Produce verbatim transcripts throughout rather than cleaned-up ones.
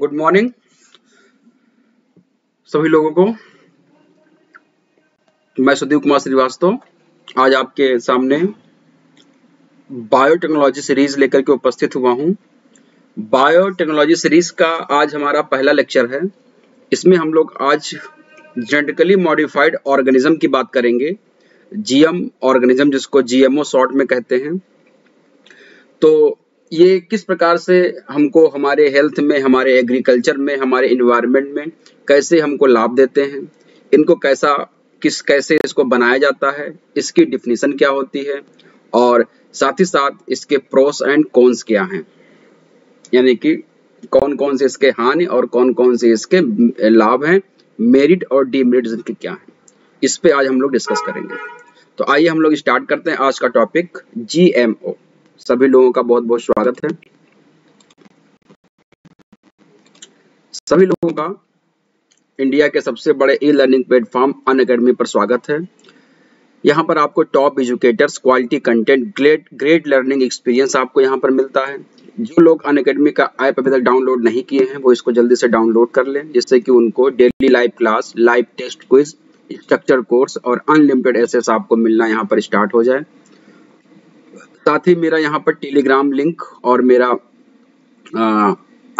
Good morning सभी लोगों को। मैं सुदीप कुमार श्रीवास्तव आज आपके सामने बायोटेक्नोलॉजी सीरीज लेकर के उपस्थित हुआ हूँ। बायोटेक्नोलॉजी सीरीज का आज हमारा पहला लेक्चर है। इसमें हम लोग आज जेनेटिकली मॉडिफाइड ऑर्गेनिज्म की बात करेंगे। जीएम ऑर्गेनिज्म जिसको जीएमओ शॉर्ट में कहते हैं, तो ये किस प्रकार से हमको हमारे हेल्थ में, हमारे एग्रीकल्चर में, हमारे इन्वायरमेंट में कैसे हमको लाभ देते हैं, इनको कैसा किस कैसे इसको बनाया जाता है, इसकी डिफिनीशन क्या होती है और साथ ही साथ इसके प्रोस एंड कॉन्स क्या हैं, यानी कि कौन कौन से इसके हानि और कौन कौन से इसके लाभ हैं, मेरिट और डीमेरिट इसके क्या हैं, इस पे आज हम लोग डिस्कस करेंगे। तो आइए हम लोग स्टार्ट करते हैं। आज का टॉपिक जीएमओ। सभी लोगों का बहुत बहुत स्वागत है। सभी लोगों का इंडिया के सबसे बड़े ई लर्निंग प्लेटफॉर्म अनअकैडमी पर स्वागत है। यहाँ पर आपको top educators, quality content, great great learning experience आपको यहाँ पर मिलता है। जो लोग अनअकैडमी का ऐप अभी तक डाउनलोड नहीं किए हैं वो इसको जल्दी से डाउनलोड कर लें, जिससे कि उनको daily live class, live test, quiz, structure course और अनलिमिटेड एक्सेस आपको मिलना यहाँ पर स्टार्ट हो जाए। साथ ही मेरा यहाँ पर टेलीग्राम लिंक और मेरा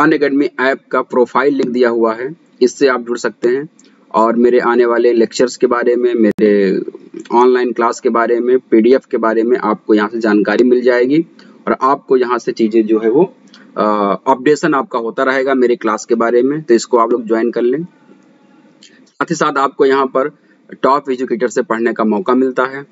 अनअकैडमी ऐप का प्रोफाइल लिंक दिया हुआ है, इससे आप जुड़ सकते हैं और मेरे आने वाले लेक्चर्स के बारे में, मेरे ऑनलाइन क्लास के बारे में, पीडीएफ के बारे में आपको यहाँ से जानकारी मिल जाएगी और आपको यहाँ से चीज़ें जो है वो अपडेशन आपका होता रहेगा मेरे क्लास के बारे में। तो इसको आप लोग ज्वाइन कर लें। साथ ही साथ आपको यहाँ पर टॉप एजुकेटर से पढ़ने का मौका मिलता है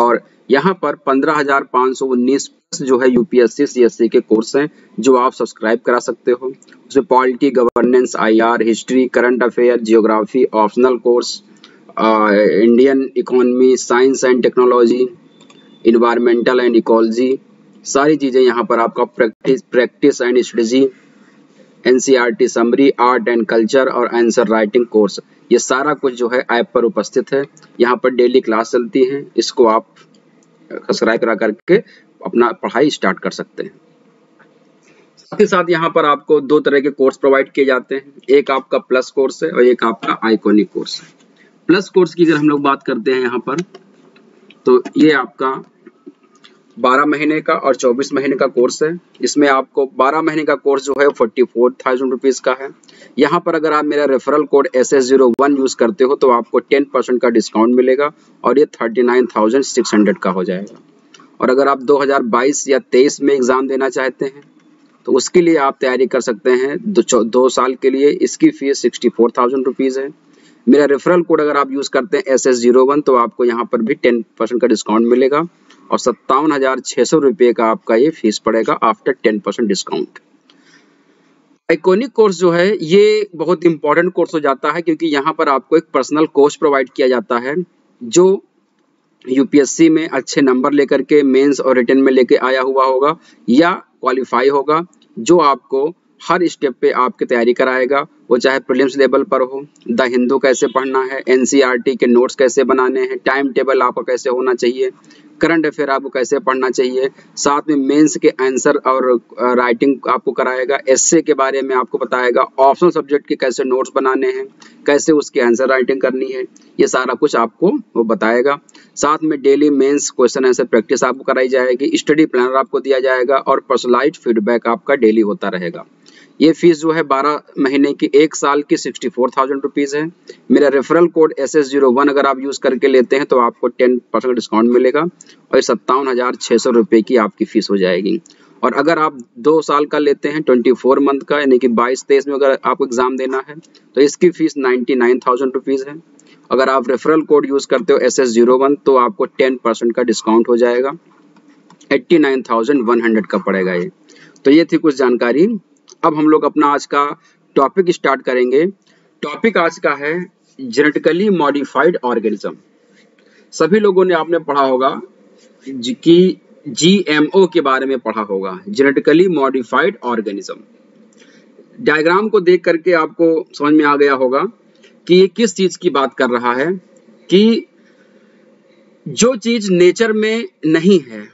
और यहाँ पर पंद्रह हज़ार पाँच सौ उन्नीस प्लस जो है यूपीएससी सीएसई के कोर्स हैं जो आप सब्सक्राइब करा सकते हो। उसमें polity, governance, IR, history, current affair, geography, optional course, Indian economy, science and technology, environmental and ecology, सारी चीज़ें यहाँ पर आपका practice practice and strategy, NCERT summary, art and culture और आंसर राइटिंग कोर्स, ये सारा कुछ जो है ऐप पर उपस्थित है। यहाँ पर डेली क्लास चलती है, इसको आप सब्सक्राइब करा करके अपना पढ़ाई स्टार्ट कर सकते हैं। साथ ही साथ यहाँ पर आपको दो तरह के कोर्स प्रोवाइड किए जाते हैं, एक आपका प्लस कोर्स है और एक आपका आइकॉनिक कोर्स है। प्लस कोर्स की अगर हम लोग बात करते हैं यहाँ पर, तो ये आपका बारह महीने का और चौबीस महीने का कोर्स है। इसमें आपको बारह महीने का कोर्स जो है फोर्टी फोर थाउजेंड रुपीज़ का है। यहाँ पर अगर आप मेरा referral code S S zero one use करते हो तो आपको टेन परसेंट का डिस्काउंट मिलेगा और ये thirty nine thousand six hundred का हो जाएगा। और अगर आप दो हज़ार बाईस या तेईस में एग्ज़ाम देना चाहते हैं तो उसके लिए आप तैयारी कर सकते हैं दो, दो साल के लिए। इसकी fees sixty four thousand rupees है। मेरा रेफरल कोड अगर आप यूज़ करते हैं एस एस जीरो वन तो आपको यहाँ पर भी टेन परसेंट का डिस्काउंट मिलेगा और सत्तावन हज़ार छः सौ रुपये का आपका ये फीस पड़ेगा after ten percent discount. Iconic course जो है ये बहुत इंपॉर्टेंट कोर्स हो जाता है, क्योंकि यहाँ पर आपको एक पर्सनल कोच प्रोवाइड किया जाता है जो यूपीएससी में अच्छे नंबर लेकर के मेंस और रिटर्न में लेके आया हुआ होगा या क्वालिफाई होगा, जो आपको हर स्टेप पे आपकी तैयारी कराएगा। वो चाहे प्रीलिम्स लेवल पर हो, द हिंदू कैसे पढ़ना है, एनसीईआरटी के नोट्स कैसे बनाने हैं, टाइम टेबल आपको कैसे होना चाहिए, करंट अफेयर आपको कैसे पढ़ना चाहिए, साथ में मेंस के आंसर और राइटिंग आपको कराएगा, एस्से के बारे में आपको बताएगा, ऑप्शनल सब्जेक्ट के कैसे नोट्स बनाने हैं, कैसे उसके आंसर राइटिंग करनी है, ये सारा कुछ आपको वो बताएगा। साथ में daily mains question answer practice आपको कराई जाएगी, स्टडी प्लानर आपको दिया जाएगा और पर्सनलाइज्ड फीडबैक आपका डेली होता रहेगा। ये फीस जो है बारह महीने की, एक साल की सिक्सटी फोर थाउजेंड रुपीज़ है। मेरा referral code S S zero one अगर आप यूज़ करके लेते हैं तो आपको टेन परसेंट डिस्काउंट मिलेगा और सत्तावन हज़ार छः सौ रुपये की आपकी फ़ीस हो जाएगी। और अगर आप दो साल का लेते हैं, ट्वेंटी फोर मंथ का, यानी कि बाईस तेईस में अगर आपको एग्ज़ाम देना है तो इसकी fees ninety nine thousand rupees है। अगर आप रेफरल कोड यूज़ करते हो एस एस जीरो वन तो आपको टेन परसेंट का डिस्काउंट हो जाएगा, eighty nine thousand one hundred का पड़ेगा ये। तो ये थी कुछ जानकारी। अब हम लोग अपना आज का टॉपिक स्टार्ट करेंगे। टॉपिक आज का है जेनेटिकली मॉडिफाइड ऑर्गेनिज्म। सभी लोगों ने आपने पढ़ा होगा कि जीएमओ के बारे में पढ़ा होगा, जेनेटिकली मॉडिफाइड ऑर्गेनिज्म। डायग्राम को देख करके आपको समझ में आ गया होगा कि ये किस चीज़ की बात कर रहा है, कि जो चीज़ नेचर में नहीं है,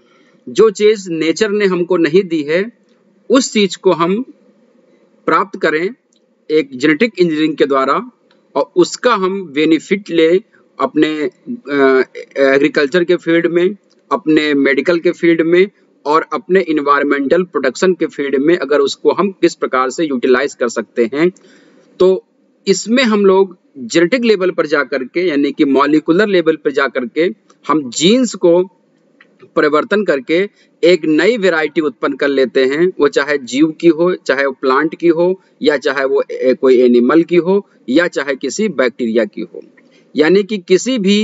जो चीज़ नेचर ने हमको नहीं दी है, उस चीज़ को हम प्राप्त करें एक जेनेटिक इंजीनियरिंग के द्वारा और उसका हम बेनिफिट ले अपने एग्रीकल्चर के फील्ड में, अपने मेडिकल के फील्ड में और अपने इन्वायरमेंटल प्रोटेक्शन के फील्ड में, अगर उसको हम किस प्रकार से यूटिलाइज कर सकते हैं। तो इसमें हम लोग जेनेटिक लेवल पर जा करके यानी कि मॉलिकुलर लेवल पर जा करके हम जीन्स को परिवर्तन करके एक नई वैरायटी उत्पन्न कर लेते हैं, वो चाहे जीव की हो, चाहे वो प्लांट की हो, या चाहे वो कोई एनिमल की हो, या चाहे किसी बैक्टीरिया की हो। यानी कि किसी भी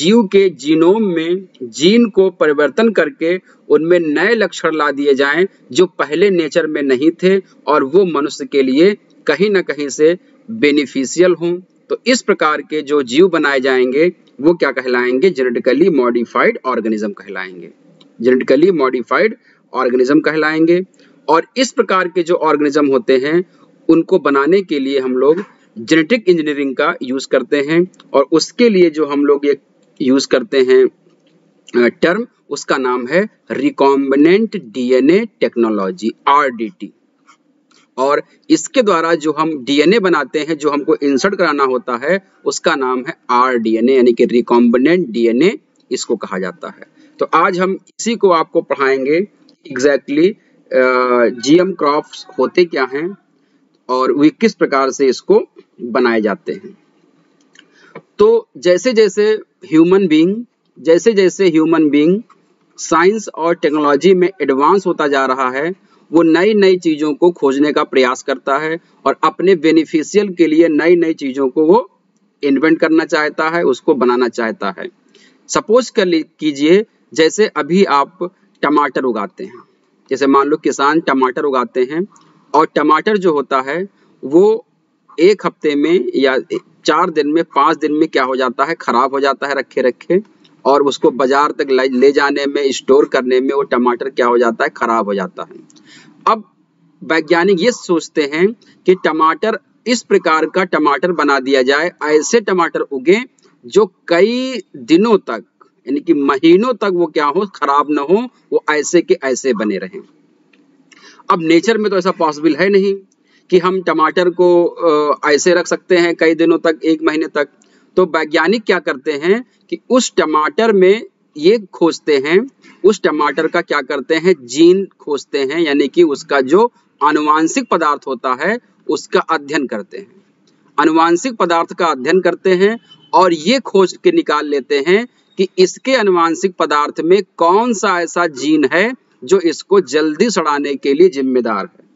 जीव के जीनोम में जीन को परिवर्तन करके उनमें नए लक्षण ला दिए जाएं जो पहले नेचर में नहीं थे और वो मनुष्य के लिए कहीं ना कहीं से बेनिफिशियल हों। तो इस प्रकार के जो जीव बनाए जाएंगे वो क्या कहलाएंगे? जेनेटिकली मॉडिफाइड ऑर्गेनिज्म कहलाएंगे, जेनेटिकली मॉडिफाइड ऑर्गेनिज्म कहलाएंगे। और इस प्रकार के जो ऑर्गेनिज्म होते हैं उनको बनाने के लिए हम लोग जेनेटिक इंजीनियरिंग का यूज करते हैं और उसके लिए जो हम लोग ये यूज करते हैं टर्म, उसका नाम है रिकॉम्बिनेंट डीएनए टेक्नोलॉजी, आरडीटी। और इसके द्वारा जो हम डीएनए बनाते हैं जो हमको इंसर्ट कराना होता है उसका नाम है आरडीएनए यानी कि रिकॉम्बिनेंट डीएनए इसको कहा जाता है। तो आज हम इसी को आपको पढ़ाएंगे एग्जैक्टली जीएम क्रॉप्स होते क्या हैं और वे किस प्रकार से इसको बनाए जाते हैं। तो जैसे जैसे ह्यूमन बीइंग जैसे जैसे ह्यूमन बीइंग साइंस और टेक्नोलॉजी में एडवांस होता जा रहा है वो नई नई चीज़ों को खोजने का प्रयास करता है और अपने बेनिफिशियल के लिए नई नई चीज़ों को वो इन्वेंट करना चाहता है, उसको बनाना चाहता है। सपोज कर कीजिए जैसे अभी आप टमाटर उगाते हैं, जैसे मान लो किसान टमाटर उगाते हैं और टमाटर जो होता है वो एक हफ्ते में या चार दिन में पाँच दिन में क्या हो जाता है? खराब हो जाता है रखे रखे, और उसको बाजार तक ले जाने में, स्टोर करने में वो टमाटर क्या हो जाता है? खराब हो जाता है। अब वैज्ञानिक ये सोचते हैं कि टमाटर इस प्रकार का टमाटर बना दिया जाए, ऐसे टमाटर उगे जो कई दिनों तक यानी कि महीनों तक वो क्या हो? खराब ना हो, वो ऐसे के ऐसे बने रहें। अब नेचर में तो ऐसा पॉसिबल है नहीं कि हम टमाटर को ऐसे रख सकते हैं कई दिनों तक, एक महीने तक। तो वैज्ञानिक क्या करते हैं कि उस टमाटर में ये खोजते हैं, उस टमाटर का क्या करते हैं? जीन खोजते हैं, यानी कि उसका जो आनुवांशिक पदार्थ होता है उसका अध्ययन करते हैं, आनुवांशिक पदार्थ का अध्ययन करते हैं और ये खोज के निकाल लेते हैं कि इसके आनुवांशिक पदार्थ में कौन सा ऐसा जीन है जो इसको जल्दी सड़ाने के लिए जिम्मेदार है,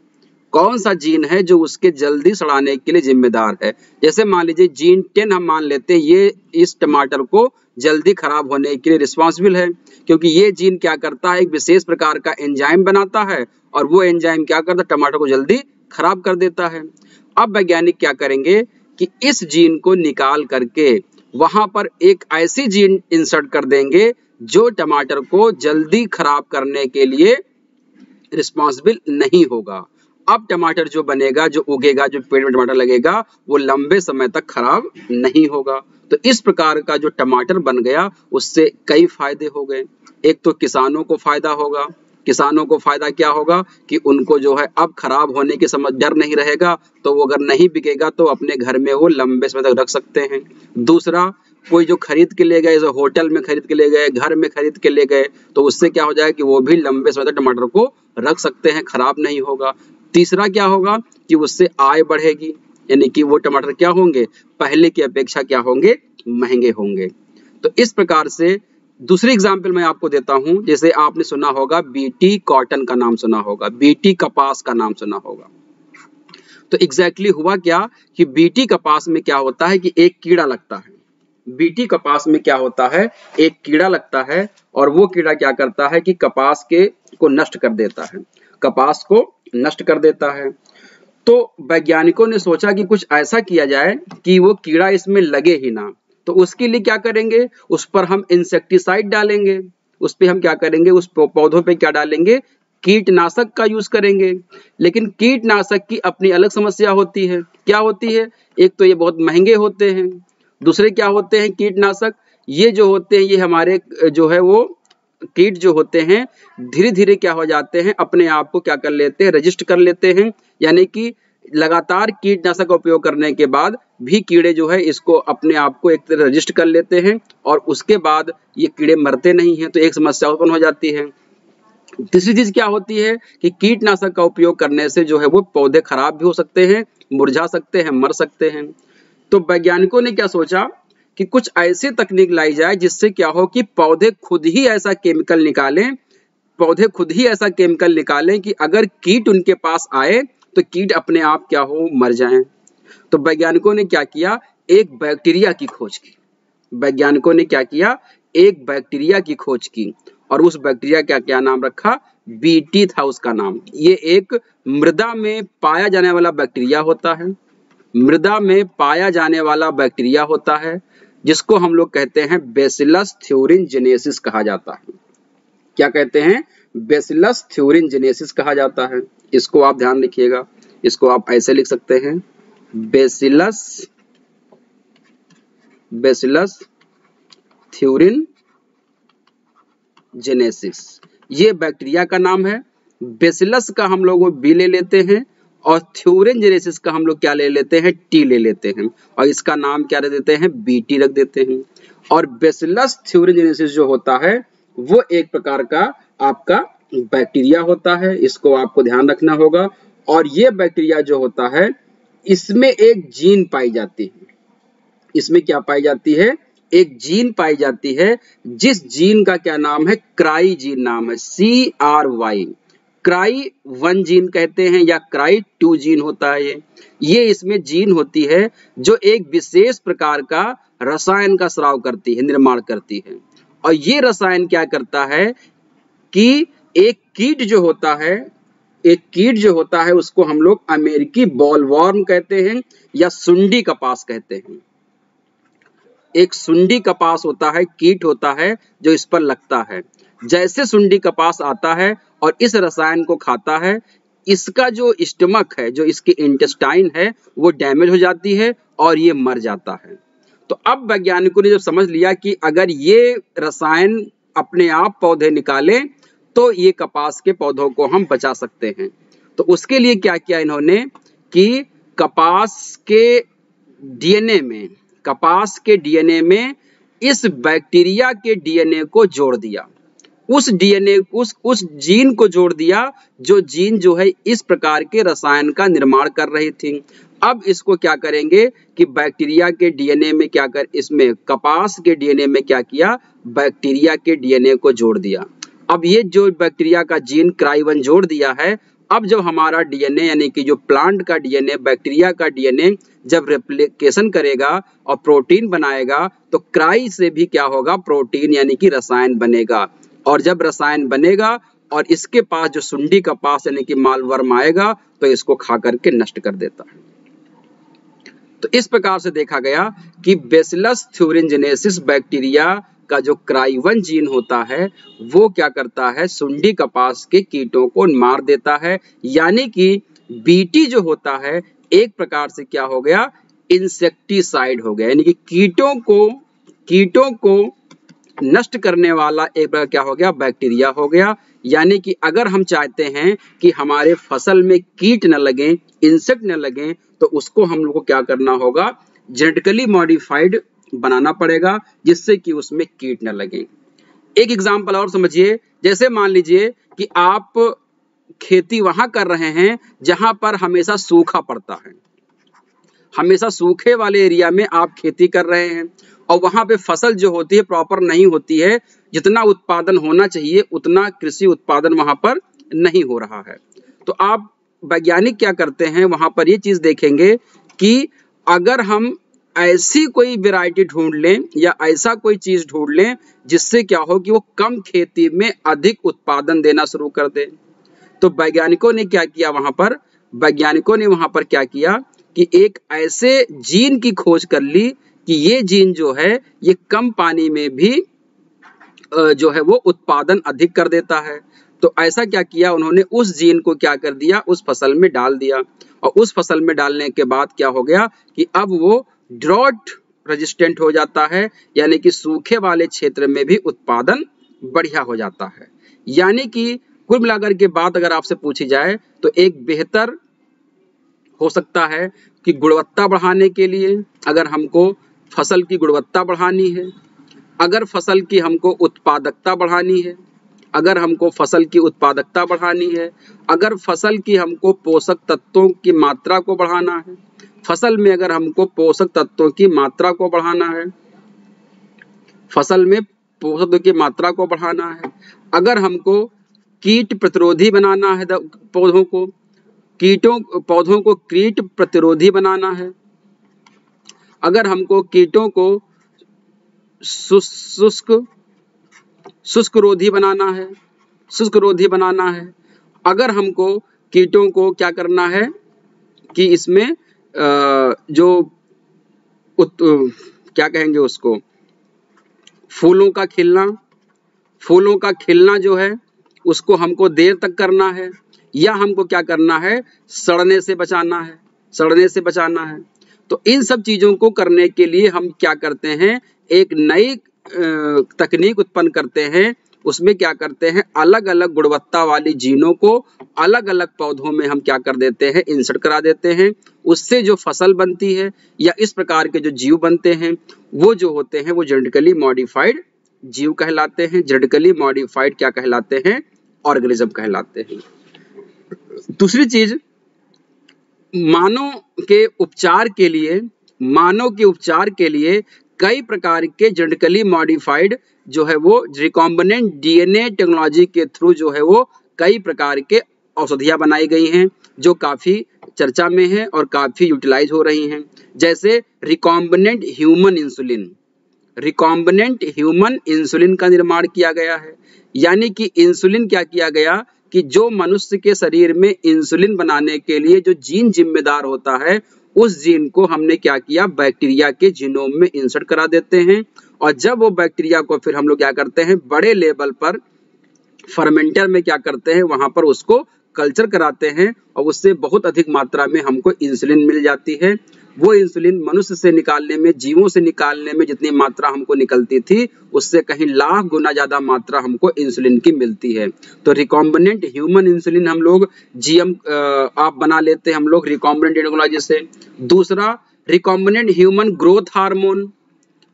कौन सा जीन है जो उसके जल्दी सड़ाने के लिए जिम्मेदार है। जैसे मान लीजिए जीन टेन हम मान लेते हैं, ये इस टमाटर को जल्दी खराब होने के लिए रिस्पॉन्सिबल है क्योंकि ये जीन क्या करता है? एक विशेष प्रकार का एंजाइम बनाता है और वो एंजाइम क्या करता है? टमाटर को जल्दी खराब कर देता है। अब वैज्ञानिक क्या करेंगे कि इस जीन को निकाल करके वहां पर एक ऐसी जीन इंसर्ट कर देंगे जो टमाटर को जल्दी खराब करने के लिए रिस्पॉन्सिबल नहीं होगा। अब टमाटर जो बनेगा, जो उगेगा, जो पेड़ में टमाटर लगेगा वो लंबे समय तक खराब नहीं होगा। तो इस प्रकार का जो टमाटर बन गया उससे कई फायदे हो गए। एक तो किसानों को फायदा होगा, किसानों को फायदा क्या होगा कि उनको जो है अब खराब होने की समझ डर नहीं रहेगा, तो वो अगर नहीं बिकेगा तो अपने घर में वो लंबे समय तक रख सकते हैं। दूसरा, कोई जो खरीद के ले गए, जो होटल में खरीद के ले गए, घर में खरीद के ले गए, तो उससे क्या हो जाए कि वो भी लंबे समय तक टमाटर को रख सकते हैं, खराब नहीं होगा। तीसरा क्या होगा कि उससे आय बढ़ेगी, यानी कि वो टमाटर क्या होंगे? पहले की अपेक्षा क्या होंगे? महंगे होंगे। तो इस प्रकार से दूसरी एग्जाम्पल मैं आपको देता हूँ, जैसे आपने सुना होगा बीटी कॉटन का नाम सुना होगा, बीटी कपास का नाम सुना होगा। तो एग्जैक्टली हुआ क्या कि बीटी कपास में क्या होता है कि एक कीड़ा लगता है, बीटी कपास में क्या होता है? एक कीड़ा लगता है और वो कीड़ा क्या करता है कि कपास के को नष्ट कर देता है, कपास को नष्ट कर देता है। तो वैज्ञानिकों ने सोचा कि कुछ ऐसा किया जाए कि वो कीड़ा इसमें लगे ही ना, तो उसके लिए क्या करेंगे? उस पर हम इंसेक्टिसाइड डालेंगे, उस पर हम क्या करेंगे? उस पौधों पे क्या डालेंगे? कीटनाशक का यूज करेंगे। लेकिन कीटनाशक की अपनी अलग समस्या होती है, क्या होती है? एक तो ये बहुत महंगे होते हैं, दूसरे क्या होते हैं कीटनाशक? ये जो होते हैं ये हमारे जो है वो कीट जो होते हैं धीरे धीरे क्या हो जाते हैं? अपने आप को क्या कर लेते हैं? रजिस्ट कर लेते हैं, यानी कि लगातार कीटनाशक का उपयोग करने के बाद भी कीड़े जो है इसको अपने आप को एक तरह रजिस्टर कर लेते हैं और उसके बाद ये कीड़े मरते नहीं हैं, तो एक समस्या उत्पन्न हो जाती है। तीसरी चीज क्या होती है कि कीटनाशक का उपयोग करने से जो है वो पौधे खराब भी हो सकते हैं, मुरझा सकते हैं, मर सकते हैं। तो वैज्ञानिकों ने क्या सोचा कि कुछ ऐसी तकनीक लाई जाए जिससे क्या हो कि पौधे खुद ही ऐसा केमिकल निकालें पौधे खुद ही ऐसा केमिकल निकालें कि अगर कीट उनके पास आए तो कीट अपने आप क्या हो मर जाएं। तो वैज्ञानिकों ने क्या किया, एक बैक्टीरिया की खोज की। वैज्ञानिकों ने क्या किया, एक बैक्टीरिया की खोज की और उस बैक्टीरिया का क्या नाम रखा, बीटी था उसका नाम। ये एक मृदा में पाया जाने वाला बैक्टीरिया होता है, मृदा में पाया जाने वाला बैक्टीरिया होता है जिसको हम लोग कहते हैं बैसिलस थ्यूरिंजिएनिसिस कहा जाता है। क्या कहते हैं, बैसिलस थ्यूरिंजिएनिसिस कहा जाता है। इसको आप ध्यान रखिएगा, इसको आप ऐसे लिख सकते हैं बैसिलस बैसिलस थ्यूरिंजिएनिसिस, ये बैक्टीरिया का नाम है। बैसिलस का हम लोग बी ले लेते हैं और थ्यूरिंजिएनिसिस का हम लोग क्या ले लेते हैं, टी ले लेते हैं और इसका नाम क्या रख देते हैं, बीटी रख देते हैं। और बैसिलस थ्यूरिंजिएनिसिस जो होता है वो एक प्रकार का आपका बैक्टीरिया होता है, इसको आपको ध्यान रखना होगा। और ये बैक्टीरिया जो होता है इसमें एक जीन पाई जाती है, इसमें क्या पाई जाती है, एक जीन पाई जाती है जिस जीन का क्या नाम है, क्राई जीन नाम है, C R Y. Cry one gene कहते हैं या क्राई टू जीन होता है। ये ये इसमें जीन होती है जो एक विशेष प्रकार का रसायन का स्राव करती है, निर्माण करती है। और ये रसायन क्या करता है कि एक कीट जो होता है एक कीट जो होता है उसको हम लोग अमेरिकी बॉलवॉर्म कहते हैं या सुंडी कपास कहते हैं। एक सुंडी कपास होता है, कीट होता है जो इस पर लगता है। जैसे सुंडी कपास आता है और इस रसायन को खाता है, इसका जो स्टमक है, जो इसकी इंटेस्टाइन है, वो डैमेज हो जाती है और ये मर जाता है। तो अब वैज्ञानिकों ने जब समझ लिया कि अगर ये रसायन अपने आप पौधे निकालें तो ये कपास के पौधों को हम बचा सकते हैं। तो उसके लिए क्या किया इन्होंने कि कपास के डीएनए में कपास के डीएनए में इस बैक्टीरिया के डीएनए को जोड़ दिया, उस डीएनए उस उस जीन को जोड़ दिया जो जीन जो है इस प्रकार के रसायन का निर्माण कर रही थी। अब इसको क्या करेंगे कि बैक्टीरिया के डीएनए में क्या कर इसमें कपास के डीएनए में क्या किया, बैक्टीरिया के डीएनए को जोड़ दिया। अब ये जो बैक्टीरिया का जीन क्राइवन जोड़ दिया है, अब जब हमारा डीएनए यानी कि जो प्लांट का डीएनए बैक्टीरिया का डीएनए जब रेप्लिकेशन करेगा और प्रोटीन बनाएगा तो क्राई से भी क्या होगा, प्रोटीन यानी कि रसायन बनेगा। और जब रसायन बनेगा और इसके पास जो सुंडी का पास यानी कि मालवर्म आएगा तो इसको खा करके नष्ट कर देता है। तो इस प्रकार से देखा गया कि बैसिलस थ्यूरिंजिएनिसिस बैक्टीरिया का जो क्राइवन जीन होता है वो क्या करता है, सुंडी कपास के कीटों को मार देता है। यानी कि बीटी जो होता है एक प्रकार से क्या हो गया, इंसेक्टिसाइड हो गया, यानी कि कीटों को कीटों को नष्ट करने वाला एक प्रकार क्या हो गया, बैक्टीरिया हो गया। यानी कि अगर हम चाहते हैं कि हमारे फसल में कीट न लगे, इंसेक्ट न लगे, तो उसको हम लोग को क्या करना होगा, जेनेटिकली मॉडिफाइड बनाना पड़ेगा जिससे कि उसमें कीट न लगे। एक एग्जाम्पल और समझिए, जैसे मान लीजिए कि आप खेती वहां कर रहे हैं जहां पर हमेशा सूखा पड़ता है, हमेशा सूखे वाले एरिया में आप खेती कर रहे हैं और वहां पे फसल जो होती है प्रॉपर नहीं होती है, जितना उत्पादन होना चाहिए उतना कृषि उत्पादन वहां पर नहीं हो रहा है। तो आप वैज्ञानिक क्या करते हैं, वहां पर ये चीज देखेंगे कि अगर हम ऐसी कोई वैरायटी ढूंढ लें या ऐसा कोई चीज ढूंढ लें जिससे क्या हो कि वो कम खेती में अधिक उत्पादन देना शुरू कर दे। तो वैज्ञानिकों ने क्या किया वहां पर वैज्ञानिकों ने वहां पर क्या किया कि एक ऐसे जीन की खोज कर ली कि ये जीन जो है ये कम पानी में भी जो है वो उत्पादन अधिक कर देता है। तो ऐसा क्या किया उन्होंने, उस जीन को क्या कर दिया, उस फसल में डाल दिया। और उस फसल में डालने के बाद क्या हो गया कि अब वो ड्रॉट रेजिस्टेंट हो जाता है, यानी कि सूखे वाले क्षेत्र में भी उत्पादन बढ़िया हो जाता है। यानी कि कुल मिलाकर के बात अगर आपसे पूछी जाए तो एक बेहतर हो सकता है कि गुणवत्ता बढ़ाने के लिए, अगर हमको फसल की गुणवत्ता बढ़ानी है, अगर फसल की हमको उत्पादकता बढ़ानी है, अगर हमको फसल की उत्पादकता बढ़ानी है, अगर फसल की हमको पोषक तत्वों की मात्रा को बढ़ाना है, फसल में अगर हमको पोषक तत्वों की मात्रा को बढ़ाना है, फसल में पोषक तत्वों की मात्रा को बढ़ाना है, अगर हमको कीट प्रतिरोधी बनाना है पौधों को, कीटों पौधों को कीट प्रतिरोधी बनाना है, अगर हमको कीटों को शुष्क शुष्क रोधी बनाना है, शुष्क रोधी बनाना है, अगर हमको कीटों को क्या करना है कि इसमें जो उत, क्या कहेंगे उसको, फूलों का खिलना, फूलों का खिलना जो है उसको हमको देर तक करना है, या हमको क्या करना है, सड़ने से बचाना है, सड़ने से बचाना है। तो इन सब चीजों को करने के लिए हम क्या करते हैं, एक नई तकनीक उत्पन्न करते हैं, उसमें क्या करते हैं, अलग अलग गुणवत्ता वाली जीनों को अलग अलग पौधों में हम क्या कर देते हैं, इंसर्ट करा देते हैं। उससे जो फसल बनती है या इस प्रकार के जो जीव बनते हैं वो जो होते हैं वो जेनेटिकली मॉडिफाइड जीव कहलाते हैं, जेनेटिकली मॉडिफाइड क्या कहलाते हैं, ऑर्गेनिज्म कहलाते हैं। दूसरी चीज, मानव के उपचार के लिए, मानव के उपचार के लिए कई प्रकार के जेनेटिकली मॉडिफाइड जो है वो रिकॉम्बिनेंट डीएनए टेक्नोलॉजी के थ्रू जो है वो कई प्रकार के औषधियां बनाई गई हैं जो काफी चर्चा में है और काफी यूटिलाइज हो रही हैं। जैसे recombinant human insulin, recombinant human insulin का निर्माण किया गया है, यानी कि इंसुलिन क्या किया गया कि जो मनुष्य के शरीर में इंसुलिन बनाने के लिए जो जीन जिम्मेदार होता है उस जीन को हमने क्या किया, बैक्टीरिया के जीनोम में इंसर्ट करा देते हैं। और जब वो बैक्टीरिया को फिर हम लोग क्या करते हैं, बड़े लेवल पर फर्मेंटर में क्या करते हैं, वहां पर उसको कल्चर कराते हैं और उससे बहुत अधिक मात्रा में हमको इंसुलिन मिल जाती है। वो इंसुलिन मनुष्य से निकालने में, जीवों से निकालने में जितनी मात्रा हमको निकलती थी उससे कहीं लाख गुना ज्यादा मात्रा हमको इंसुलिन की मिलती है। तो रिकॉम्बिनेंट ह्यूमन इंसुलिन हम लोग जीएम आप बना लेते हैं हम लोग रिकॉम्बिनेंट टेक्नोलॉजी से। दूसरा, recombinant human growth hormone,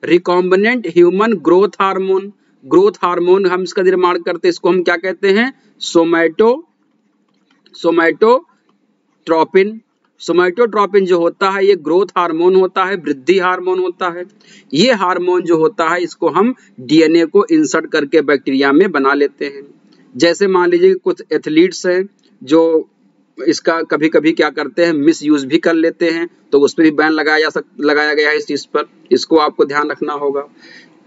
recombinant human growth hormone, growth hormone हम इसका निर्माण करते हैं, इसको हम क्या कहते हैं, सोमैटो सोमैटोट्रोपिन। सोमैटोट्रोपिन जो होता है ये ग्रोथ हार्मोन होता है, वृद्धि हार्मोन होता है। ये हार्मोन जो होता है इसको हम डीएनए को इंसर्ट करके बैक्टीरिया में बना लेते हैं। जैसे मान लीजिए कुछ एथलीट्स हैं जो इसका कभी कभी क्या करते हैं, मिसयूज भी कर लेते हैं, तो उस पर भी बैन लगाया जा सक लगाया गया है इस चीज पर, इसको आपको ध्यान रखना होगा।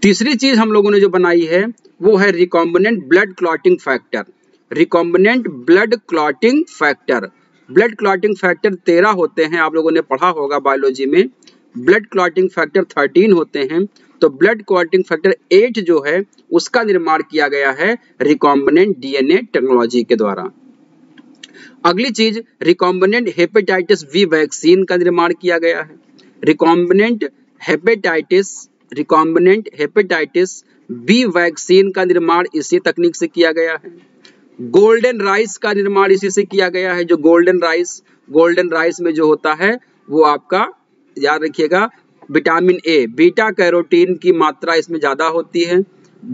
तीसरी चीज हम लोगों ने जो बनाई है वो है recombinant blood clotting factor, recombinant blood clotting factor. Blood clotting factor तेरह होते हैं, आप लोगों ने पढ़ा होगा बायोलॉजी में। ब्लड क्लॉटिंग फैक्टर थर्टीन होते हैं, तो ब्लड क्लॉटिंग फैक्टर एट जो है उसका निर्माण किया गया है रिकॉम्बिनेंट डीएनए टेक्नोलॉजी के द्वारा। अगली चीज, रिकॉम्बिनेंट हेपेटाइटिस वी वैक्सीन का निर्माण किया गया है। Recombinant hepatitis recombinant hepatitis B vaccine का निर्माण इसी तकनीक से किया गया है। गोल्डन राइस का निर्माण इसी से किया गया है। जो गोल्डन राइस, गोल्डन राइस में जो होता है वो आपका याद रखिएगा, विटामिन ए, बीटा कैरोटीन की मात्रा इसमें ज्यादा होती है,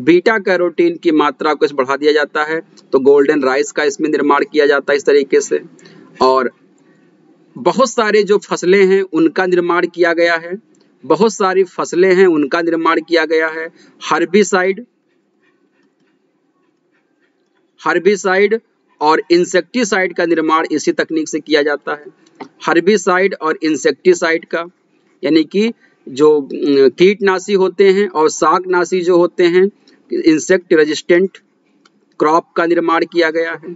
बीटा कैरोटीन की मात्रा को इस बढ़ा दिया जाता है, तो गोल्डन राइस का इसमें निर्माण किया जाता है इस तरीके से। और बहुत सारे जो फसलें हैं उनका निर्माण किया गया है, बहुत सारी फसलें हैं उनका निर्माण किया गया है। हर्बिसाइड हर्बिसाइड और इंसेक्टिसाइड का निर्माण इसी तकनीक से किया जाता है। हर्बिसाइड और इंसेक्टिसाइड का, यानी कि जो कीटनाशी होते हैं और शाकनाशी जो होते हैं, इंसेक्ट रेजिस्टेंट क्रॉप का निर्माण किया गया है।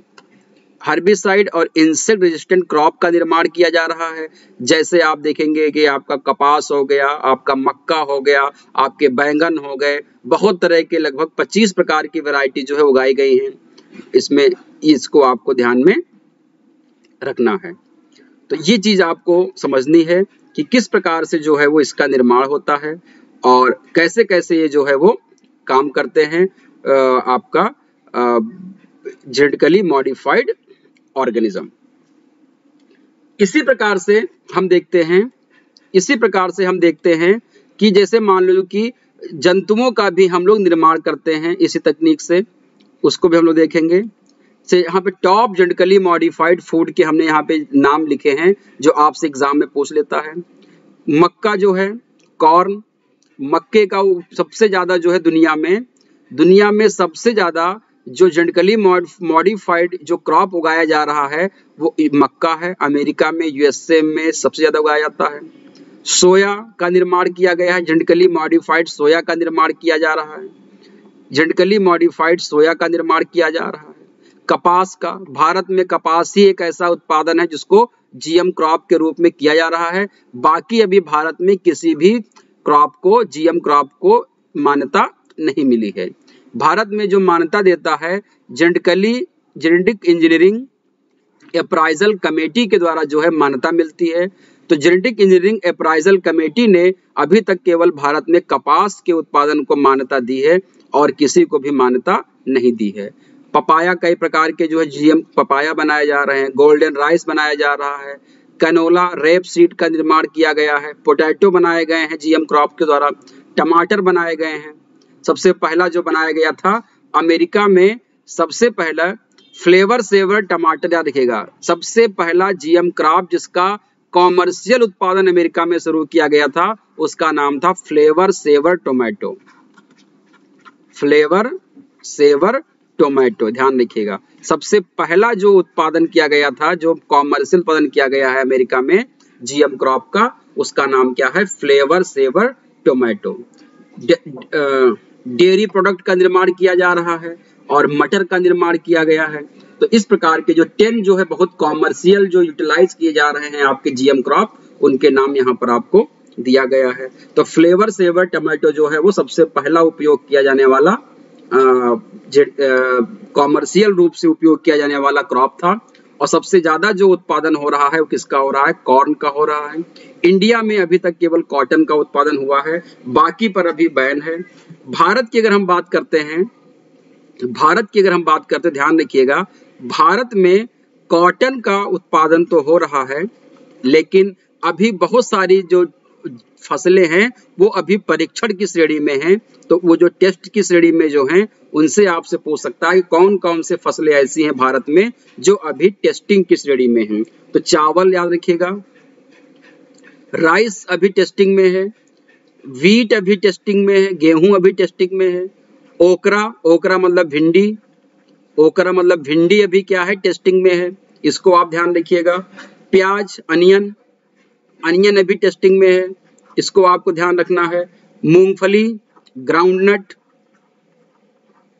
हर्बिसाइड और इंसेक्ट रेजिस्टेंट क्रॉप का निर्माण किया जा रहा है। जैसे आप देखेंगे कि आपका कपास हो गया, आपका मक्का हो गया, आपके बैंगन हो गए, बहुत तरह के लगभग पच्चीस प्रकार की वैरायटी जो है उगाई गई हैं। इसमें इसको आपको ध्यान में रखना है। तो ये चीज आपको समझनी है कि किस प्रकार से जो है वो इसका निर्माण होता है और कैसे कैसे ये जो है वो काम करते हैं आपका जेनेटिकली मॉडिफाइड ऑर्गेनिज्म। इसी प्रकार से हम देखते हैं इसी प्रकार से हम देखते हैं कि जैसे मान लो कि जंतुओं का भी हम लोग निर्माण करते हैं इसी तकनीक से, उसको भी हम लोग देखेंगे। से यहाँ पे टॉप जेनेटिकली मॉडिफाइड फूड के हमने यहाँ पे नाम लिखे हैं जो आपसे एग्जाम में पूछ लेता है। मक्का जो है, कॉर्न, मक्के का सबसे ज्यादा जो है दुनिया में दुनिया में सबसे ज्यादा जो जेनेटिकली मॉडिफाइड जो क्रॉप उगाया जा रहा है वो मक्का है। अमेरिका में, यूएसए में सबसे ज्यादा उगाया जाता है। सोया का निर्माण किया गया है, जेनेटिकली मॉडिफाइड सोया का निर्माण किया जा रहा है जेनेटिकली मॉडिफाइड सोया का निर्माण किया जा रहा है। कपास का, भारत में कपास ही एक ऐसा उत्पादन है जिसको जीएम क्रॉप के रूप में किया जा रहा है। बाकी अभी भारत में किसी भी क्रॉप को, जीएम क्रॉप को मान्यता नहीं मिली है। भारत में जो मान्यता देता है genetically genetic engineering appraisal committee के द्वारा जो है मान्यता मिलती है। तो जेनेटिक इंजीनियरिंग एप्राइजल कमेटी ने अभी तक केवल भारत में कपास के उत्पादन को मान्यता दी है और किसी को भी मान्यता नहीं दी है। पपाया, कई प्रकार के जो है जीएम पपाया बनाए जा रहे हैं। गोल्डन राइस बनाया जा रहा है। कैनोला, रेप सीड का निर्माण किया गया है। पोटैटो बनाए गए हैं जीएम क्रॉप के द्वारा। टमाटर बनाए गए हैं। सबसे पहला जो बनाया गया था अमेरिका में, सबसे पहला फ्लेवर सेवर टमाटर, याद रखिएगा, सबसे पहला जीएम क्रॉप जिसका कॉमर्शियल उत्पादन अमेरिका में शुरू किया गया था उसका नाम था Flavr Savr tomato. Flavr Savr tomato, ध्यान रखिएगा, सबसे पहला जो उत्पादन किया गया था, जो कॉमर्शियल उत्पादन किया गया है अमेरिका में जीएम क्रॉप का, उसका नाम क्या है? Flavr Savr tomato. Dairy product का निर्माण किया जा रहा है और मटर का निर्माण किया गया है। तो इस प्रकार के जो टेन जो है बहुत कॉमर्शियल जो यूटिलाइज किए जा रहे हैं आपके जीएम क्रॉप, उनके नाम यहाँ पर आपको दिया गया है। तो फ्लेवर सेवर टमाटो जो है वो सबसे पहला उपयोग किया जाने वाला कॉमर्शियल रूप से उपयोग किया जाने वाला क्रॉप था। और सबसे ज्यादा जो उत्पादन हो रहा है वो किसका हो रहा है? कॉर्न का हो रहा है। इंडिया में अभी तक केवल कॉटन का उत्पादन हुआ है, बाकी पर अभी बैन है। भारत की अगर हम बात करते हैं भारत की अगर हम बात करते हैं ध्यान रखिएगा, भारत में कॉटन का उत्पादन तो हो रहा है, लेकिन अभी बहुत सारी जो फसलें हैं वो अभी परीक्षण की श्रेणी में हैं। तो वो जो टेस्ट की श्रेणी में जो हैं, उनसे आपसे पूछ सकता है कि कौन कौन से फसलें ऐसी हैं भारत में जो अभी टेस्टिंग की श्रेणी में हैं। तो चावल याद रखिएगा, राइस अभी टेस्टिंग में है, व्हीट अभी टेस्टिंग में है, गेहूं अभी टेस्टिंग में है, ओकरा ओकरा मतलब भिंडी ओकरा मतलब भिंडी अभी क्या है? टेस्टिंग में है, इसको आप ध्यान रखिएगा। प्याज, अनियन अनियन अभी टेस्टिंग में है, इसको आपको ध्यान रखना है। मूंगफली, ग्राउंडनट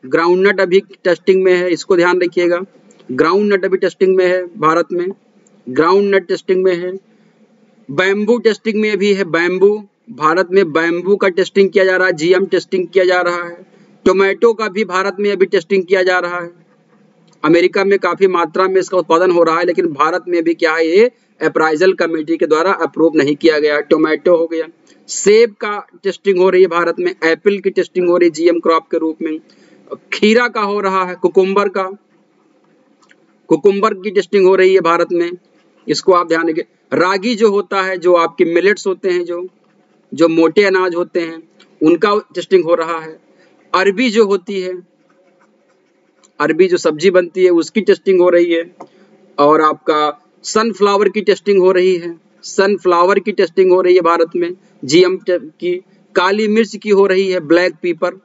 ग्राउंडनट अभी टेस्टिंग में है, इसको ध्यान रखिएगा। ग्राउंडनट अभी टेस्टिंग में है भारत में, ग्राउंडनट टेस्टिंग में है। बैम्बू टेस्टिंग में भी है, बैम्बू भारत में बैम्बू का टेस्टिंग किया जा रहा है, जीएम टेस्टिंग किया जा रहा है। टोमेटो का भी भारत में अभी टेस्टिंग किया जा रहा है। अमेरिका में काफी मात्रा में इसका उत्पादन हो रहा है, लेकिन भारत में भी क्या है, ये एप्राइजल कमेटी के द्वारा अप्रूव नहीं किया गया। टोमेटो हो गया। सेब का टेस्टिंग हो रही है भारत में, एप्पल की टेस्टिंग हो रही है जीएम क्रॉप के रूप में। खीरा का हो रहा है, कुकुम्बर का कुकुम्बर की टेस्टिंग हो रही है भारत में, इसको आप ध्यान रखिए। रागी जो होता है, जो आपके मिलेट्स होते हैं, जो जो मोटे अनाज होते हैं, उनका टेस्टिंग हो रहा है। अरबी जो होती है, अरबी जो सब्जी बनती है, उसकी टेस्टिंग हो रही है। और आपका सनफ्लावर की टेस्टिंग हो रही है, सनफ्लावर की टेस्टिंग हो रही है भारत में जीएम की। काली मिर्च की हो रही है, ब्लैक पीपर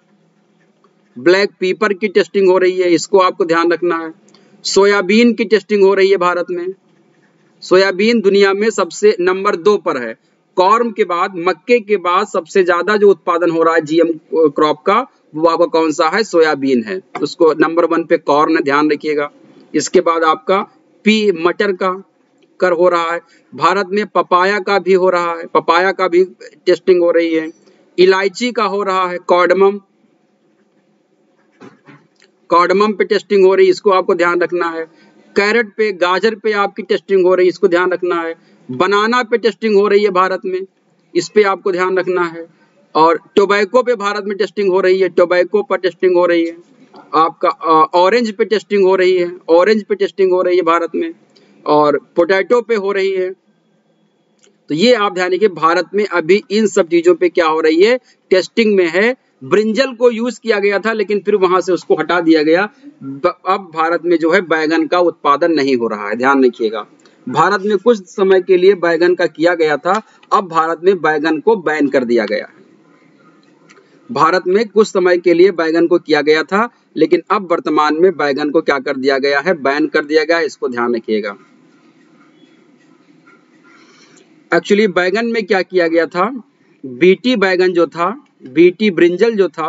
ब्लैक पीपर की टेस्टिंग हो रही है, इसको आपको ध्यान रखना है। सोयाबीन की टेस्टिंग हो रही है भारत में। सोयाबीन दुनिया में सबसे नंबर दो पर है। कॉर्न के बाद, मक्के के बाद सबसे ज्यादा जो उत्पादन हो रहा है जीएम क्रॉप का, वो आपका कौन सा है? सोयाबीन है। उसको नंबर वन पे कॉर्न है, ध्यान रखिएगा। इसके बाद आपका पी मटर का कर हो रहा है भारत में। पपाया का भी हो रहा है, पपाया का भी टेस्टिंग हो रही है। इलायची का हो रहा है, कॉर्डमम कॉर्डमम पे टेस्टिंग हो रही है, इसको आपको ध्यान रखना है। कैरेट पे, गाजर पे आपकी टेस्टिंग हो रही है, इसको ध्यान रखना है। बनाना पे टेस्टिंग हो रही है भारत में, इस पे आपको ध्यान रखना है। और टोबैको पे भारत में टेस्टिंग हो रही है, टोबैको पर टेस्टिंग हो रही है। आपका ऑरेंज पे टेस्टिंग हो रही है, ऑरेंज पे टेस्टिंग हो रही है भारत में। और पोटैटो पे हो रही है। तो ये आप ध्यान रखिए, भारत में अभी इन सब चीजों पे क्या हो रही है, टेस्टिंग में है। ब्रिंजल को यूज किया गया था लेकिन फिर वहां से उसको हटा दिया गया। अब भारत में जो है बैगन का उत्पादन नहीं हो रहा है, ध्यान रखिएगा। भारत में कुछ समय के लिए बैगन का किया गया था, अब भारत में बैगन को बैन कर दिया गया है। भारत में कुछ समय के लिए बैगन को किया गया था लेकिन अब वर्तमान में बैगन को क्या कर दिया गया है, बैन कर दिया गया है, इसको ध्यान रखिएगा। एक्चुअली बैगन में क्या किया गया था, बीटी बैगन जो था, बीटी ब्रिंजल जो था,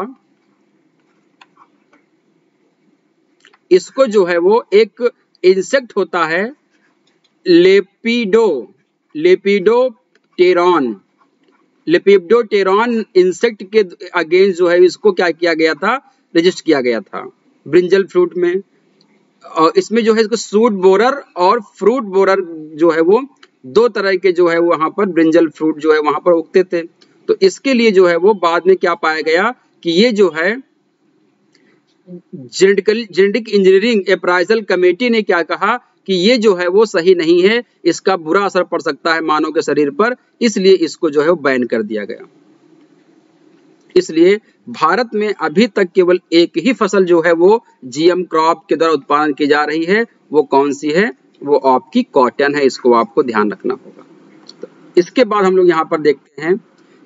इसको जो है वो एक इंसेक्ट होता है लेपिडो लेपिडोप्टेरॉन लेपिडोप्टेरॉन इंसेक्ट के अगेंस्ट जो है इसको क्या किया गया था, रजिस्ट किया गया था ब्रिंजल फ्रूट में। और इसमें जो है इसको सूट बोरर और फ्रूट बोरर जो है वो दो तरह के जो है वहां पर ब्रिंजल फ्रूट जो है वहां पर उगते थे। तो इसके लिए जो है वो बाद में क्या पाया गया कि ये जो है genetically genetic engineering appraisal committee ने क्या कहा कि ये जो है वो सही नहीं है, इसका बुरा असर पड़ सकता है मानव के शरीर पर, इसलिए इसको जो है वो बैन कर दिया गया। इसलिए भारत में अभी तक केवल एक ही फसल जो है वो जीएम क्रॉप के द्वारा उत्पादन की जा रही है, वो कौन सी है, वो आपकी कॉटन है, इसको आपको ध्यान रखना होगा। तो इसके बाद हम लोग यहाँ पर देखते हैं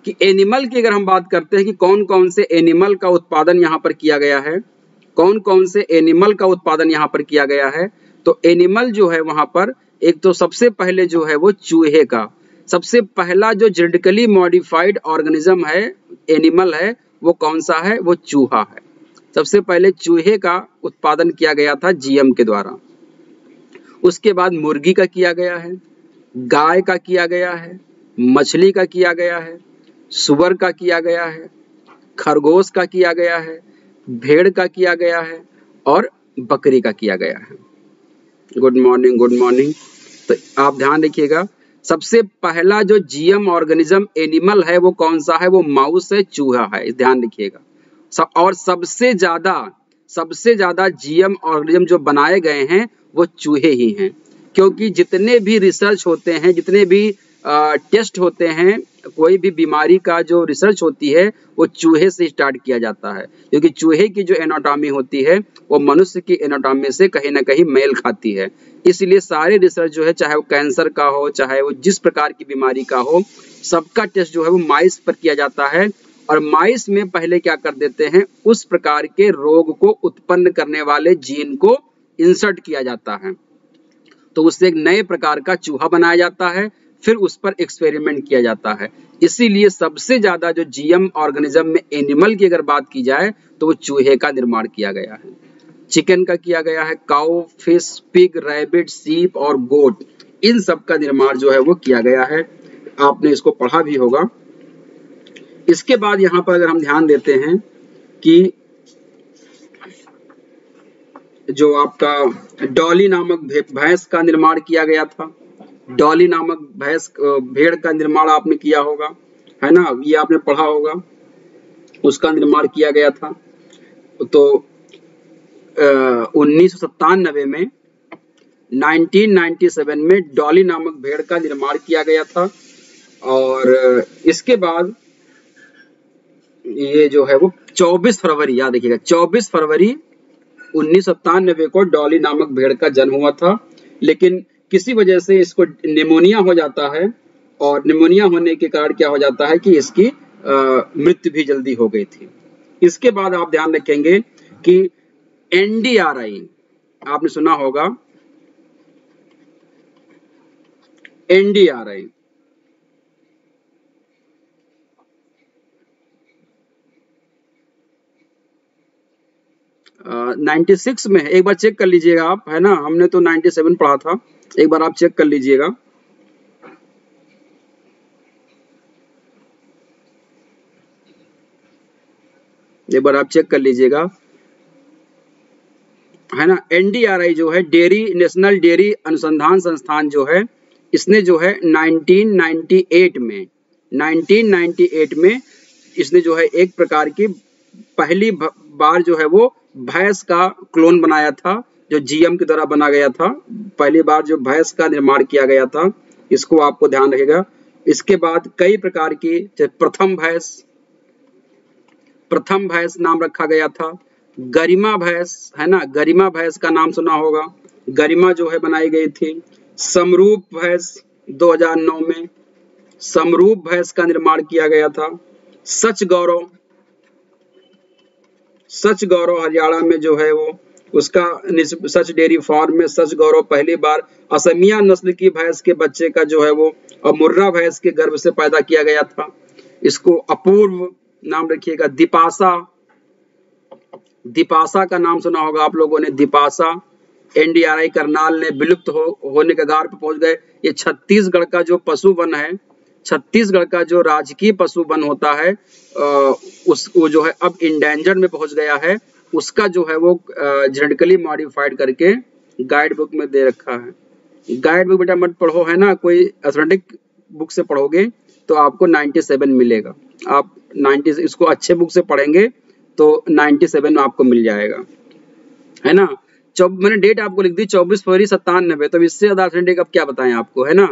कि एनिमल की अगर हम बात करते हैं कि कौन कौन से एनिमल का उत्पादन यहाँ पर किया गया है, कौन कौन से एनिमल का उत्पादन यहाँ पर किया गया है, तो एनिमल जो है वहां पर एक तो सबसे पहले जो है वो चूहे का, सबसे पहला जो जेनेटिकली मॉडिफाइड ऑर्गेनिज्म है एनिमल है वो कौन सा है, वो चूहा है। सबसे पहले चूहे का उत्पादन किया गया था जीएम के द्वारा, उसके बाद मुर्गी का किया गया है, गाय का किया गया है, मछली का किया गया है, सुअर का किया गया है, खरगोश का किया गया है, भेड़ का किया गया है और बकरी का किया गया है। Good morning good morning. तो आप ध्यान रखिएगा, सबसे पहला जो जीएम ऑर्गेनिज्म एनिमल है वो कौन सा है, वो माउस है, चूहा है, ध्यान रखिएगा। सब और सबसे ज्यादा सबसे ज्यादा जीएम ऑर्गेनिज्म जो बनाए गए हैं वो चूहे ही हैं, क्योंकि जितने भी रिसर्च होते हैं, जितने भी आ, टेस्ट होते हैं, कोई भी बीमारी का जो रिसर्च होती है वो चूहे से स्टार्ट किया जाता है, क्योंकि चूहे की जो एनाटॉमी होती है वो मनुष्य की एनाटॉमी से कहीं ना कहीं मेल खाती है। इसलिए सारे रिसर्च जो है, चाहे वो कैंसर का हो, चाहे वो जिस प्रकार की बीमारी का हो, सबका टेस्ट जो है वो माइस पर किया जाता है। और माइस में पहले क्या कर देते हैं, उस प्रकार के रोग को उत्पन्न करने वाले जीन को इंसर्ट किया जाता है, तो उससे एक नए प्रकार का चूहा बनाया जाता है, फिर उस पर एक्सपेरिमेंट किया जाता है। इसीलिए सबसे ज्यादा जो जीएम ऑर्गेनिज्म में एनिमल की अगर बात की जाए तो वो चूहे का निर्माण किया गया है। चिकन का किया गया है, काऊ, फिश, पिग, रैबिट, सीप और गोट, इन सब का निर्माण जो है वो किया गया है, आपने इसको पढ़ा भी होगा। इसके बाद यहाँ पर अगर हम ध्यान देते हैं कि जो आपका डॉली नामक भैंस का निर्माण किया गया था, डॉली नामक भैंस भेड़ का निर्माण आपने किया होगा, है ना, ये आपने पढ़ा होगा, उसका निर्माण किया गया था। तो उन्नीस सौ सत्तानबे में नाइनटीन नाइंटी सेवन में डॉली नामक भेड़ का निर्माण किया गया था। और इसके बाद ये जो है वो चौबीस फरवरी, याद रखिएगा, चौबीस फरवरी उन्नीस सौ सत्तानबे को डॉली नामक भेड़ का जन्म हुआ था, लेकिन किसी वजह से इसको निमोनिया हो जाता है और निमोनिया होने के कारण क्या हो जाता है कि इसकी मृत्यु भी जल्दी हो गई थी। इसके बाद आप ध्यान रखेंगे कि एनडीआरआई आपने सुना होगा, एनडीआरआई छियानबे में, एक बार चेक कर लीजिएगा आप, है ना, हमने तो सत्तानबे पढ़ा था, एक बार आप चेक कर लीजिएगा। एक बार आप चेक कर लीजिएगा है ना, एनडीआरआई जो है डेयरी नेशनल डेयरी अनुसंधान संस्थान जो है, इसने जो है नाइनटीन नाइंटी एट में नाइनटीन नाइंटी एट में इसने जो है एक प्रकार की पहली बार जो है वो भैंस का क्लोन बनाया था, जो जीएम की तरह बना गया था, पहली बार जो भैंस का निर्माण किया गया था, इसको आपको ध्यान रखेगा। इसके बाद कई प्रकार की, जैसे प्रथम भैंस, प्रथम भैंस नाम रखा गया था, गरिमा भैंस है ना, गरिमा भैंस का नाम सुना होगा, गरिमा जो है बनाई गई थी। समरूप भैंस दो हज़ार नौ में समरूप भैंस का निर्माण किया गया था। सच गौरव, सच गौरव हरियाणा में जो है वो उसका सच डेयरी फार्म में सच गौरव पहली बार असमिया नस्ल की भैंस के बच्चे का जो है वो अमुर्रा भैंस के गर्भ से पैदा किया गया था। इसको अपूर्व नाम रखिएगा। दीपाशा, दीपाशा का नाम सुना होगा आप लोगों ने, दीपाशा एनडीआरआई करनाल ने विलुप्त हो, होने के कगार पर पहुंच गए। ये छत्तीसगढ़ का जो पशु वन है, छत्तीसगढ़ का जो राजकीय पशु वन होता है उसको जो है अब इंडेंजर्ड में पहुंच गया है। उसका जो है वो जेनेटिकली मॉडिफाइड करके गाइड बुक में दे रखा है। गाइड बुक बेटा मत पढ़ो है ना, कोई एथलेटिक बुक से पढ़ोगे तो आपको सत्तानवे मिलेगा। आप नब्बे इसको अच्छे बुक से पढ़ेंगे तो सत्तानवे आपको मिल जाएगा है ना। चौब मैंने डेट आपको लिख दी चौबीस फरवरी सत्तानबे, तो इससे ज्यादा एथलेटिक अब क्या बताएं आपको है ना।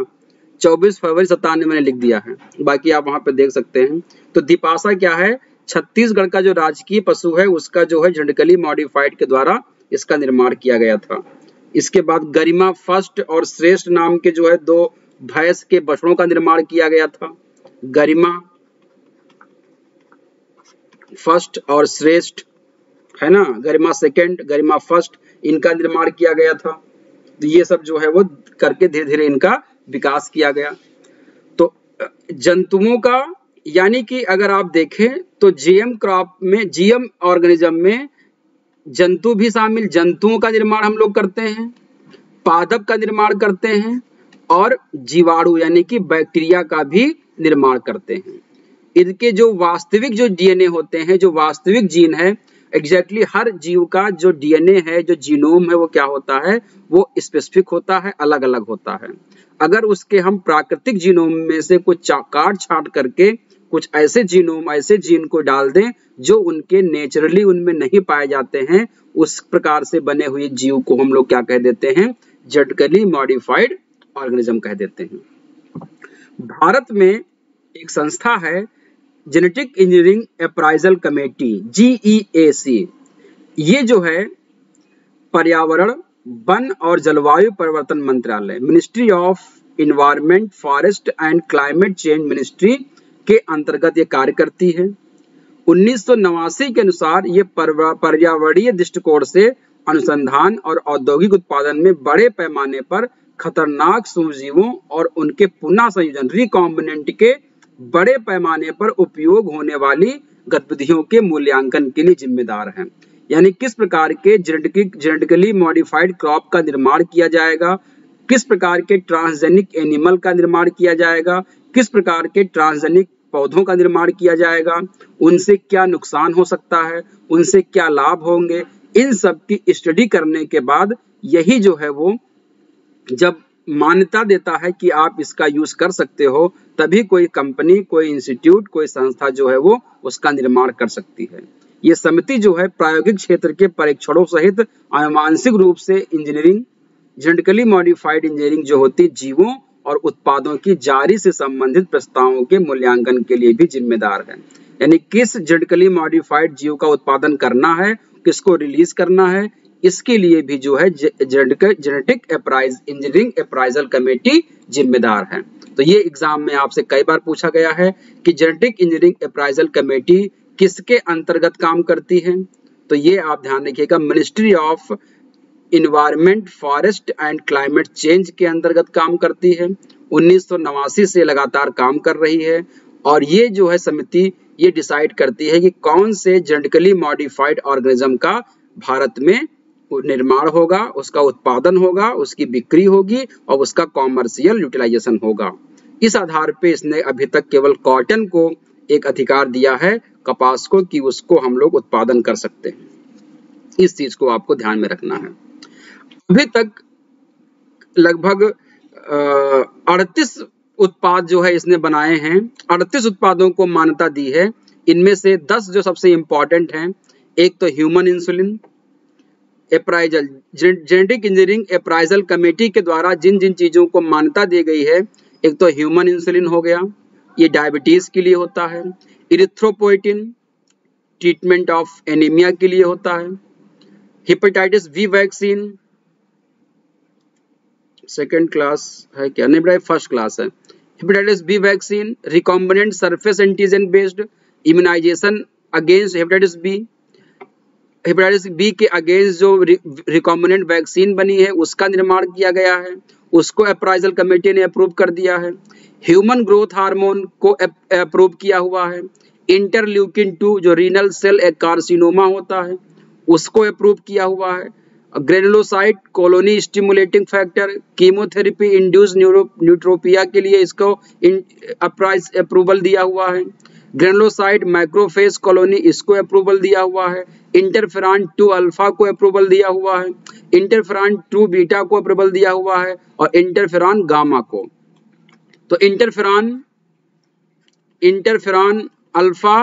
चौबीस फरवरी सत्तानबे मैंने लिख दिया है, बाकी आप वहां पे देख सकते हैं। तो दीपाशा क्या है, छत्तीसगढ़ का जो राजकीय पशु है उसका जो है जेनेटिकली मॉडिफाइड के द्वारा इसका निर्माण किया गया था। इसके बाद गरिमा फर्स्ट और श्रेष्ठ नाम के जो है दो भैंस के बछड़ों का निर्माण किया गया था। गरिमा फर्स्ट और श्रेष्ठ है ना, गरिमा सेकंड, गरिमा फर्स्ट, इनका निर्माण किया गया था। तो ये सब जो है वो करके धीरे धीरे इनका विकास किया गया। तो जंतुओं का यानी कि अगर आप देखें तो जीएम क्रॉप में, जीएम ऑर्गेनिज्म में जंतु भी शामिल, जंतुओं का निर्माण हम लोग करते हैं, पादप का निर्माण करते हैं और जीवाणु यानी कि बैक्टीरिया का भी निर्माण करते हैं। इनके जो वास्तविक जो डीएनए होते हैं, जो वास्तविक जीन है, एग्जैक्टली exactly हर जीव का जो डीएनए है, जो जीनोम है, वो क्या होता है, वो स्पेसिफिक होता है, अलग अलग होता है। अगर उसके हम प्राकृतिक जीनोम में से कुछ काट छाट करके कुछ ऐसे जीनोम, ऐसे जीन को डाल दें जो उनके नेचुरली उनमें नहीं पाए जाते हैं, उस प्रकार से बने हुए जीव को हम लोग क्या कह देते हैं, जेनेटिकली मॉडिफाइड ऑर्गेनिज्म कह देते हैं। भारत में एक संस्था है genetic engineering appraisal committee, GEAC. ये जो है पर्यावरण, वन और जलवायु परिवर्तन मंत्रालय, ministry of environment, forest and climate change ministry के अंतर्गत ये कार्य करती है। उन्नीस सौ नवासी के अनुसार ये पर्यावरणीय दृष्टिकोण से अनुसंधान और औद्योगिक उत्पादन में बड़े पैमाने पर खतरनाक सूक्ष्मजीवों और उनके पुनः संयोजन रिकॉम्बिनेंट के बड़े पैमाने पर उपयोग होने वाली गतिविधियों के मूल्यांकन के लिए जिम्मेदार है। यानी किस प्रकार के जेनेटिक जेनेटिकली मॉडिफाइड क्रॉप का निर्माण किया जाएगा, किस प्रकार के ट्रांसजेनिक एनिमल का निर्माण किया जाएगा, किस प्रकार के ट्रांसजेनिक पौधों का निर्माण किया जाएगा, उनसे क्या नुकसान हो सकता है, उनसे क्या लाभ होंगे, इन सब की स्टडी करने के बाद यही जो है वो जब मान्यता देता है कि आप इसका यूज कर सकते हो, तभी कोई कंपनी, कोई इंस्टीट्यूट, कोई संस्था जो है वो उसका निर्माण कर सकती है। ये समिति जो है प्रायोगिक क्षेत्र के परीक्षणों सहित आनुवांशिक रूप से इंजीनियरिंग, जेनेटिकली मॉडिफाइड इंजीनियरिंग जो होती है, जीवों और उत्पादों की जारी से संबंधित प्रस्तावों के मूल्यांकन के लिए भी जिम्मेदार है। यानी किस जेनेटिकली मॉडिफाइड जीव का उत्पादन करना है, किसको रिलीज करना है, इसके लिए भी जो है genetic appraise engineering appraisal committee जिम्मेदार है। तो ये एग्जाम में आपसे कई बार पूछा गया है कि जेनेटिक इंजीनियरिंग एप्राइजल कमेटी किसके अंतर्गत काम करती है, तो ये आप ध्यान रखिएगा, ministry of environment, forest and climate change के अंतर्गत काम करती है। उन्नीस सौ नवासी से लगातार काम कर रही है और ये जो है समिति ये डिसाइड करती है कि कौन से जेनेटिकली मॉडिफाइड ऑर्गेनिज्म का भारत में निर्माण होगा, उसका उत्पादन होगा, उसकी बिक्री होगी और उसका कॉमर्शियल यूटिलाइजेशन होगा। इस आधार पे इसने अभी तक केवल कॉटन को एक अधिकार दिया है, कपास को, कि उसको हम लोग उत्पादन कर सकते हैं। इस चीज को आपको ध्यान में रखना है। अभी तक लगभग अड़तीस उत्पाद जो है इसने बनाए हैं, अड़तीस उत्पादों को मान्यता दी है। इनमें से दस जो सबसे इंपॉर्टेंट हैं, एक तो human insulin, appraisal genetic engineering appraisal committee के द्वारा जिन जिन चीज़ों को मान्यता दी गई है, एक तो ह्यूमन इंसुलिन हो गया, ये डायबिटीज़ के लिए होता है, इरिथ्रोपोइटिन ट्रीटमेंट ऑफ एनीमिया के लिए होता है, hepatitis we vaccine second class है क्या, नहीं बेटा फर्स्ट क्लास है, hepatitis B vaccine, recombinant surface antigen based immunization against hepatitis B, hepatitis B के अगेंस्ट जो रिकॉम्बिनेंट वैक्सीन बनी है उसका निर्माण किया गया है, उसको एप्राइजल कमेटी ने अप्रूव कर दिया है, ह्यूमन ग्रोथ हार्मोन को अप्रूव किया हुआ है, इंटरल्यूकिन टू जो रीनल सेल एक कार्सिनोमा होता है उसको अप्रूव किया हुआ है, granulocyte colony stimulating factor chemotherapy induce neuro neutropenia के लिए इसको अप्राइज अप्रूवल दिया हुआ है, ग्रेनुलोसाइट माइक्रोफेज कॉलोनी इसको अप्रूवल दिया हुआ है, इंटरफेरॉन टू अल्फा को अप्रूवल दिया हुआ है, इंटरफेरॉन टू बीटा को अप्रूवल दिया हुआ है और इंटरफेरॉन गामा को। तो इंटरफेरॉन इंटरफेरॉन अल्फा,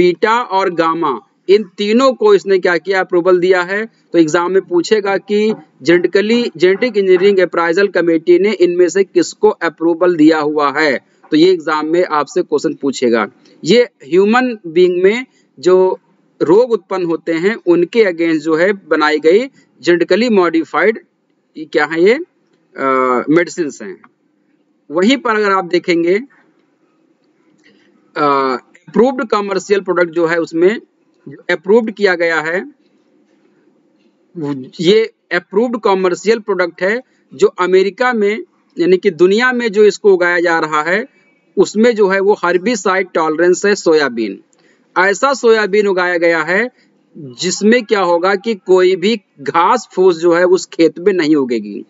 बीटा और गामा इन तीनों को इसने क्या किया, अप्रूवल दिया है। तो एग्जाम में पूछेगा कि genetically genetic engineering appraisal committee ने इनमें से किसको अप्रूवल दिया हुआ है, तो ये एग्जाम में आपसे क्वेश्चन पूछेगा। ये ह्यूमन बीइंग में जो रोग उत्पन्न होते हैं उनके अगेंस्ट जो है बनाई गई जेनेटिकली मॉडिफाइड क्या है ये मेडिसिन हैं। वहीं पर अगर आप देखेंगे अप्रूव्ड कमर्शियल प्रोडक्ट जो है उसमें अप्रूव्ड किया गया है, ये अप्रूव्ड कॉमर्शियल प्रोडक्ट है जो अमेरिका में यानी कि दुनिया में जो इसको उगाया जा रहा है उसमें जो है वो हर्बिसाइड टॉलरेंस है। सोयाबीन, ऐसा सोयाबीन उगाया गया है जिसमें क्या होगा कि कोई भी घास फूस जो है उस खेत में नहीं उगेगी।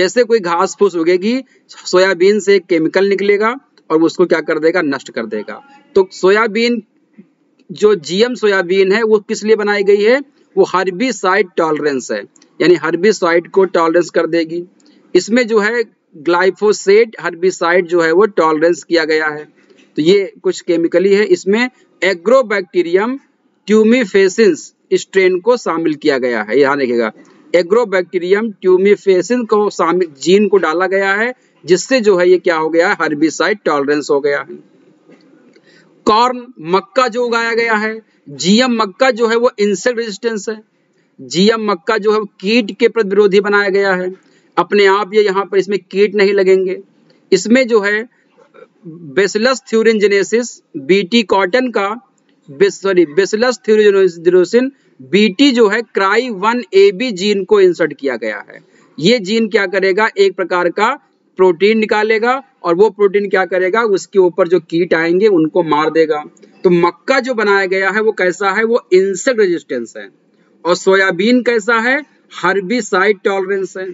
जैसे कोई घास फूस उगेगी, सोयाबीन से केमिकल निकलेगा और उसको क्या कर देगा, नष्ट कर देगा। तो सोयाबीन जो जीएम सोयाबीन है वो किस लिए बनाई गई है, वो हर्बिसाइड टॉलरेंस है, यानी हर्बिसाइड को टॉलरेंस कर देगी। इसमें जो है ग्लाइफोसेट हर्बिसाइड जो है वो टॉलरेंस किया गया है। तो ये कुछ केमिकली है, इसमें एग्रोबैक्टीरियम ट्यूमीफेसिंस स्ट्रेन को शामिल किया गया है। यहाँ देखिएगा, एग्रोबैक्टीरियम ट्यूमीफेसिन को शामिल जीन को डाला गया है, जिससे जो है ये क्या हो गया, हर्बिसाइड टॉलरेंस हो गया है। कॉर्न मक्का जो उगाया गया है, जीएम मक्का जो है वो इंसेक्ट रेजिस्टेंस है। जीएम मक्का जो है वो कीट के प्रति विरोधी बनाया गया है, अपने आप ये यहाँ पर इसमें कीट नहीं लगेंगे। इसमें जो है बेसिलस थ्यूरिंजिनेसिस बीटी कॉटन का सॉरी बेसिलस थ्यूरिंजिनेसिन बीटी जो है cry one A B gene को इंसर्ट किया गया है। ये जीन क्या करेगा, एक प्रकार का प्रोटीन निकालेगा और वो प्रोटीन क्या करेगा, उसके ऊपर जो कीट आएंगे उनको मार देगा। तो मक्का जो बनाया गया है वो कैसा है, वो इंसेक्ट रेजिस्टेंस है, और सोयाबीन कैसा है, हर्बिसाइड टॉलरेंस है।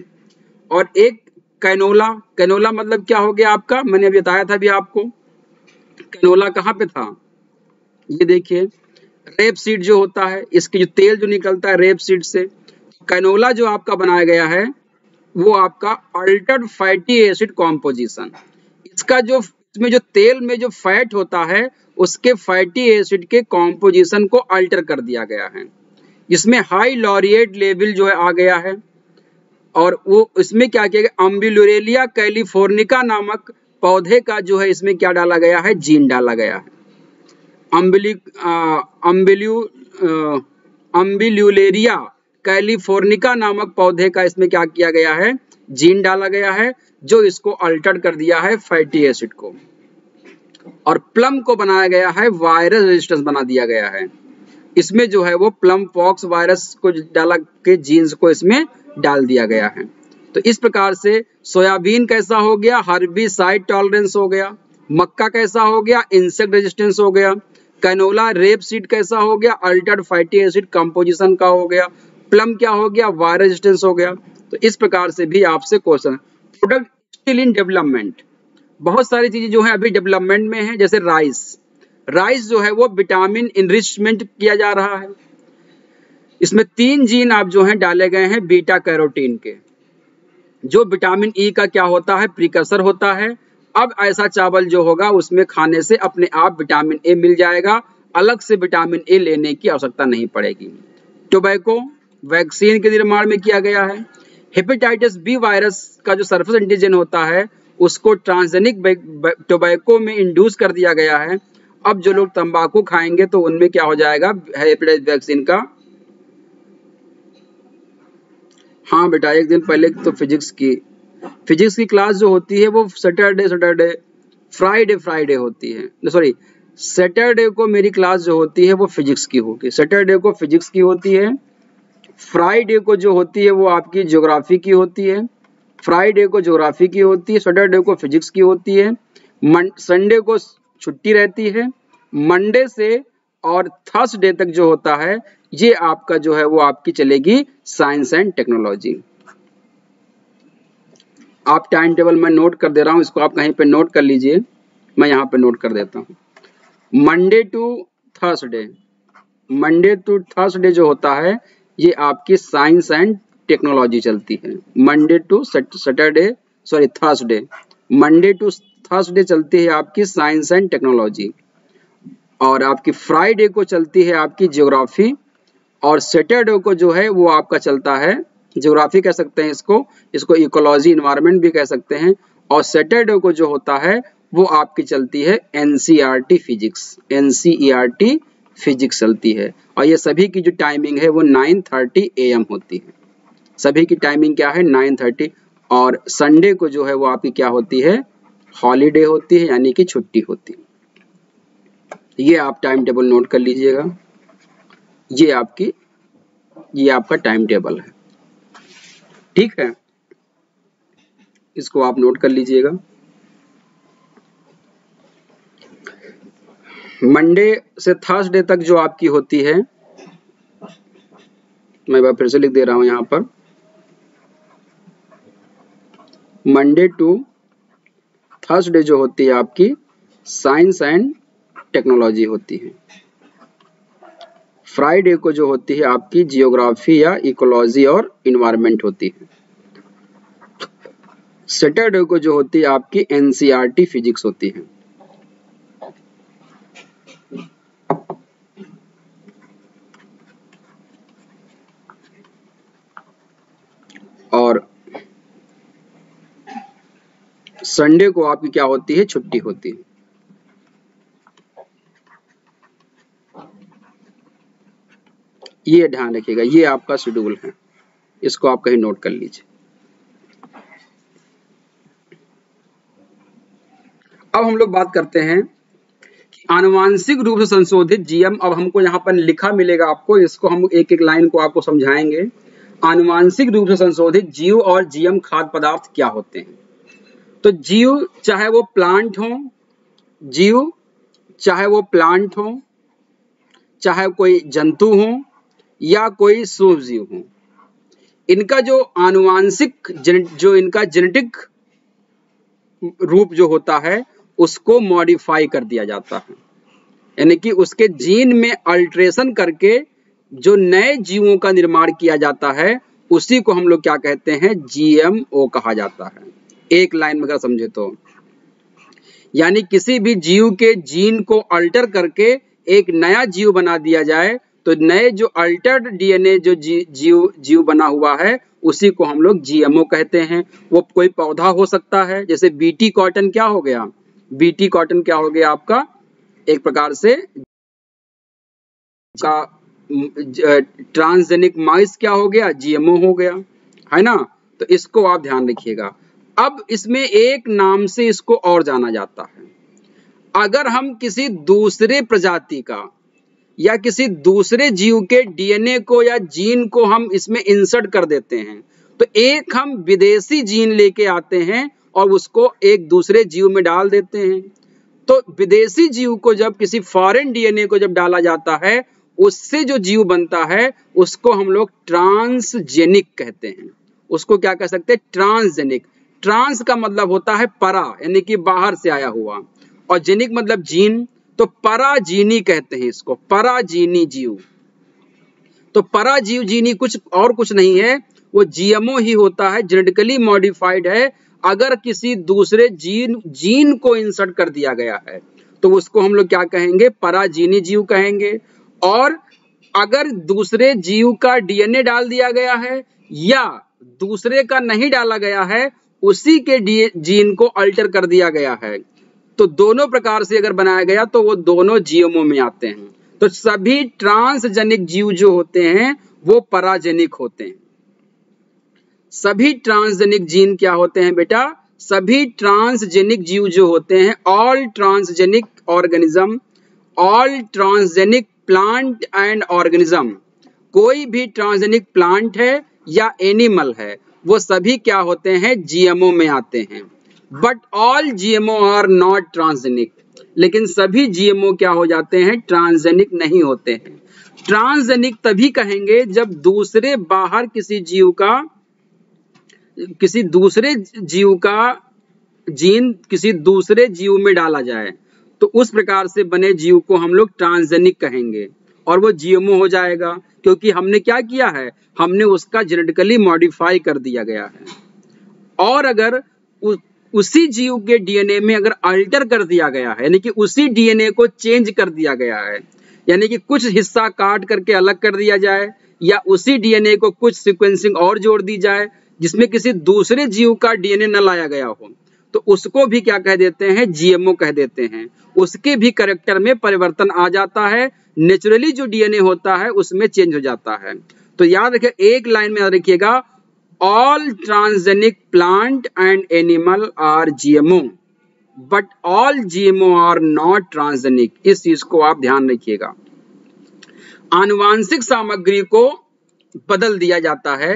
और एक कैनोला, कैनोला मतलब क्या हो गया आपका, मैंने अभी बताया था भी आपको कैनोला कहाँ पे था, ये देखिए रेप सीड जो होता है, इसके जो तेल जो निकलता है रेप सीड से। कैनोला जो आपका बनाया गया है वो आपका अल्टर्ड फैटी एसिड कॉम्पोजिशन, इसका जो इसमें जो तेल में जो फैट होता है उसके फैटी एसिड के कॉम्पोजिशन को अल्टर कर दिया गया है। इसमें हाई लॉरिएट लेवल जो है आ गया है, और वो इसमें क्या किया गया, अम्बुलरेलिया कैलिफोर्निका नामक पौधे का जो है इसमें क्या डाला गया है, जीन डाला गया है। अम्बिली अम्बिल्यू अम्बिलुलेरिया कैलिफोर्निका नामक पौधे का इसमें क्या किया गया है, जीन डाला गया है, जो इसको अल्टर कर दिया है फैटी एसिड को। और प्लम को बनाया गया है वायरस रेजिस्टेंस बना दिया गया है। इसमें जो है वो प्लम पॉक्स वायरस को डाला के जीन्स को इसमें डाल दिया गया है। तो इस प्रकार से सोयाबीन कैसा हो गया, हर्बिसाइड टॉलरेंस हो गया। मक्का कैसा हो गया, इंसेक्ट रेजिस्टेंस हो गया। कैनोला रेप सीड कैसा हो गया, अल्टर्ड फैटी एसिड कंपोजिशन का हो गया। प्लम क्या हो गया, वायरस रेजिस्टेंस हो गया। तो इस प्रकार से भी आपसे question. Product still in development, बहुत सारी चीजें जो है अभी डेवलपमेंट में है, जैसे राइस राइस जो है वो विटामिन इनरिचमेंट किया जा रहा है। इसमें तीन जीन आप जो है डाले गए हैं बीटा कैरोटीन के, जो विटामिन ई का क्या होता है, प्रीकर्सर होता है। अब ऐसा चावल जो होगा उसमें खाने से अपने आप विटामिन ए मिल जाएगा, अलग से विटामिन ए लेने की आवश्यकता नहीं पड़ेगी। टोबैको वैक्सीन के निर्माण में किया गया है। हेपेटाइटिस बी वायरस का जो सरफेस एंटीजन होता है उसको ट्रांसजेनिक टोबैको में इंड्यूस कर दिया गया है। अब जो लोग तंबाकू खाएंगे तो उनमें क्या हो जाएगा हेपेटाइटिस वैक्सीन का। हाँ बेटा, एक दिन पहले तो फिजिक्स की फिजिक्स की क्लास जो होती है वो सैटरडे सैटरडे फ्राइडे फ्राइडे होती है। सॉरी, सैटरडे को मेरी क्लास जो होती है वो फिजिक्स की होगी, सैटरडे को फिजिक्स की होती है। फ्राइडे को जो होती है वो आपकी ज्योग्राफी की होती है, फ्राइडे को ज्योग्राफी की होती है, सैटरडे को फिजिक्स की होती है। संडे को छुट्टी रहती है। मंडे से और थर्सडे तक जो होता है ये आपका जो है वो आपकी चलेगी साइंस एंड टेक्नोलॉजी। आप टाइम टेबल मैं नोट कर दे रहा हूँ, इसको आप कहीं पे नोट कर लीजिए, मैं यहाँ पे नोट कर देता हूँ। Monday to Thursday, Monday to Thursday जो होता है ये आपकी साइंस एंड टेक्नोलॉजी चलती है। Monday to Saturday sorry Thursday, Monday to Thursday चलती है आपकी साइंस एंड टेक्नोलॉजी, और आपकी फ्राइडे को चलती है आपकी ज्योग्राफी, और सैटरडे को जो है वो आपका चलता है ज्योग्राफी कह सकते हैं इसको, इसको इकोलॉजी इन्वायरमेंट भी कह सकते हैं, और सैटरडे को जो होता है वो आपकी चलती है एनसीईआरटी फिजिक्स, एनसीईआरटी फिजिक्स चलती है। और ये सभी की जो टाइमिंग है वो नाइन थर्टी ए एम होती है, सभी की टाइमिंग क्या है नाइन थर्टी। और संडे को जो है वो आपकी क्या होती है हॉलीडे होती है, यानी कि छुट्टी होती है। ये आप टाइम टेबल नोट कर लीजिएगा, ये आपकी ये आपका टाइम टेबल है, ठीक है, इसको आप नोट कर लीजिएगा। मंडे से थर्सडे तक जो आपकी होती है, मैं फिर से लिख दे रहा हूं यहां पर, मंडे टू थर्सडे जो होती है आपकी साइंस एंड टेक्नोलॉजी होती है। फ्राइडे को जो होती है आपकी जियोग्राफी या इकोलॉजी और इन्वायरमेंट होती है। सैटरडे को जो होती है आपकी एनसीईआरटी फिजिक्स होती है। और संडे को आपकी क्या होती है छुट्टी होती है। ये ध्यान रखिएगा, ये आपका शेड्यूल है, इसको आप कहीं नोट कर लीजिए। अब हम लोग बात करते हैं कि आनुवांशिक रूप से संशोधित जीएम। अब हमको यहाँ पर लिखा मिलेगा आपको, इसको हम एक एक लाइन को आपको समझाएंगे। आनुवांशिक रूप से संशोधित जीव और जीएम खाद्य पदार्थ क्या होते हैं। तो जीव चाहे वो प्लांट हो, जीव चाहे वो प्लांट हो, चाहे कोई जंतु हो या कोई सूक्ष्मजीव हो, इनका जो आनुवांशिक जो इनका जेनेटिक रूप जो होता है उसको मॉडिफाई कर दिया जाता है, यानी कि उसके जीन में अल्ट्रेशन करके जो नए जीवों का निर्माण किया जाता है उसी को हम लोग क्या कहते हैं जीएमओ कहा जाता है। एक लाइन में अगर समझे तो, यानी किसी भी जीव के जीन को अल्टर करके एक नया जीव बना दिया जाए तो नए जो अल्टर्ड डीएनए जो जी, जीव जीव बना हुआ है उसी को हम लोग जीएमओ कहते हैं। वो कोई पौधा हो सकता है, जैसे बीटी कॉटन क्या हो गया, बीटी कॉटन क्या हो गया आपका एक प्रकार से का ट्रांसजेनिक माइस क्या हो गया जीएमओ हो गया, है ना। तो इसको आप ध्यान रखिएगा। अब इसमें एक नाम से इसको और जाना जाता है। अगर हम किसी दूसरे प्रजाति का या किसी दूसरे जीव के डीएनए को या जीन को हम इसमें इंसर्ट कर देते हैं तो एक हम विदेशी जीन लेके आते हैं और उसको एक दूसरे जीव में डाल देते हैं। तो विदेशी जीव को जब किसी फॉरेन डीएनए को जब डाला जाता है उससे जो जीव बनता है उसको हम लोग ट्रांसजेनिक कहते हैं। उसको क्या कह सकते हैं ट्रांसजेनिक। ट्रांस का मतलब होता है परा, यानी कि बाहर से आया हुआ, और जेनिक मतलब जीन, तो पराजीनी कहते हैं इसको, पराजीनी जीव। तो पराजीव जीनी कुछ और कुछ नहीं है, वो जीएमओ ही होता है, जेनेटिकली मॉडिफाइड है। अगर किसी दूसरे जीन जीन को इंसर्ट कर दिया गया है तो उसको हम लोग क्या कहेंगे पराजीनी जीव कहेंगे। और अगर दूसरे जीव का डीएनए डाल दिया गया है या दूसरे का नहीं डाला गया है, उसी के जीन को अल्टर कर दिया गया है, तो दोनों प्रकार से अगर बनाया गया तो वो दोनों जीएमओ में आते हैं। तो सभी ट्रांसजेनिक जीव जो होते हैं वो पराजेनिक होते हैं। सभी ट्रांसजेनिक जीन क्या होते हैं बेटा? सभी ट्रांसजेनिक जीव जो होते हैं, all transgenic organism, all transgenic plant and organism, कोई भी ट्रांसजेनिक प्लांट है या एनिमल है, वो सभी क्या होते हैं? जीएमओ में आते हैं। But all GMO are not transgenic, लेकिन सभी जीएमओ क्या हो जाते हैं? ट्रांसजेनिक नहीं होते हैं। ट्रांसजेनिक तभी कहेंगे जब दूसरे बाहर किसी जीव का, किसी दूसरे जीव का जीन किसी दूसरे जीव में डाला जाए, तो उस प्रकार से बने जीव को हम लोग ट्रांसजेनिक कहेंगे और वो जीएमओ हो जाएगा, क्योंकि हमने क्या किया है? हमने उसका जेनेटिकली मॉडिफाई कर दिया गया है। और अगर उस उसी जीव के डीएनए में अगर अल्टर कर दिया गया है, यानी कि उसी डीएनए को चेंज कर दिया गया है, यानी कि कुछ हिस्सा काट करके अलग कर दिया जाए या उसी डीएनए को कुछ सीक्वेंसिंग और जोड़ दी जाए जिसमें किसी दूसरे जीव का डीएनए न लाया गया हो, तो उसको भी क्या कह देते हैं? जीएमओ कह देते हैं। उसके भी कैरेक्टर में परिवर्तन आ जाता है, नेचुरली जो डीएनए होता है उसमें चेंज हो जाता है। तो याद रखिए, एक लाइन में याद रखिएगा, All transgenic plant and animal are G M O, but all G M O are not transgenic। इस चीज को आप ध्यान रखिएगा। आनुवांशिक सामग्री को बदल दिया जाता है,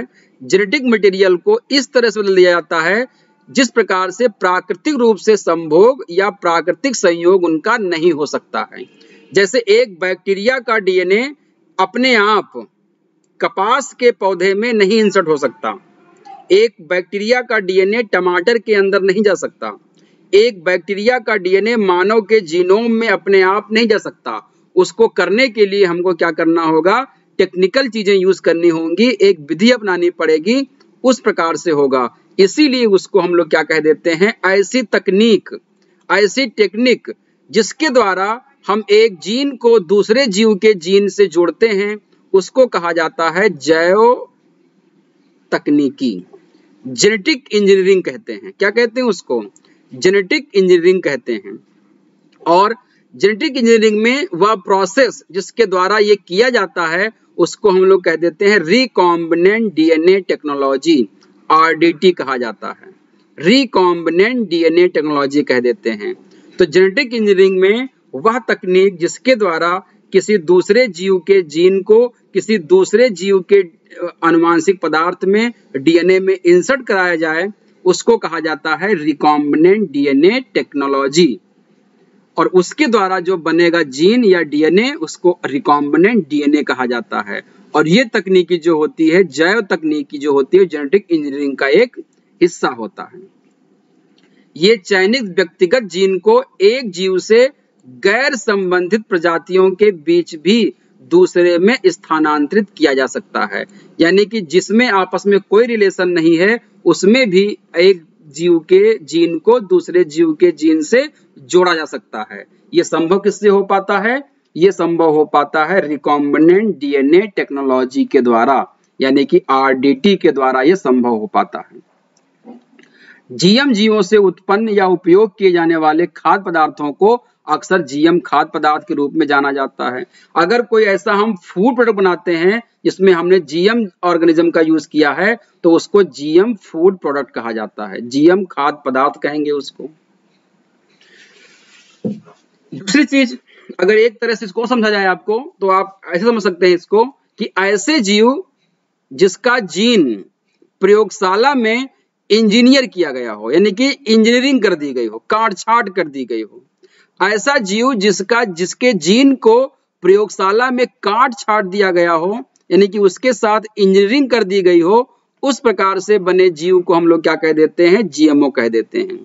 जेनेटिक मटेरियल को इस तरह से बदल दिया जाता है जिस प्रकार से प्राकृतिक रूप से संभोग या प्राकृतिक संयोग उनका नहीं हो सकता है। जैसे एक बैक्टीरिया का डीएनए अपने आप कपास के पौधे में नहीं इंसर्ट हो सकता, एक बैक्टीरिया का डीएनए टमाटर के अंदर नहीं जा सकता, एक बैक्टीरिया का डीएनए मानव के जीनोम में अपने आप नहीं जा सकता। उसको करने के लिए हमको क्या करना होगा? टेक्निकल चीजें यूज करनी होंगी, एक विधि अपनानी पड़ेगी, उस प्रकार से होगा। इसीलिए उसको हम लोग क्या कह देते हैं? ऐसी तकनीक, ऐसी टेक्निक जिसके द्वारा हम एक जीन को दूसरे जीव के जीन से जोड़ते हैं, उसको कहा जाता है जैव तकनीकी, जेनेटिक इंजीनियरिंग कहते हैं। क्या कहते हैं उसको? जेनेटिक इंजीनियरिंग कहते हैं। और जेनेटिक इंजीनियरिंग में वह प्रोसेस जिसके द्वारा ये किया जाता है उसको हम लोग कह देते हैं रिकॉम्बिनेंट डीएनए टेक्नोलॉजी, आरडीटी कहा जाता है, रिकॉम्बिनेंट डीएनए टेक्नोलॉजी कह देते हैं। तो जेनेटिक इंजीनियरिंग में वह तकनीक जिसके द्वारा किसी दूसरे जीव के जीन को किसी दूसरे जीव के अनुवांशिक पदार्थ में, डीएनए में इंसर्ट कराया जाए, उसको कहा जाता है रिकॉम्बिनेंट डीएनए टेक्नोलॉजी। और उसके द्वारा जो बनेगा जीन या डीएनए, उसको रिकॉम्बिनेंट डीएनए कहा जाता है। और ये तकनीकी जो होती है, जैव तकनीकी जो होती है, जेनेटिक इंजीनियरिंग का एक हिस्सा होता है। ये चयनित व्यक्तिगत जीन को एक जीव से गैर संबंधित प्रजातियों के बीच भी दूसरे में स्थानांतरित किया जा सकता है, यानी कि जिसमें आपस में कोई रिलेशन नहीं है उसमें भी एक जीव के जीन को दूसरे जीव के जीन से जोड़ा जा सकता है। यह संभव किससे हो पाता है? यह संभव हो पाता है रिकॉम्बिनेंट डीएनए टेक्नोलॉजी के द्वारा, यानी कि आरडीटी के द्वारा यह संभव हो पाता है। जीएम जीवों से उत्पन्न या उपयोग किए जाने वाले खाद्य पदार्थों को अक्सर जीएम खाद्य पदार्थ के रूप में जाना जाता है। अगर कोई ऐसा हम फूड प्रोडक्ट बनाते हैं जिसमें हमने जीएम ऑर्गेनिज्म का यूज किया है, तो उसको जीएम फूड प्रोडक्ट कहा जाता है, जीएम खाद्य पदार्थ कहेंगे उसको। दूसरी चीज, अगर एक तरह से इसको समझा जाए आपको, तो आप ऐसे समझ सकते हैं इसको कि ऐसे जीव जिसका जीन प्रयोगशाला में इंजीनियर किया गया हो, यानी कि इंजीनियरिंग कर दी गई हो, काट छाट कर दी गई हो, ऐसा जीव जिसका जिसके जीन को प्रयोगशाला में काट छाट दिया गया हो, यानी कि उसके साथ इंजीनियरिंग कर दी गई हो, उस प्रकार से बने जीव को हम लोग क्या कह देते हैं? जीएमओ कह देते हैं।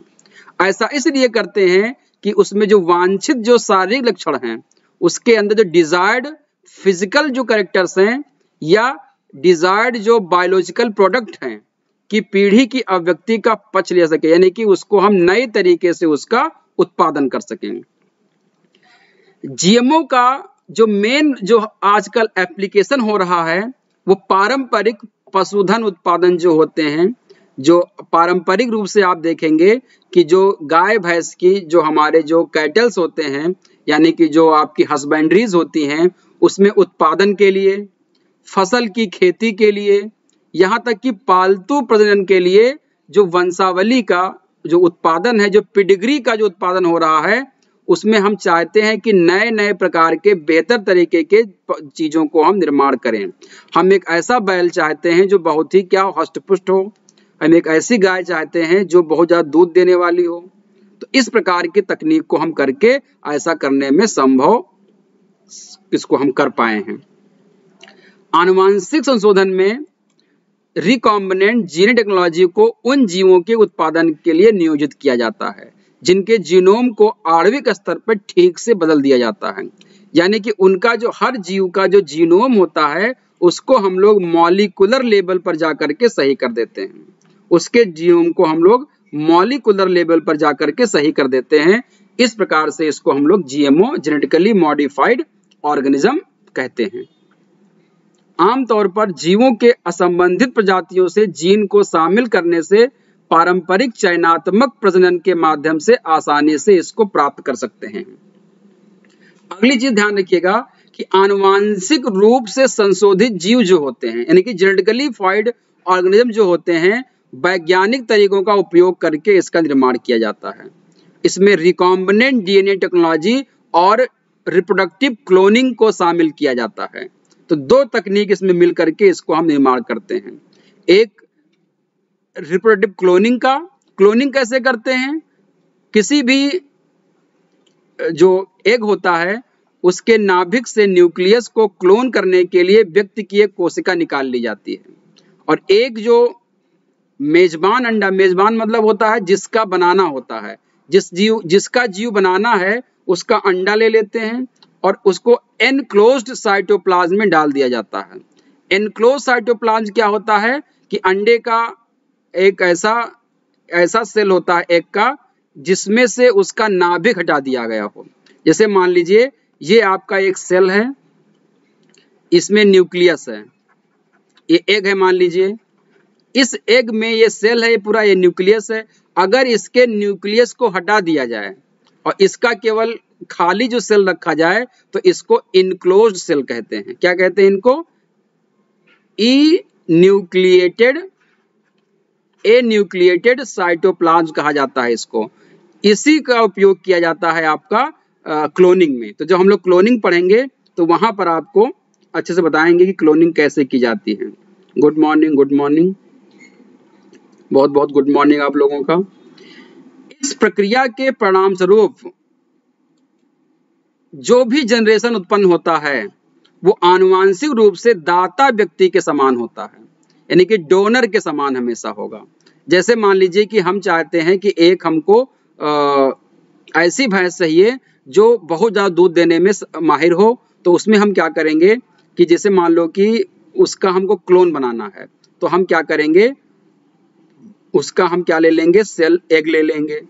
ऐसा इसलिए करते हैं कि उसमें जो वांछित जो शारीरिक लक्षण हैं, उसके अंदर जो डिजायर्ड फिजिकल जो कैरेक्टर्स हैं या डिजायर्ड जो बायोलॉजिकल प्रोडक्ट हैं, कि पीढ़ी की अभिव्यक्ति का पक्ष ले सके, यानी कि उसको हम नए तरीके से उसका उत्पादन कर सकें। जीएमओ का जो मेन जो आजकल एप्लीकेशन हो रहा है वो पारंपरिक पशुधन उत्पादन जो होते हैं, जो पारंपरिक रूप से आप देखेंगे कि जो गाय भैंस की जो हमारे जो कैटल्स होते हैं, यानी कि जो आपकी हस्बेंड्रीज होती हैं, उसमें उत्पादन के लिए, फसल की खेती के लिए, यहाँ तक कि पालतू प्रजनन के लिए जो वंशावली का जो उत्पादन है, जो पिडिग्री का जो उत्पादन हो रहा है, उसमें हम चाहते हैं कि नए नए प्रकार के बेहतर तरीके के चीज़ों को हम निर्माण करें। हम एक ऐसा बैल चाहते हैं जो बहुत ही क्या हष्टपुष्ट हो, हम एक ऐसी गाय चाहते हैं जो बहुत ज़्यादा दूध देने वाली हो। तो इस प्रकार की तकनीक को हम करके ऐसा करने में संभव इसको हम कर पाए हैं। आनुवांशिक संशोधन में रिकॉम्बिनेंट जीन टेक्नोलॉजी को उन जीवों के उत्पादन के लिए नियोजित किया जाता है जिनके जीनोम को आणविक स्तर पर ठीक से बदल दिया जाता है, यानी कि उनका जो हर जीव का जो जीनोम होता है उसको हम लोग मॉलिकुलर लेवल पर जाकर के सही कर देते हैं, उसके जीनोम को हम लोग मॉलिकुलर लेवल पर जाकर के सही कर देते हैं। इस प्रकार से इसको हम लोग जीएमओ जेनेटिकली मॉडिफाइड ऑर्गेनिज्म कहते हैं। आमतौर पर जीवों के असंबंधित प्रजातियों से जीन को शामिल करने से पारंपरिक चयनात्मक प्रजनन के माध्यम से आसानी से इसको प्राप्त कर सकते हैं। अगली चीज ध्यान रखिएगा कि आनुवांशिक रूप से संशोधित जीव जो होते हैं, यानी कि जेनेटिकली मॉडिफाइड ऑर्गेनिज्म जो होते हैं, वैज्ञानिक तरीकों का उपयोग करके इसका निर्माण किया जाता है। इसमें रिकॉम्बिनेंट डीएनए टेक्नोलॉजी और रिप्रोडक्टिव क्लोनिंग को शामिल किया जाता है। तो दो तकनीक इसमें मिलकर के इसको हम निर्माण करते हैं, एक रिप्रोडक्टिव क्लोनिंग का। क्लोनिंग कैसे करते हैं? किसी भी जो एग होता है उसके नाभिक से न्यूक्लियस को क्लोन करने के लिए व्यक्ति की एक कोशिका निकाल ली जाती है और एक जो मेजबान अंडा, मेजबान मतलब होता है जिसका बनाना होता है, जिस जीव जिसका जीव बनाना है उसका अंडा ले लेते हैं और उसको एनक्लोज्ड साइटोप्लाज्म में डाल दिया जाता है। एनक्लोज साइटोप्लाज्म क्या होता है कि अंडे का एक ऐसा ऐसा सेल होता है एक का जिसमें से उसका नाभिक हटा दिया गया हो। जैसे मान लीजिए ये आपका एक सेल है, इसमें न्यूक्लियस है, ये एग है मान लीजिए, इस एग में ये सेल है, ये पूरा ये न्यूक्लियस है। अगर इसके न्यूक्लियस को हटा दिया जाए और इसका केवल खाली जो सेल रखा जाए तो इसको इनक्लोज्ड सेल कहते हैं। क्या कहते हैं इनको? Enucleated anucleated cytoplasm कहा जाता है इसको। इसी का उपयोग किया जाता है आपका आ, क्लोनिंग में। तो जब हम लोग क्लोनिंग पढ़ेंगे तो वहां पर आपको अच्छे से बताएंगे कि क्लोनिंग कैसे की जाती है। गुड मॉर्निंग, गुड मॉर्निंग, बहुत बहुत गुड मॉर्निंग आप लोगों का। इस प्रक्रिया के परिणाम स्वरूप जो भी जनरेशन उत्पन्न होता है वो आनुवांशिक रूप से दाता व्यक्ति के समान होता है, यानी कि डोनर के समान हमेशा होगा। जैसे मान लीजिए कि हम चाहते हैं कि एक हमको आ, ऐसी भैंस चाहिए जो बहुत ज़्यादा दूध देने में माहिर हो, तो उसमें हम क्या करेंगे कि जैसे मान लो कि उसका हमको क्लोन बनाना है, तो हम क्या करेंगे, उसका हम क्या ले लेंगे, सेल एग ले लेंगे,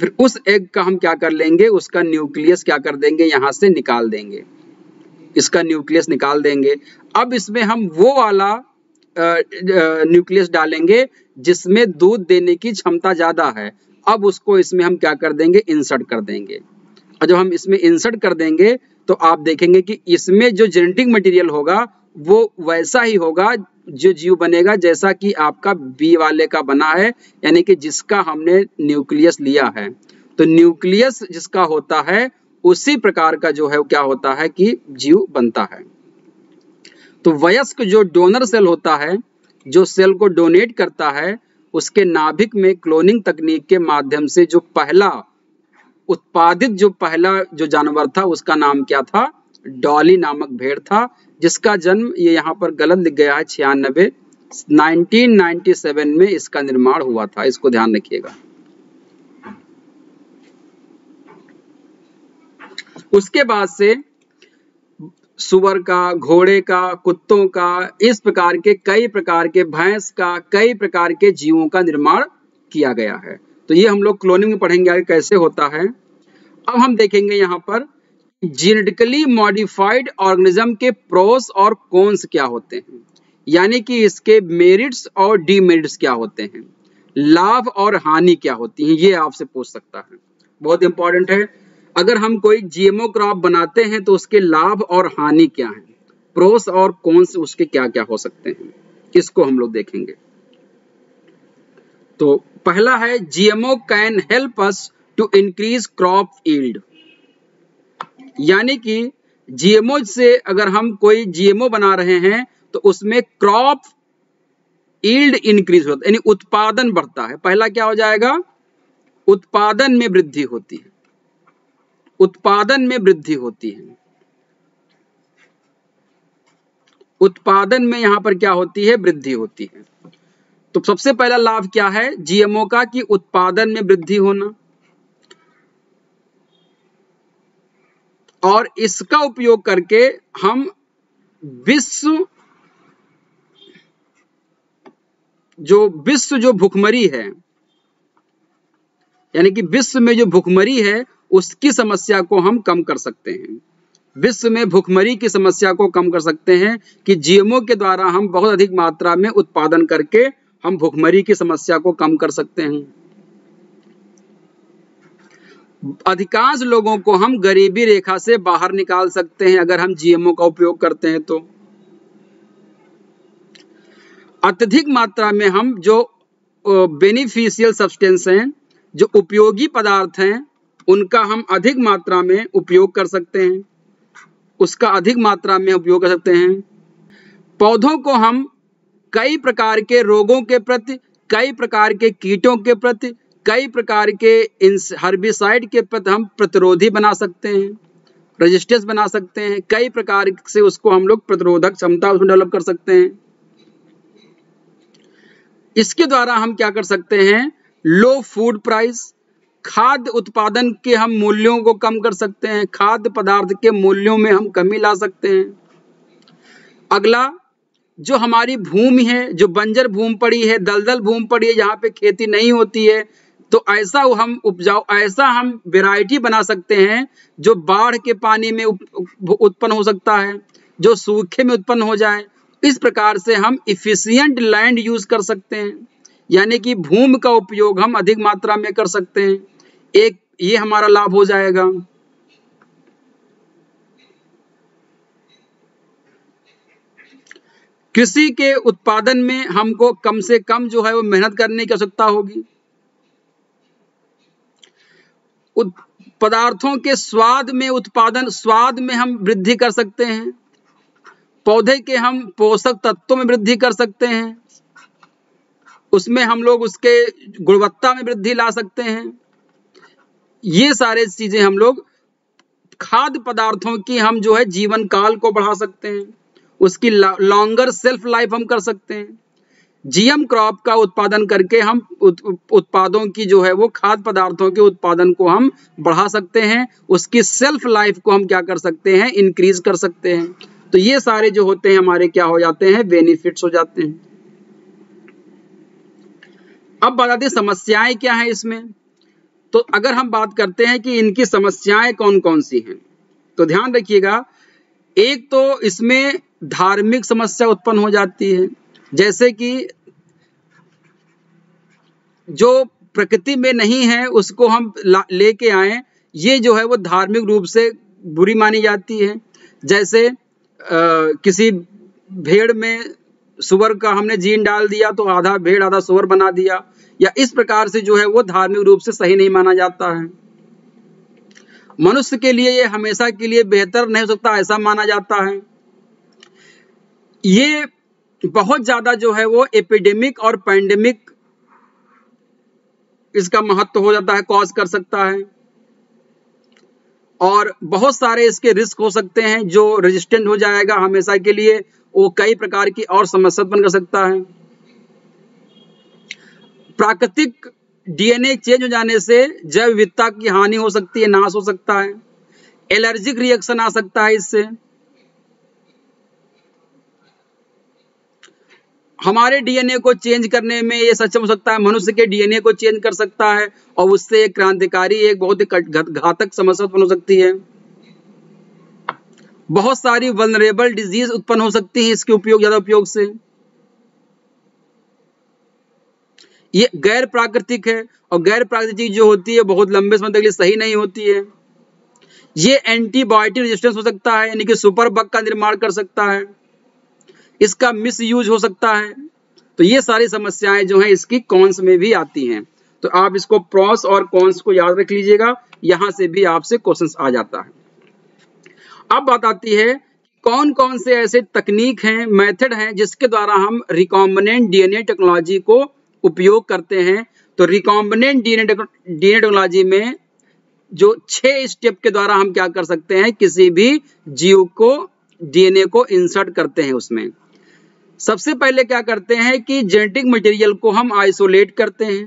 फिर उस एग का हम क्या कर लेंगे, उसका न्यूक्लियस क्या कर देंगे, यहाँ से निकाल देंगे, इसका न्यूक्लियस निकाल देंगे। अब इसमें हम वो वाला न्यूक्लियस डालेंगे जिसमें दूध देने की क्षमता ज़्यादा है। अब उसको इसमें हम क्या कर देंगे, इंसर्ट कर देंगे। और जब हम इसमें इंसर्ट कर देंगे तो आप देखेंगे कि इसमें जो जेनेटिक मटेरियल होगा वो वैसा ही होगा, जो जीव बनेगा जैसा कि आपका बी वाले का बना है, यानी कि जिसका हमने न्यूक्लियस लिया है। तो न्यूक्लियस जिसका होता है उसी प्रकार का जो है क्या होता है कि जीव बनता है। तो वयस्क जो डोनर सेल होता है, जो सेल को डोनेट करता है, उसके नाभिक में क्लोनिंग तकनीक के माध्यम से जो पहला उत्पादित जो पहला जो जानवर था उसका नाम क्या था, डॉली नामक भेड़ था, जिसका जन्म ये यहाँ पर गलत लिख गया है छियानबे नाइनटीन नाइंटी सेवन में इसका निर्माण हुआ था। इसको ध्यान रखिएगा। उसके बाद से सुअर का, घोड़े का, कुत्तों का, इस प्रकार के कई प्रकार के, भैंस का, कई प्रकार के जीवों का निर्माण किया गया है। तो ये हम लोग क्लोनिंग में पढ़ेंगे आगे कैसे होता है। अब हम देखेंगे यहाँ पर जेनेटिकली मॉडिफाइड ऑर्गेनिज्म के प्रोस और कॉन्स क्या होते हैं, यानी कि इसके मेरिट्स और डीमेरिट्स क्या होते हैं, लाभ और हानि क्या होती है, ये आपसे पूछ सकता है। बहुत इंपॉर्टेंट है। अगर हम कोई जीएमओ क्रॉप बनाते हैं तो उसके लाभ और हानि क्या है, प्रोस और कॉन्स उसके क्या क्या हो सकते हैं, इसको हम लोग देखेंगे। तो पहला है GMO can help us to increase crop yield, यानी कि जीएमओ से अगर हम कोई जीएमओ बना रहे हैं तो उसमें क्रॉप यील्ड इंक्रीज होता है, यानी उत्पादन बढ़ता है। पहला क्या हो जाएगा, उत्पादन में वृद्धि होती है, उत्पादन में वृद्धि होती है, उत्पादन में यहां पर क्या होती है, वृद्धि होती है। तो सबसे पहला लाभ क्या है जीएमओ का, कि उत्पादन में वृद्धि होना, और इसका उपयोग करके हम विश्व जो विश्व जो भुखमरी है, यानी कि विश्व में जो भुखमरी है उसकी समस्या को हम कम कर सकते हैं। विश्व में भुखमरी की समस्या को कम कर सकते हैं कि जीएमओ के द्वारा हम बहुत अधिक मात्रा में उत्पादन करके हम भुखमरी की समस्या को कम कर सकते हैं। अधिकांश लोगों को हम गरीबी रेखा से बाहर निकाल सकते हैं अगर हम जीएमओ का उपयोग करते हैं तो। अत्यधिक मात्रा में हम जो बेनिफिशियल सब्सटेंस हैं, जो उपयोगी पदार्थ हैं, उनका हम अधिक मात्रा में उपयोग कर सकते हैं, उसका अधिक मात्रा में उपयोग कर सकते हैं। पौधों को हम कई प्रकार के रोगों के प्रति, कई प्रकार के कीटों के प्रति, कई प्रकार के हर्बिसाइड के प्रति हम प्रतिरोधी बना सकते हैं, रेजिस्टेंस बना सकते हैं, कई प्रकार से उसको हम लोग प्रतिरोधक क्षमता उसमें डेवलप कर सकते हैं। इसके द्वारा हम क्या कर सकते हैं, लो फूड प्राइस, खाद्य उत्पादन के हम मूल्यों को कम कर सकते हैं, खाद्य पदार्थ के मूल्यों में हम कमी ला सकते हैं। अगला, जो हमारी भूमि है, जो बंजर भूमि पड़ी है, दलदल भूमि पड़ी है, जहाँ पे खेती नहीं होती है, तो ऐसा हम उपजाऊ, ऐसा हम वैरायटी बना सकते हैं जो बाढ़ के पानी में उत्पन्न हो सकता है, जो सूखे में उत्पन्न हो जाए। इस प्रकार से हम इफिशियंट लैंड यूज कर सकते हैं, यानी कि भूमि का उपयोग हम अधिक मात्रा में कर सकते हैं। एक ये हमारा लाभ हो जाएगा। कृषि के उत्पादन में हमको कम से कम जो है वो मेहनत करने की आवश्यकता होगी। पदार्थों के स्वाद में उत्पादन, स्वाद में हम वृद्धि कर सकते हैं। पौधे के हम पोषक तत्वों में वृद्धि कर सकते हैं, उसमें हम लोग उसके गुणवत्ता में वृद्धि ला सकते हैं। ये सारे चीजें हम लोग खाद्य पदार्थों की हम जो है जीवन काल को बढ़ा सकते हैं, उसकी लॉन्गर सेल्फ लाइफ हम कर सकते हैं। जीएम क्रॉप का उत्पादन करके हम उत, उत्पादों की जो है वो खाद्य पदार्थों के उत्पादन को हम बढ़ा सकते हैं, उसकी सेल्फ लाइफ को हम क्या कर सकते हैं, इंक्रीज कर सकते हैं। तो ये सारे जो होते हैं हमारे क्या हो जाते हैं, बेनिफिट्स हो जाते हैं। अब बताते हैं समस्याएं क्या है इसमें। तो अगर हम बात करते हैं कि इनकी समस्याएं कौन कौन सी हैं, तो ध्यान रखिएगा, एक तो इसमें धार्मिक समस्या उत्पन्न हो जाती है, जैसे कि जो प्रकृति में नहीं है उसको हम लेके आए, ये जो है वो धार्मिक रूप से बुरी मानी जाती है। जैसे आ, किसी भेड़ में सुअर का हमने जीन डाल दिया तो आधा भेड़ आधा सुअर बना दिया, या इस प्रकार से जो है वो धार्मिक रूप से सही नहीं माना जाता है। मनुष्य के लिए ये हमेशा के लिए बेहतर नहीं हो सकता, ऐसा माना जाता है। ये बहुत ज्यादा जो है वो एपिडेमिक और पैंडेमिक इसका महत्व हो जाता है, कॉज कर सकता है, और बहुत सारे इसके रिस्क हो सकते हैं। जो रेजिस्टेंट हो जाएगा हमेशा के लिए, वो कई प्रकार की और समस्या उत्पन्न कर सकता है। प्राकृतिक डीएनए चेंज हो जाने से जैव विविधता की हानि हो सकती है, नाश हो सकता है। एलर्जिक रिएक्शन आ सकता है इससे। हमारे डीएनए को चेंज करने में ये सक्षम हो सकता है, मनुष्य के डीएनए को चेंज कर सकता है, और उससे एक क्रांतिकारी, एक बहुत ही घातक समस्या उत्पन्न हो सकती है। बहुत सारी वल्नरेबल डिजीज उत्पन्न हो सकती है इसके उपयोग ज्यादा उपयोग से। ये गैर प्राकृतिक है और गैर प्राकृतिक जो होती है बहुत लंबे समय तक लिए सही नहीं होती है। ये एंटीबायोटिक रेजिस्टेंस हो सकता है यानी कि सुपर बग का निर्माण कर सकता है, इसका मिस यूज हो सकता है। तो ये सारी समस्याएं जो हैं इसकी कॉन्स में भी आती हैं। तो आप इसको प्रॉस और कॉन्स को याद रख लीजिएगा, यहां से भी आपसे क्वेश्चंस आ जाता है। अब बात आती है कौन कौन से ऐसे तकनीक हैं, मेथड हैं जिसके द्वारा हम रिकॉम्बिनेंट डीएनए टेक्नोलॉजी को उपयोग करते हैं। तो रिकॉम्बिनेंट डीएनए डीएनए टेक्नोलॉजी में जो छह स्टेप के द्वारा हम क्या कर सकते हैं, किसी भी जीव को डीएनए को इंसर्ट करते हैं। उसमें सबसे पहले क्या करते हैं कि जेनेटिक मटेरियल को हम आइसोलेट करते हैं।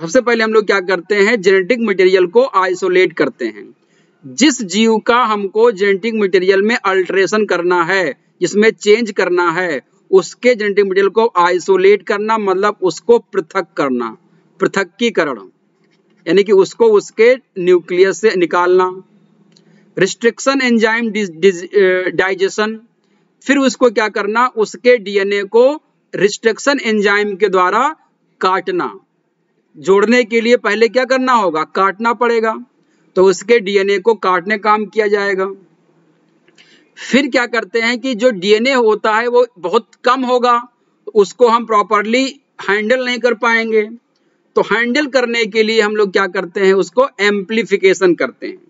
सबसे पहले हम लोग क्या करते हैं, जेनेटिक मटेरियल को आइसोलेट करते हैं। जिस जीव का हमको जेनेटिक मटेरियल में अल्टरेशन करना है, जिसमें चेंज करना है, उसके जेनेटिक मटेरियल को आइसोलेट करना मतलब उसको पृथक करना, पृथक्कीकरण, यानी कि उसको उसके न्यूक्लियस से निकालना। रिस्ट्रिक्शन एंजाइम डाइजेशन, फिर उसको क्या करना, उसके डीएनए को रिस्ट्रिक्शन एंजाइम के द्वारा काटना। जोड़ने के लिए पहले क्या करना होगा, काटना पड़ेगा, तो उसके डीएनए को काटने काम किया जाएगा। फिर क्या करते हैं कि जो डीएनए होता है वो बहुत कम होगा, उसको हम प्रॉपरली हैंडल नहीं कर पाएंगे, तो हैंडल करने के लिए हम लोग क्या करते हैं, उसको एम्प्लीफिकेशन करते हैं।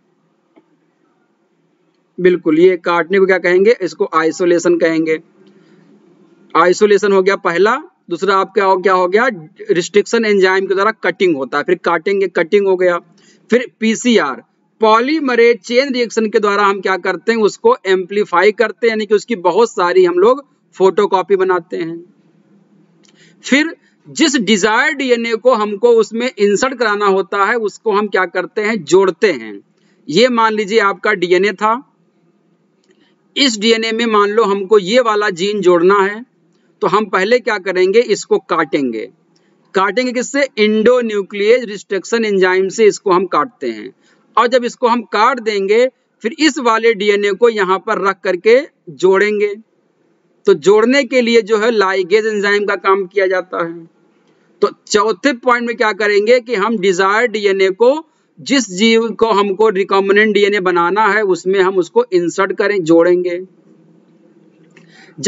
बिल्कुल, ये काटने को क्या कहेंगे, इसको आइसोलेशन कहेंगे। आइसोलेशन हो गया पहला। दूसरा आपका क्या हो गया, रिस्ट्रिक्शन एंजाइम के द्वारा कटिंग होता है, फिर काटेंगे, कटिंग हो गया। फिर पीसीआर, पॉलीमरेज चेन रिएक्शन के द्वारा हम क्या करते हैं, उसको एम्प्लीफाई करते हैं, यानी कि उसकी बहुत सारी हम लोग फोटोकॉपी बनाते हैं। फिर जिस डिजायर्ड डीएनए को हमको उसमें इंसर्ट कराना होता है, उसको हम क्या करते हैं, जोड़ते हैं। ये मान लीजिए आपका डीएनए था, इस डीएनए में मान लो हमको ये वाला जीन जोड़ना है, तो हम पहले क्या करेंगे, इसको काटेंगे। काटेंगे किससे, इंडो न्यूक्लियज रिस्ट्रिक्शन एंजाइम से इसको हम काटते हैं। और जब इसको हम काट देंगे, फिर इस वाले डीएनए को यहाँ पर रख करके जोड़ेंगे। तो जोड़ने के लिए जो है लाइगेज एंजाइम का काम किया जाता है। तो चौथे पॉइंट में क्या करेंगे कि हम डिजायर्ड डीएनए को, जिस जीव को हमको रिकॉम्बिनेंट डीएनए बनाना है, उसमें हम उसको इंसर्ट करें, जोड़ेंगे।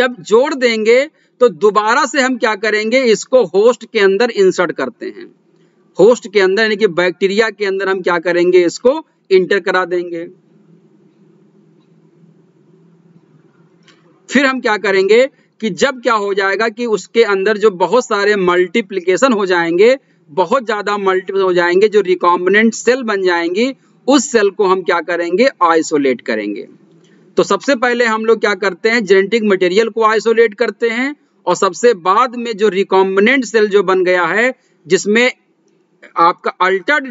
जब जोड़ देंगे तो दोबारा से हम क्या करेंगे, इसको होस्ट के अंदर इंसर्ट करते हैं। होस्ट के अंदर यानी कि बैक्टीरिया के अंदर हम क्या करेंगे, इसको इंटर करा देंगे। फिर हम क्या करेंगे कि जब क्या हो जाएगा कि उसके अंदर जो बहुत सारे मल्टीप्लिकेशन हो जाएंगे, बहुत ज्यादा मल्टीपल हो जाएंगे, जो रिकॉम्बिनेंट सेल बन जाएंगी, उस सेल को हम क्या करेंगे, आइसोलेट करेंगे। तो सबसे पहले हम लोग क्या करते हैं, जेनेटिक मटेरियल को आइसोलेट करते हैं, और सबसे बाद में जो रिकॉम्बिनेंट सेल जो बन गया है, जिसमें आपका अल्टर्ड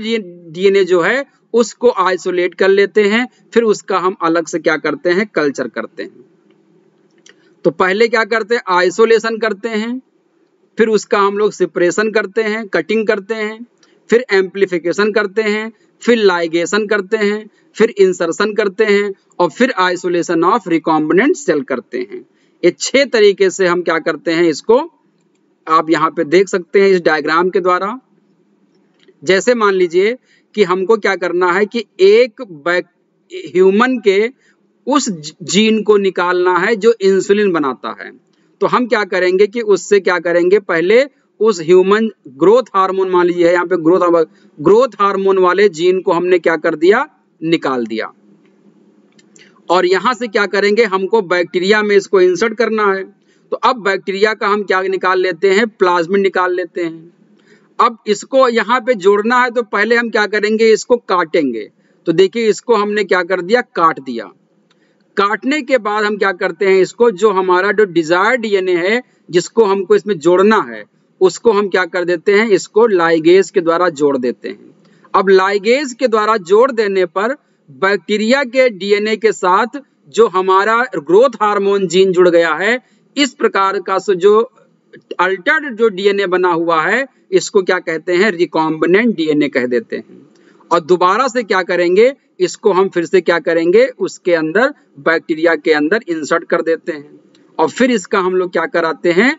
डीएनए जो है, उसको आइसोलेट कर लेते हैं। फिर उसका हम अलग से क्या करते हैं, कल्चर करते हैं। तो पहले क्या करते हैं, आइसोलेशन करते हैं, फिर उसका हम लोग सेपरेशन करते हैं, कटिंग करते हैं, फिर एम्प्लीफिकेशन करते हैं, फिर लाइगेशन करते हैं, फिर इंसर्शन करते हैं, और फिर आइसोलेशन ऑफ रिकॉम्बिनेंट सेल करते हैं। ये छह तरीके से हम क्या करते हैं, इसको आप यहाँ पे देख सकते हैं इस डायग्राम के द्वारा। जैसे मान लीजिए कि हमको क्या करना है कि एक ह्यूमन के उस जीन को निकालना है जो इंसुलिन बनाता है, तो हम क्या करेंगे कि उससे क्या करेंगे, पहले उस ह्यूमन ग्रोथ हार्मोन, मान लीजिए यहाँ पे ग्रोथ ग्रोथ हार्मोन वाले जीन को हमने क्या कर दिया, निकाल दिया, और यहाँ से क्या करेंगे, हमको बैक्टीरिया में इसको इंसर्ट करना है। तो अब बैक्टीरिया का हम क्या निकाल लेते हैं, प्लाज्मिड निकाल लेते हैं। अब इसको यहाँ पे जोड़ना है, तो पहले हम क्या करेंगे, इसको काटेंगे। तो देखिए इसको हमने क्या कर दिया, काट दिया। काटने के बाद हम क्या करते हैं, इसको जो हमारा जो डिजायर्ड डीएनए है, जिसको हमको इसमें जोड़ना है, उसको हम क्या कर देते हैं, इसको लाइगेज के द्वारा जोड़ देते हैं। अब लाइगेज के द्वारा जोड़ देने पर बैक्टीरिया के डीएनए के साथ जो हमारा ग्रोथ हार्मोन जीन जुड़ गया है, इस प्रकार का जो अल्टर्ड जो डीएनए बना हुआ है, इसको क्या कहते हैं, रिकॉम्बिनेंट डीएनए कह देते हैं। और दोबारा से क्या करेंगे, इसको हम फिर से क्या करेंगे, उसके अंदर बैक्टीरिया के अंदर इंसर्ट कर देते हैं और फिर इसका हम लोग क्या कराते हैं,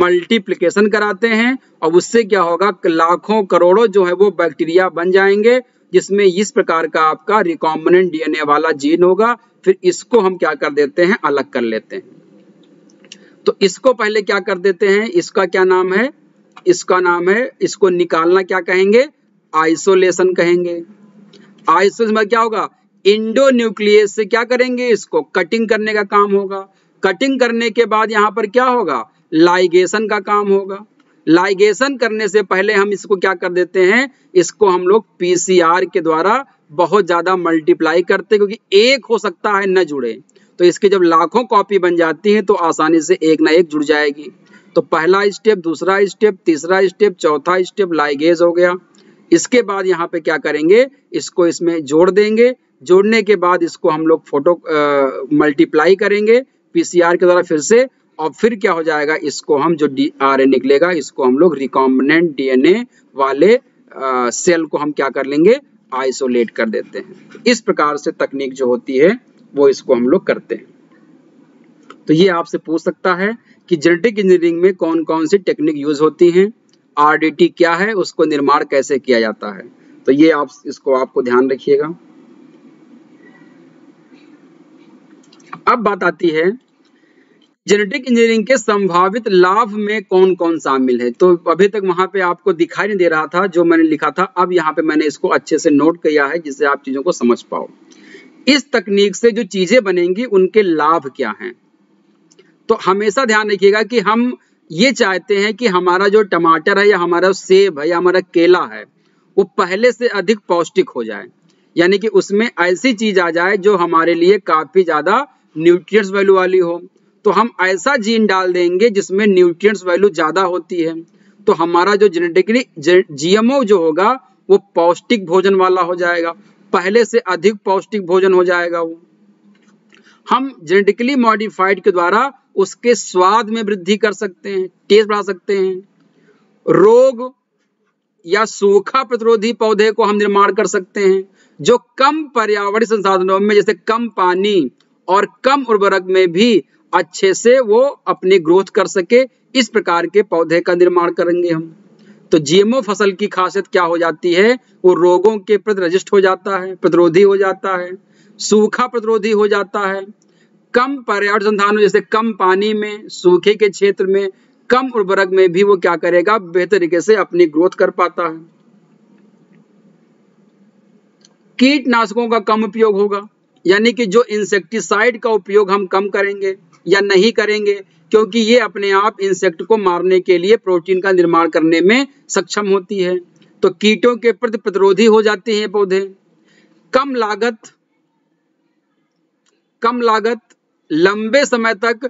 मल्टीप्लिकेशन कराते हैं और उससे क्या होगा, लाखों करोड़ों जो है वो बैक्टीरिया बन जाएंगे जिसमें इस प्रकार का आपका रिकॉम्बिनेंट डीएनए वाला जीन होगा। फिर इसको हम क्या कर देते हैं, अलग कर लेते हैं। तो इसको पहले क्या कर देते हैं, इसका क्या नाम है, इसका नाम है, इसको निकालना क्या कहेंगे, आइसोलेशन कहेंगे। आइसोलेशन में क्या होगा, इंडो न्यूक्लियस से क्या करेंगे, इसको कटिंग करने का काम होगा। कटिंग करने के बाद यहाँ पर क्या होगा, लाइगेशन का काम होगा। लाइगेशन करने से पहले हम इसको क्या कर देते हैं, इसको हम लोग पीसीआर के द्वारा बहुत ज्यादा मल्टीप्लाई करते हैं, क्योंकि एक हो सकता है न जुड़े, तो इसके जब लाखों कॉपी बन जाती है तो आसानी से एक ना एक जुड़ जाएगी। तो पहला स्टेप, दूसरा स्टेप, तीसरा स्टेप, चौथा स्टेप लाइगेज हो गया। इसके बाद यहाँ पे क्या करेंगे, इसको इसमें जोड़ देंगे। जोड़ने के बाद इसको हम लोग फोटो मल्टीप्लाई करेंगे पीसीआर के द्वारा फिर से, और फिर क्या हो जाएगा, इसको हम जो डी आर ए निकलेगा इसको हम लोग रिकॉम्बिनेंट डीएनए वाले आ, सेल को हम क्या कर लेंगे, आइसोलेट कर देते हैं। इस प्रकार से तकनीक जो होती है वो इसको हम लोग करते हैं। तो ये आपसे पूछ सकता है कि जेनेटिक इंजीनियरिंग में कौन कौन सी टेक्निक यूज होती हैं, आरडीटी क्या है, उसको निर्माण कैसे किया जाता है। तो ये आप इसको आपको ध्यान रखिएगा। अब बात आती है जेनेटिक इंजीनियरिंग के संभावित लाभ में कौन कौन शामिल है। तो अभी तक वहां पे आपको दिखाई नहीं दे रहा था जो मैंने लिखा था, अब यहाँ पे मैंने इसको अच्छे से नोट किया है जिससे आप चीजों को समझ पाओ। इस तकनीक से जो चीजें बनेंगी उनके लाभ क्या हैं। तो हमेशा ध्यान रखिएगा कि हम ये चाहते हैं कि हमारा जो टमाटर है या हमारा सेब है या हमारा केला है वो पहले से अधिक पौष्टिक हो जाए, यानी कि उसमें ऐसी चीज आ जाए जो हमारे लिए काफी ज्यादा न्यूट्रिएंट्स वैल्यू वाली हो। तो हम ऐसा जीन डाल देंगे जिसमें न्यूट्रिएंट्स वैल्यू ज्यादा होती है, तो हमारा जो जेनेटिकली जीएमओ जो होगा वो पौष्टिक भोजन वाला हो जाएगा, पहले से अधिक पौष्टिक भोजन हो जाएगा वो। हम जेनेटिकली मॉडिफाइड के द्वारा उसके स्वाद में वृद्धि कर सकते हैं, टेस्ट बढ़ा सकते हैं। रोग या सूखा प्रतिरोधी पौधे को हम निर्माण कर सकते हैं जो कम पर्यावरणीय संसाधनों में जैसे कम पानी और कम उर्वरक में भी अच्छे से वो अपनी ग्रोथ कर सके, इस प्रकार के पौधे का निर्माण करेंगे हम। तो जीएमओ फसल की खासियत क्या हो जाती है, वो रोगों के प्रति रजिस्ट हो जाता है, प्रतिरोधी हो जाता है, सूखा प्रतिरोधी हो जाता है, कम पर्यावरण संसाधनों जैसे कम पानी में, सूखे के क्षेत्र में, कम उर्वरक में भी वो क्या करेगा, बेहतर तरीके से अपनी ग्रोथ कर पाता है। कीटनाशकों का कम उपयोग होगा, यानी कि जो इंसेक्टिसाइड का उपयोग हम कम करेंगे या नहीं करेंगे, क्योंकि ये अपने आप इंसेक्ट को मारने के लिए प्रोटीन का निर्माण करने में सक्षम होती है। तो कीटों के प्रति प्रतिरोधी हो जाते हैं पौधे। कम लागत, कम लागत लंबे समय तक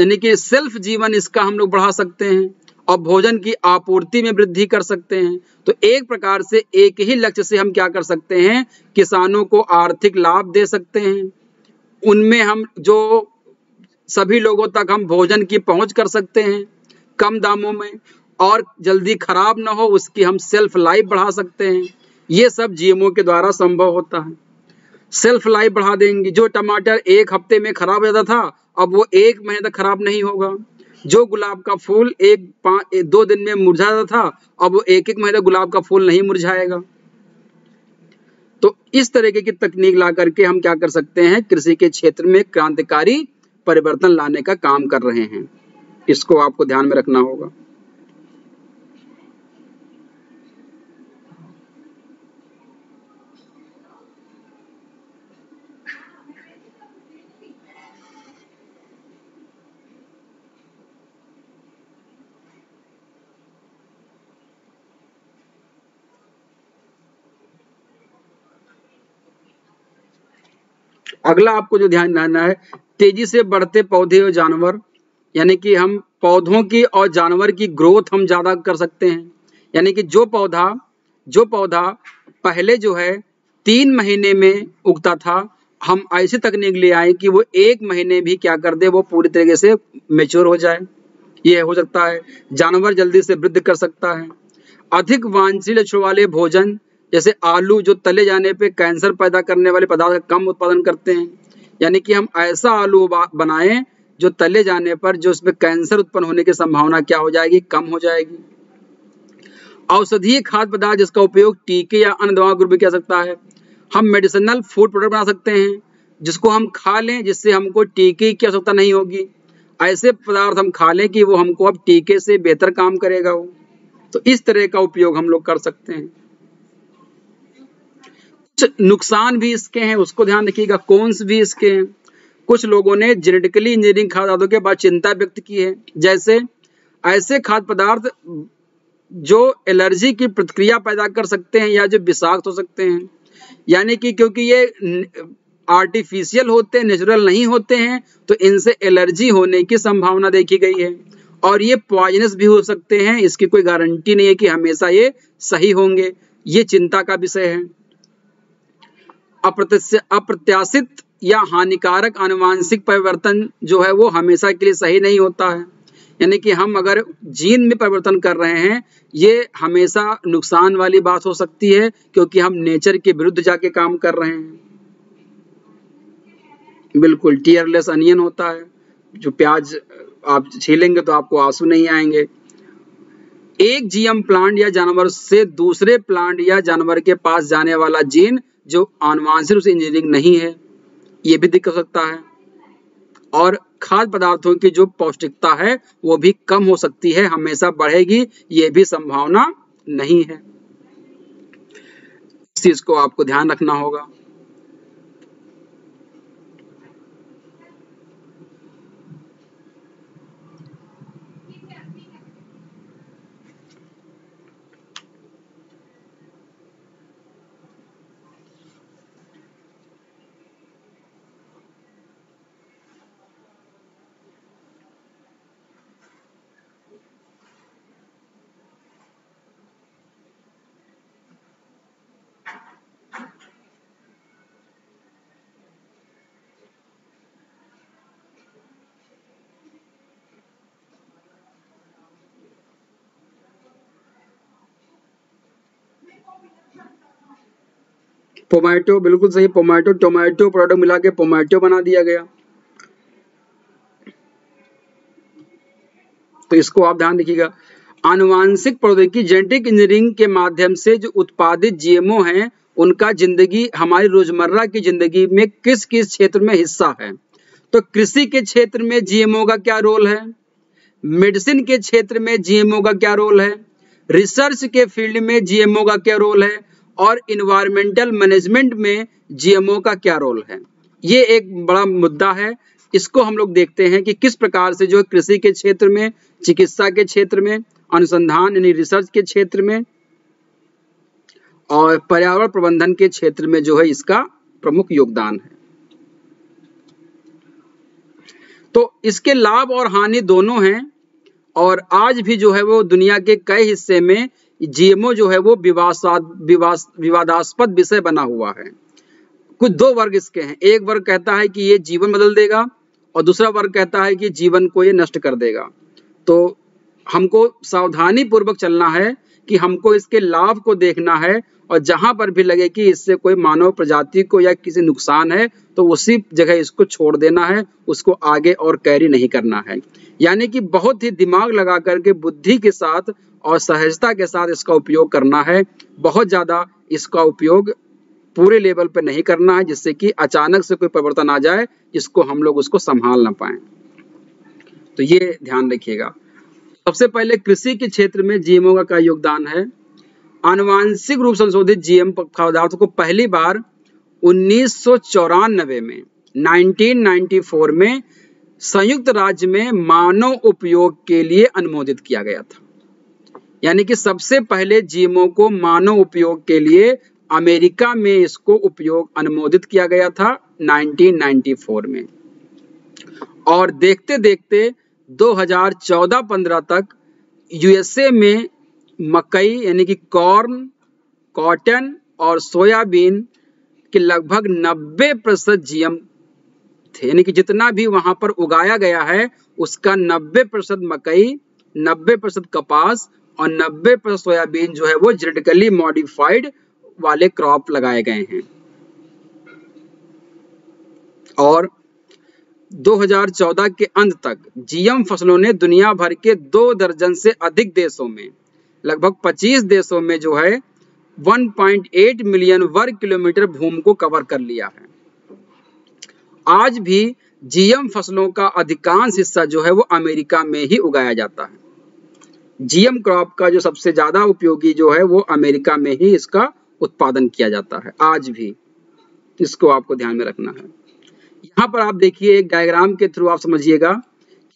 यानी कि सेल्फ जीवन इसका हम लोग बढ़ा सकते हैं और भोजन की आपूर्ति में वृद्धि कर सकते हैं। तो एक प्रकार से एक ही लक्ष्य से हम क्या कर सकते हैं, किसानों को आर्थिक लाभ दे सकते हैं, उनमें हम जो सभी लोगों तक हम भोजन की पहुंच कर सकते हैं कम दामों में और जल्दी खराब ना हो उसकी हम सेल्फ लाइफ बढ़ा सकते हैं। ये सब जीएमओ के द्वारा संभव होता है। सेल्फ लाइफ बढ़ा देंगे, जो टमाटर एक हफ्ते में खराब हो जाता था अब वो एक महीने तक खराब नहीं होगा, जो गुलाब का फूल एक पाँच दो दिन में मुरझा जाता था अब वो एक एक महीने गुलाब का फूल नहीं मुरझाएगा। तो इस तरीके की तकनीक ला करके हम क्या कर सकते हैं, कृषि के क्षेत्र में क्रांतिकारी परिवर्तन लाने का काम कर रहे हैं, इसको आपको ध्यान में रखना होगा। अगला आपको जो ध्यान देना है, तेजी से बढ़ते पौधे और जानवर, यानी कि हम पौधों की और जानवर की ग्रोथ हम ज्यादा कर सकते हैं, यानी कि जो पौधा जो पौधा पहले जो है तीन महीने में उगता था, हम ऐसी तकनीक ले आए कि वो एक महीने भी क्या कर दे, वो पूरी तरीके से मैच्योर हो जाए, ये हो सकता है। जानवर जल्दी से वृद्धि कर सकता है। अधिक वांछनीय लक्षण वाले भोजन जैसे आलू जो तले जाने पे कैंसर पैदा करने वाले पदार्थ कम उत्पादन करते हैं, यानी कि हम ऐसा आलू बनाएं जो तले जाने पर जो उसमें कैंसर उत्पन्न होने की संभावना क्या हो जाएगी, कम हो जाएगी। औषधीय खाद्य पदार्थ जिसका उपयोग टीके या अन्य दवाओं के रूप में किया जा सकता है। हम मेडिसिनल फूड प्रोडक्ट बना सकते हैं जिसको हम खा लें, जिससे हमको टीके की आवश्यकता नहीं होगी। ऐसे पदार्थ हम खा लें कि वो हमको अब टीके से बेहतर काम करेगा वो, तो इस तरह का उपयोग हम लोग कर सकते हैं। कुछ नुकसान भी इसके हैं, उसको ध्यान रखिएगा, कॉन्स भी इसके हैं। कुछ लोगों ने जेनेटिकली इंजीनियरिंग खाद्य पदार्थों के बाद चिंता व्यक्त की है, जैसे ऐसे खाद्य पदार्थ जो एलर्जी की प्रतिक्रिया पैदा कर सकते हैं या जो विषाक्त हो सकते हैं, यानी कि क्योंकि ये आर्टिफिशियल होते हैं, नेचुरल नहीं होते हैं, तो इनसे एलर्जी होने की संभावना देखी गई है। और ये पॉइजनस भी हो सकते हैं, इसकी कोई गारंटी नहीं है कि हमेशा ये सही होंगे, ये चिंता का विषय है। अप्रत्याशित या हानिकारक आनुवांशिक परिवर्तन जो है वो हमेशा के लिए सही नहीं होता है, यानी कि हम अगर जीन में परिवर्तन कर रहे हैं, ये हमेशा नुकसान वाली बात हो सकती है क्योंकि हम नेचर के विरुद्ध जाके काम कर रहे हैं। बिल्कुल टीयरलेस अनियन होता है, जो प्याज आप छीलेंगे तो आपको आंसू नहीं आएंगे। एक जीएम प्लांट या जानवर से दूसरे प्लांट या जानवर के पास जाने वाला जीन जो आनुवांशिक रूप से इंजीनियरिंग नहीं है, ये भी दिक्कत हो सकता है। और खाद्य पदार्थों की जो पौष्टिकता है वो भी कम हो सकती है, हमेशा बढ़ेगी ये भी संभावना नहीं है, इस चीज को आपको ध्यान रखना होगा। टोमेटो, बिल्कुल सही, टोमेटो टोमेटो प्रोडक्ट मिला के टोमेटो बना दिया गया, तो इसको आप ध्यान रखिएगा। आनुवांशिक प्रौद्योगिकी जेनेटिक इंजीनियरिंग के माध्यम से जो उत्पादित जीएमओ हैं, उनका जिंदगी हमारी रोजमर्रा की जिंदगी में किस किस क्षेत्र में हिस्सा है। तो कृषि के क्षेत्र में जीएमओ का क्या रोल है, मेडिसिन के क्षेत्र में जीएमओ का क्या रोल है, रिसर्च के फील्ड में जीएमओ का क्या रोल है, और इन्वायरमेंटल मैनेजमेंट में जीएमओ का क्या रोल है। ये एक बड़ा मुद्दा है, इसको हम लोग देखते हैं कि किस प्रकार से जो कृषि के क्षेत्र में, चिकित्सा के क्षेत्र में, अनुसंधान यानी रिसर्च के क्षेत्र में और पर्यावरण प्रबंधन के क्षेत्र में जो है इसका प्रमुख योगदान है। तो इसके लाभ और हानि दोनों हैं, और आज भी जो है वो दुनिया के कई हिस्से में जीएमओ जो है वो विवादास्पद विषय बना हुआ है। कुछ दो वर्ग इसके हैं, एक वर्ग कहता है कि ये जीवन बदल देगा और दूसरा वर्ग कहता है कि जीवन को ये नष्ट कर देगा। तो हमको सावधानी पूर्वक चलना है कि हमको इसके लाभ को देखना है, और जहां पर भी लगे कि इससे कोई मानव प्रजाति को या किसी नुकसान है तो उसी जगह इसको छोड़ देना है, उसको आगे और कैरी नहीं करना है। यानी कि बहुत ही दिमाग लगा करके बुद्धि के साथ और सहजता के साथ इसका उपयोग करना है, बहुत ज्यादा इसका उपयोग पूरे लेवल पर नहीं करना है जिससे कि अचानक से कोई परिवर्तन आ जाए जिसको हम लोग उसको संभाल ना पाए, तो ये ध्यान रखिएगा। सबसे पहले कृषि के क्षेत्र में जीएमओ का क्या योगदान है। आनुवांशिक रूप संशोधित जीएम खाद्य पदार्थों को पहली बार उन्नीस सौ चौरानबे में उन्नीस सौ चौरानबे में संयुक्त राज्य में मानव उपयोग के लिए अनुमोदित किया गया था, यानी कि सबसे पहले जीएमओ को मानव उपयोग के लिए अमेरिका में इसको उपयोग अनुमोदित किया गया था उन्नीस सौ चौरानबे में। और देखते देखते दो हज़ार चौदह पंद्रह तक यूएसए में मकई यानी कि कॉर्न, कॉटन और सोयाबीन के लगभग नब्बे प्रतिशत जीएम थे, यानी कि जितना भी वहां पर उगाया गया है उसका नब्बे प्रतिशत मकई, नब्बे प्रतिशत कपास और नब्बे प्रतिशत सोयाबीन जो है वो जेनेटिकली मॉडिफाइड वाले क्रॉप लगाए गए हैं। और दो हज़ार चौदह के अंत तक जीएम फसलों ने दुनिया भर के दो दर्जन से अधिक देशों में, लगभग पच्चीस देशों में जो है एक पॉइंट आठ मिलियन वर्ग किलोमीटर भूमि को कवर कर लिया है। आज भी जीएम फसलों का अधिकांश हिस्सा जो है वो अमेरिका में ही उगाया जाता है। जीएम क्रॉप का जो सबसे ज्यादा उपयोगी जो है वो अमेरिका में ही इसका उत्पादन किया जाता है आज भी, इसको आपको ध्यान में रखना है। यहाँ पर आप देखिए एक डायग्राम के थ्रू आप समझिएगा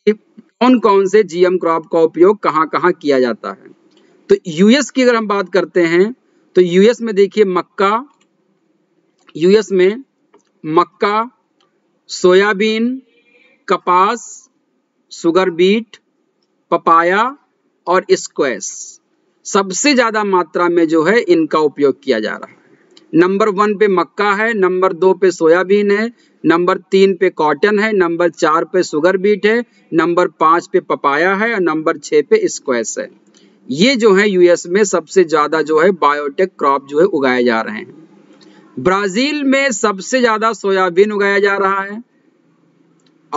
कि कौन कौन से जीएम क्रॉप का उपयोग कहाँ कहाँ किया जाता है। तो यूएस की अगर हम बात करते हैं तो यूएस में देखिए मक्का, यूएस में मक्का, सोयाबीन, कपास, सुगर बीट, पपाया और स्क्वैश सबसे ज्यादा मात्रा में जो है इनका उपयोग किया जा रहा है। नंबर वन पे मक्का है, नंबर दो पे सोयाबीन है, नंबर तीन पे कॉटन है, नंबर चार पे सुगर बीट है, नंबर पाँच पे पपाया है और नंबर छः पे स्क्वैश है। ये जो है यूएस में सबसे ज्यादा जो है बायोटेक क्रॉप जो है उगाए जा रहे हैं। ब्राजील में सबसे ज्यादा सोयाबीन उगाया जा रहा है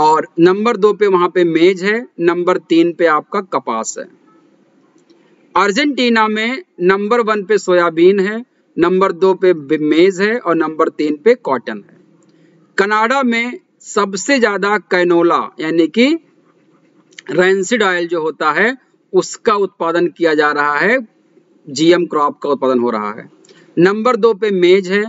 और नंबर दो पे वहां पे मेज है, नंबर तीन पे आपका कपास है। अर्जेंटीना में नंबर वन पे सोयाबीन है, नंबर दो पे मेज है और नंबर तीन पे कॉटन है। कनाडा में सबसे ज्यादा कैनोला यानी कि रेंसिड ऑयल जो होता है उसका उत्पादन किया जा रहा है, जीएम क्रॉप का उत्पादन हो रहा है। नंबर दो पे मेज है,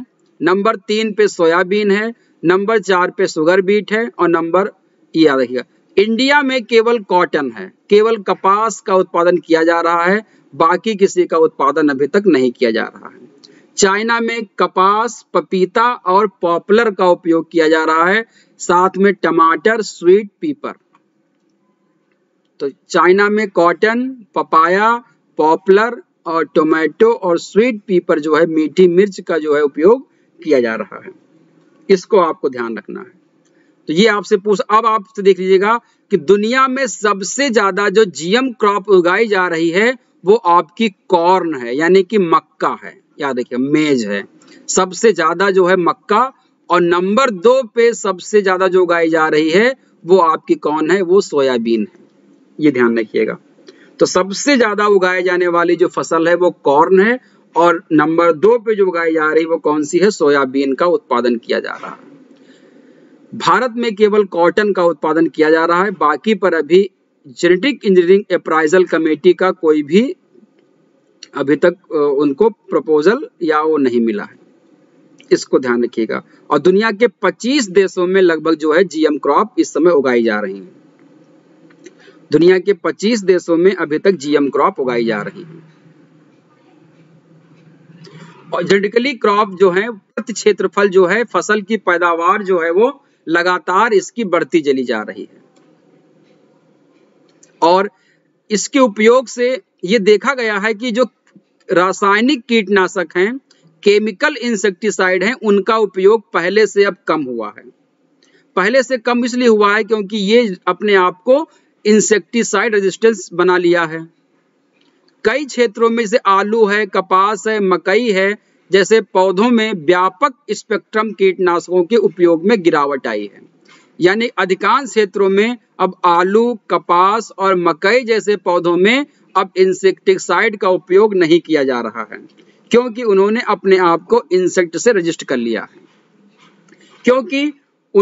नंबर तीन पे सोयाबीन है, नंबर चार पे सुगर बीट है और नंबर ये याद रखिएगा। इंडिया में केवल कॉटन है, केवल कपास का उत्पादन किया जा रहा है, बाकी किसी का उत्पादन अभी तक नहीं किया जा रहा है। चाइना में कपास, पपीता और पॉपुलर का उपयोग किया जा रहा है, साथ में टमाटर, स्वीट पीपर। तो चाइना में कॉटन, पपाया, पॉपुलर और टोमेटो और स्वीट पीपर जो है मीठी मिर्च का जो है उपयोग किया जा रहा है, इसको आपको ध्यान रखना है। तो ये आपसे पूछ अब आपसे देख लीजिएगा कि दुनिया में सबसे ज्यादा जो जीएम क्रॉप उगाई जा रही है वो आपकी कॉर्न है यानी कि मक्का है, याद रखिए मेज है, सबसे ज्यादा जो है मक्का। और नंबर दो पे सबसे ज्यादा जो उगाई जा रही है वो आपकी कौन है, वो सोयाबीन है, ये ध्यान रखिएगा। तो सबसे ज्यादा उगाए जाने वाली जो फसल है वो कॉर्न है और नंबर दो पे जो उगाई जा रही है वो कौन सी है, सोयाबीन का उत्पादन किया जा रहा है। भारत में केवल कॉटन का उत्पादन किया जा रहा है, बाकी पर अभी जेनेटिक इंजीनियरिंग एप्राइजल कमेटी का कोई भी अभी तक उनको प्रपोजल या वो नहीं मिला है, इसको ध्यान रखिएगा। और दुनिया के पच्चीस देशों में लगभग जो है जीएम क्रॉप इस समय उगाई जा रही है। दुनिया के पच्चीस देशों में अभी तक जीएम क्रॉप उगाई जा रही है। और जेनेटिकली क्रॉप जो है प्रति क्षेत्रफल जो है फसल की पैदावार जो है वो लगातार इसकी बढ़ती चली जा रही है। और इसके उपयोग से ये देखा गया है कि जो रासायनिक कीटनाशक हैं, केमिकल इंसेक्टिसाइड हैं, उनका उपयोग पहले से अब कम हुआ है। पहले से कम इसलिए हुआ है क्योंकि ये अपने आप को इंसेक्टिसाइड रेजिस्टेंस बना लिया है। कई क्षेत्रों में जैसे आलू है, कपास है, मकई है जैसे पौधों में व्यापक स्पेक्ट्रम कीटनाशकों के उपयोग में गिरावट आई है, यानी अधिकांश क्षेत्रों में अब आलू, कपास और मकई जैसे पौधों में अब इंसेक्टिसाइड का उपयोग नहीं किया जा रहा है क्योंकि उन्होंने अपने आप को इंसेक्ट से रजिस्ट कर लिया है, क्योंकि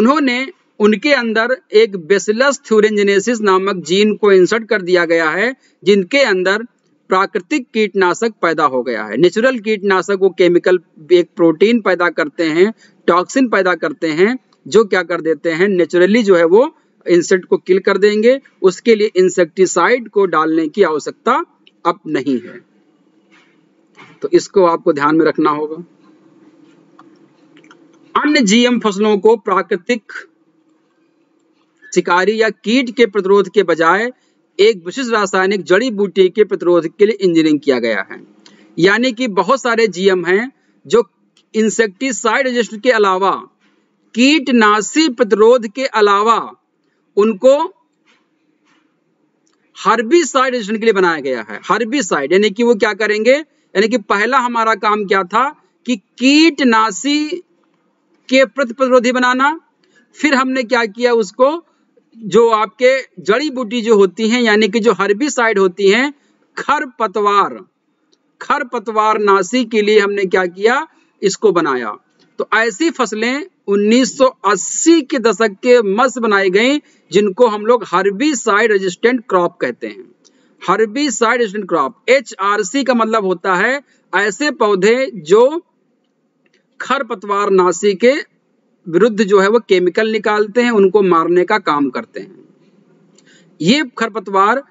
उन्होंने उनके अंदर एक बेसिलस थ्यूरिंजिनेसिस नामक जीन को इंसर्ट कर दिया गया है जिनके अंदर प्राकृतिक कीटनाशक पैदा हो गया है। नेचुरल कीटनाशक वो केमिकल एक प्रोटीन पैदा करते हैं, टॉक्सिन पैदा करते हैं जो क्या कर देते हैं नेचुरली जो है वो इंसेक्ट को किल कर देंगे। उसके लिए इंसेक्टिसाइड को डालने की आवश्यकता अब नहीं है, तो इसको आपको ध्यान में रखना होगा। अन्य जीएम फसलों को प्राकृतिक शिकारी या कीट के प्रतिरोध के बजाय एक विशिष्ट रासायनिक जड़ी बूटी के प्रतिरोध के लिए इंजीनियरिंग किया गया है, यानी कि बहुत सारे जीएम हैं जो इंसेक्टिसाइड रेजिस्टेंस के अलावा, कीटनाशी प्रतिरोध के अलावा उनको हर्बिसाइड रेजिस्टेंस के लिए बनाया गया है। हर्बिसाइड यानी कि वो क्या करेंगे, यानी कि पहला हमारा काम क्या था कि कीटनाशी के प्रति प्रतिरोधी बनाना। फिर हमने क्या किया, उसको जो आपके जड़ी बूटी जो होती हैं यानी कि जो हर्बिसाइड होती हैं, खरपतवार खरपतवार नाशी के लिए हमने क्या किया, इसको बनाया। तो ऐसी फसलें उन्नीस सौ अस्सी के दशक के मध्य बनाई गई जिनको हम लोग हर्बिसाइड रेजिस्टेंट क्रॉप कहते हैं। Herbicide resistant crop H R C का मतलब होता है ऐसे पौधे जो खरपतवार नाशी के विरुद्ध जो है वो केमिकल निकालते हैं, उनको मारने का काम करते हैं। ये खरपतवार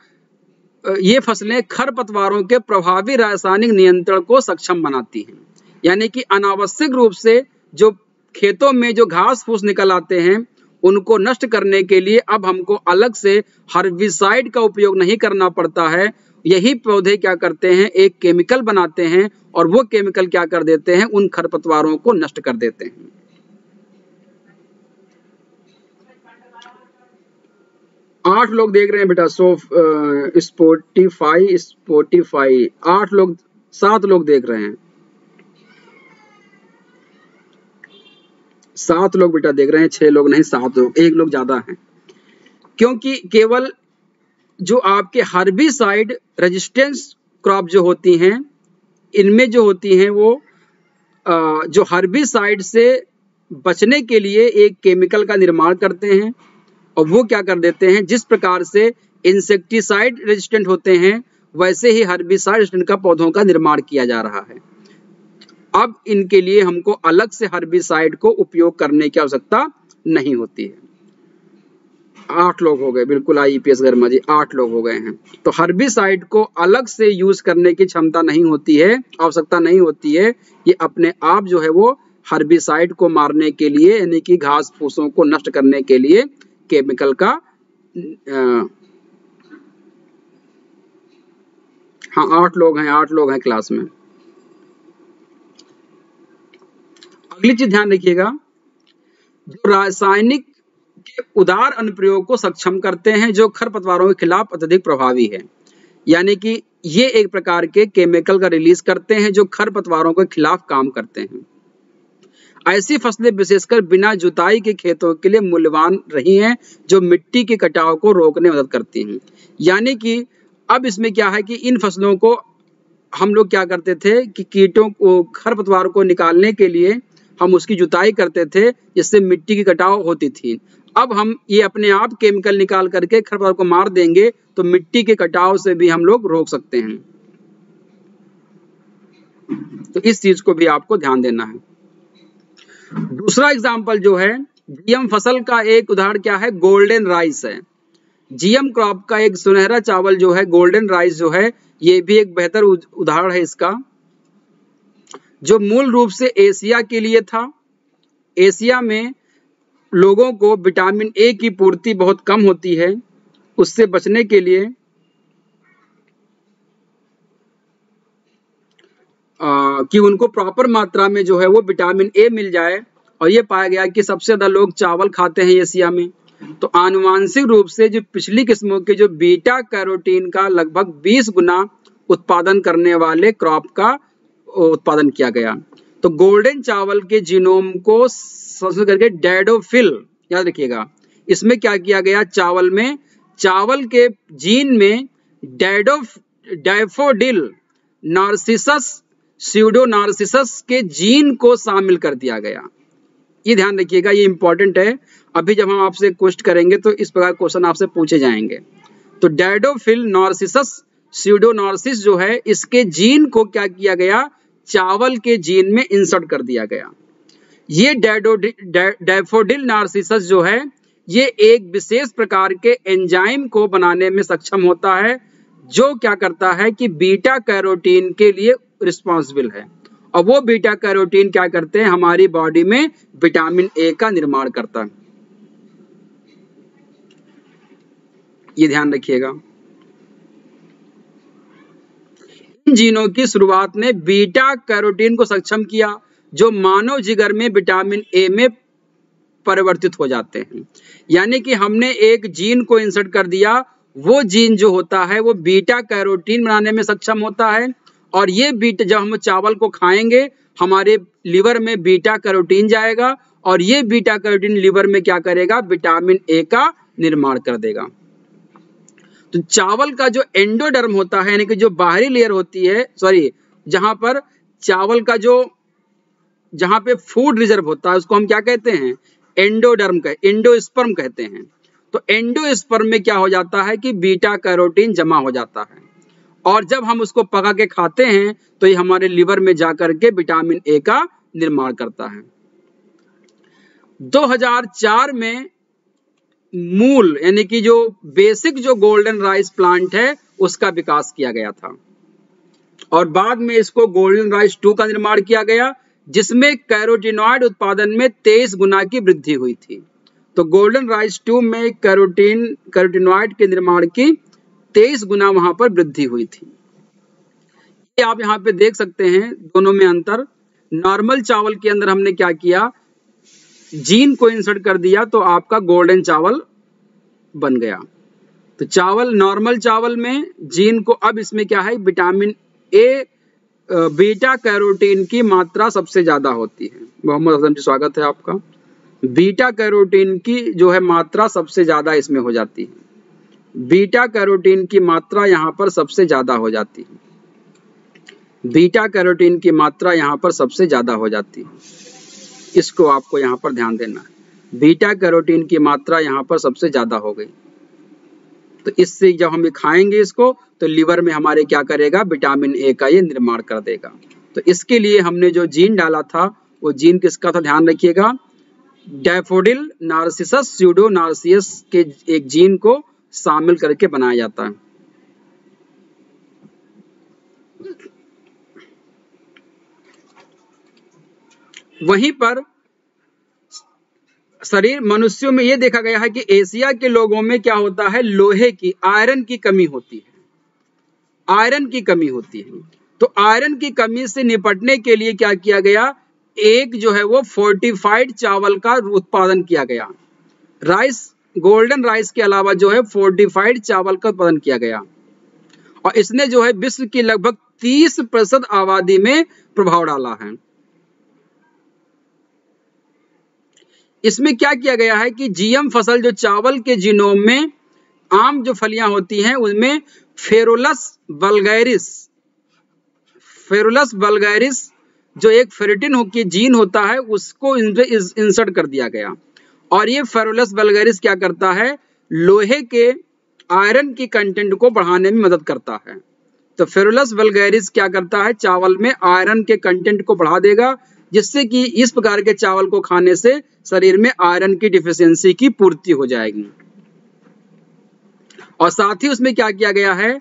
ये फसलें खरपतवारों के प्रभावी रासायनिक नियंत्रण को सक्षम बनाती हैं, यानी कि अनावश्यक रूप से जो खेतों में जो घास फूस निकल आते हैं उनको नष्ट करने के लिए अब हमको अलग से हर्बिसाइड का उपयोग नहीं करना पड़ता है। यही पौधे क्या करते हैं, एक केमिकल बनाते हैं और वो केमिकल क्या कर देते हैं, उन खरपतवारों को नष्ट कर देते हैं। आठ लोग देख रहे हैं बेटा, सो स्पोटिफाई स्पोटिफाई आठ लोग, सात लोग देख रहे हैं, सात लोग बेटा देख रहे हैं, छह लोग नहीं, सात लोग, एक लोग ज्यादा हैं। क्योंकि केवल जो आपके हर्बिसाइड रेजिस्टेंस क्रॉप जो होती हैं, इनमें जो होती हैं वो आ, जो हर्बिसाइड से बचने के लिए एक केमिकल का निर्माण करते हैं और वो क्या कर देते हैं, जिस प्रकार से इंसेक्टिसाइड रेजिस्टेंट होते हैं वैसे ही हर्बिसाइड रेजिस्टेंट का पौधों का निर्माण किया जा रहा है। अब इनके लिए हमको अलग से हर्बिसाइड को उपयोग करने की आवश्यकता नहीं होती है। आठ लोग हो गए, बिल्कुल आईपीएस गरिमा जी, आठ लोग हो गए हैं। तो हर्बिसाइड को अलग से यूज करने की क्षमता नहीं होती है, आवश्यकता नहीं होती है। ये अपने आप जो है वो हर्बिसाइड को मारने के लिए यानी कि घास फूसों को नष्ट करने के लिए केमिकल का आ, हाँ आठ लोग हैं, आठ लोग हैं क्लास में। अगली चीज ध्यान रखिएगा, जो रासायनिक के उदार अनुप्रयोग को सक्षम करते हैं, जो खरपतवारों के खिलाफ अत्यधिक प्रभावी है, यानी कि ये एक प्रकार के केमिकल का रिलीज करते हैं जो खरपतवारों के खिलाफ काम करते हैं। ऐसी फसलें विशेषकर बिना जुताई के खेतों के लिए मूल्यवान रही हैं, जो मिट्टी के कटाव को रोकने में मदद करती हैं। यानी कि अब इसमें क्या है कि इन फसलों को हम लोग क्या करते थे कि कीटों को, खरपतवार को निकालने के लिए हम उसकी जुताई करते थे, जिससे मिट्टी की कटाव होती थी। अब हम ये अपने आप केमिकल निकाल करके खरपतवार को मार देंगे तो मिट्टी के कटाव से भी हम लोग रोक सकते हैं। तो इस चीज को भी आपको ध्यान देना है। दूसरा एग्जाम्पल जो है जीएम फसल का एक उदाहरण क्या है, गोल्डन राइस है। जीएम क्रॉप का एक सुनहरा चावल जो है गोल्डन राइस जो है, ये भी एक बेहतर उदाहरण है इसका, जो मूल रूप से एशिया के लिए था। एशिया में लोगों को विटामिन ए की पूर्ति बहुत कम होती है, उससे बचने के लिए आ, कि उनको प्रॉपर मात्रा में जो है वो विटामिन ए मिल जाए, और ये पाया गया कि सबसे ज्यादा लोग चावल खाते हैं एशिया में। तो आनुवांशिक रूप से जो पिछली किस्मों के जो बीटा कैरोटीन का लगभग बीस गुना उत्पादन करने वाले क्रॉप का उत्पादन किया गया। तो गोल्डन चावल के जीनोम को संशोधित करके डैडोफिल, याद रखिएगा, इसमें क्या किया गया, चावल में चावल के जीन में डैडोफ डेफोडिल नार्सिसस स्यूडोनार्सिसस के जीन को शामिल कर दिया गया। ये ध्यान रखिएगा, ये इंपॉर्टेंट है। अभी जब हम आपसे क्वेश्चन करेंगे तो इस प्रकार क्वेश्चन आपसे पूछे जाएंगे। तो डैडोफिल नार्सिसस स्यूडोनार्सिस जो है, इसके जीन को क्या किया गया, चावल के जीन में इंसर्ट कर दिया गया। ये डैफोडिल नार्सिसस जो है, ये एक विशेष प्रकार के एंजाइम को बनाने में सक्षम होता है, जो क्या करता है कि बीटा कैरोटीन के लिए रिस्पॉन्सिबल है, और वो बीटा कैरोटीन क्या करते हैं, हमारी बॉडी में विटामिन ए का निर्माण करता है। ये ध्यान रखिएगा, इन जीनों की शुरुआत ने बीटा कैरोटीन को सक्षम किया, जो मानव जिगर में विटामिन ए में परिवर्तित हो जाते हैं। यानी कि हमने एक जीन को इंसर्ट कर दिया, वो जीन जो होता है वो बीटा कैरोटीन बनाने में सक्षम होता है, और ये बीटा, जब हम चावल को खाएंगे हमारे लीवर में बीटा कैरोटीन जाएगा और ये बीटा कैरोटीन लीवर में क्या करेगा, विटामिन ए का निर्माण कर देगा। तो चावल का जो एंडोडर्म होता है यानी कि जो बाहरी लेयर होती है, सॉरी जहां पर चावल का जो जहां पे फूड रिजर्व होता है उसको हम क्या कहते हैं, एंडोडर्म का एंडोस्पर्म कहते हैं। तो एंडोस्पर्म में क्या हो जाता है कि बीटा कैरोटीन जमा हो जाता है और जब हम उसको पका के खाते हैं तो ये हमारे लीवर में जाकर के विटामिन ए का निर्माण करता है। दो हज़ार चार में मूल यानी कि जो बेसिक जो गोल्डन राइस प्लांट है उसका विकास किया गया था और बाद में इसको गोल्डन राइस टू का निर्माण किया गया जिसमें कैरोटीनॉइड उत्पादन में तेईस गुना की वृद्धि हुई थी। तो गोल्डन राइस टू में कैरोटीन कैरोटीनॉइड के निर्माण की तेईस गुना वहां पर वृद्धि हुई थी। ये आप यहाँ पे देख सकते हैं दोनों में अंतर। नॉर्मल चावल के अंदर हमने क्या किया, जीन को इंसर्ट कर दिया तो आपका गोल्डन चावल बन गया। तो चावल नॉर्मल चावल में जीन को, अब इसमें क्या है, विटामिन ए बीटा कैरोटीन की मात्रा सबसे ज्यादा होती है। मोहम्मद अजम जी स्वागत है आपका। बीटा कैरोटीन की जो है मात्रा सबसे ज्यादा इसमें हो जाती है, बीटा कैरोटीन की मात्रा यहाँ पर सबसे ज्यादा हो जाती है, बीटा कैरोटीन की मात्रा यहाँ पर सबसे ज्यादा हो जाती है। इसको आपको यहाँ पर ध्यान देना है, बीटा कैरोटीन की मात्रा यहाँ पर सबसे ज्यादा हो गई। तो इससे जब हम खाएंगे इसको तो लीवर में हमारे क्या करेगा, विटामिन ए का ये निर्माण कर देगा। तो इसके लिए हमने जो जीन डाला था वो जीन किसका था, ध्यान रखिएगा, डेफोडिल नार्सिसस स्यूडोनार्सियस के एक जीन को शामिल करके बनाया जाता है। वहीं पर शरीर मनुष्यों में यह देखा गया है कि एशिया के लोगों में क्या होता है, लोहे की आयरन की कमी होती है, आयरन की कमी होती है। तो आयरन की कमी से निपटने के लिए क्या किया गया, एक जो है वो फोर्टिफाइड चावल का उत्पादन किया गया। राइस, गोल्डन राइस के अलावा जो है फोर्टिफाइड चावल का उत्पादन किया गया और इसने जो है विश्व की लगभग तीस प्रतिशत आबादी में प्रभाव डाला है। इसमें क्या किया गया है कि जीएम फसल जो चावल के जीनोम में आम जो फलियां होती हैं उनमें फेरोलस वल्गैरिस, फेरोलस वल्गैरिस जो एक फेरिटिन के जीन होता है उसको इंसर्ट कर दिया गया और ये फेरोलस वल्गैरिस क्या करता है, लोहे के आयरन की कंटेंट को बढ़ाने में मदद करता है। तो फेरोलस वल्गैरिस क्या करता है, चावल में आयरन के कंटेंट को बढ़ा देगा जिससे कि इस प्रकार के चावल को खाने से शरीर में आयरन की डिफिशियंसी की पूर्ति हो जाएगी। और साथ ही उसमें क्या किया गया है,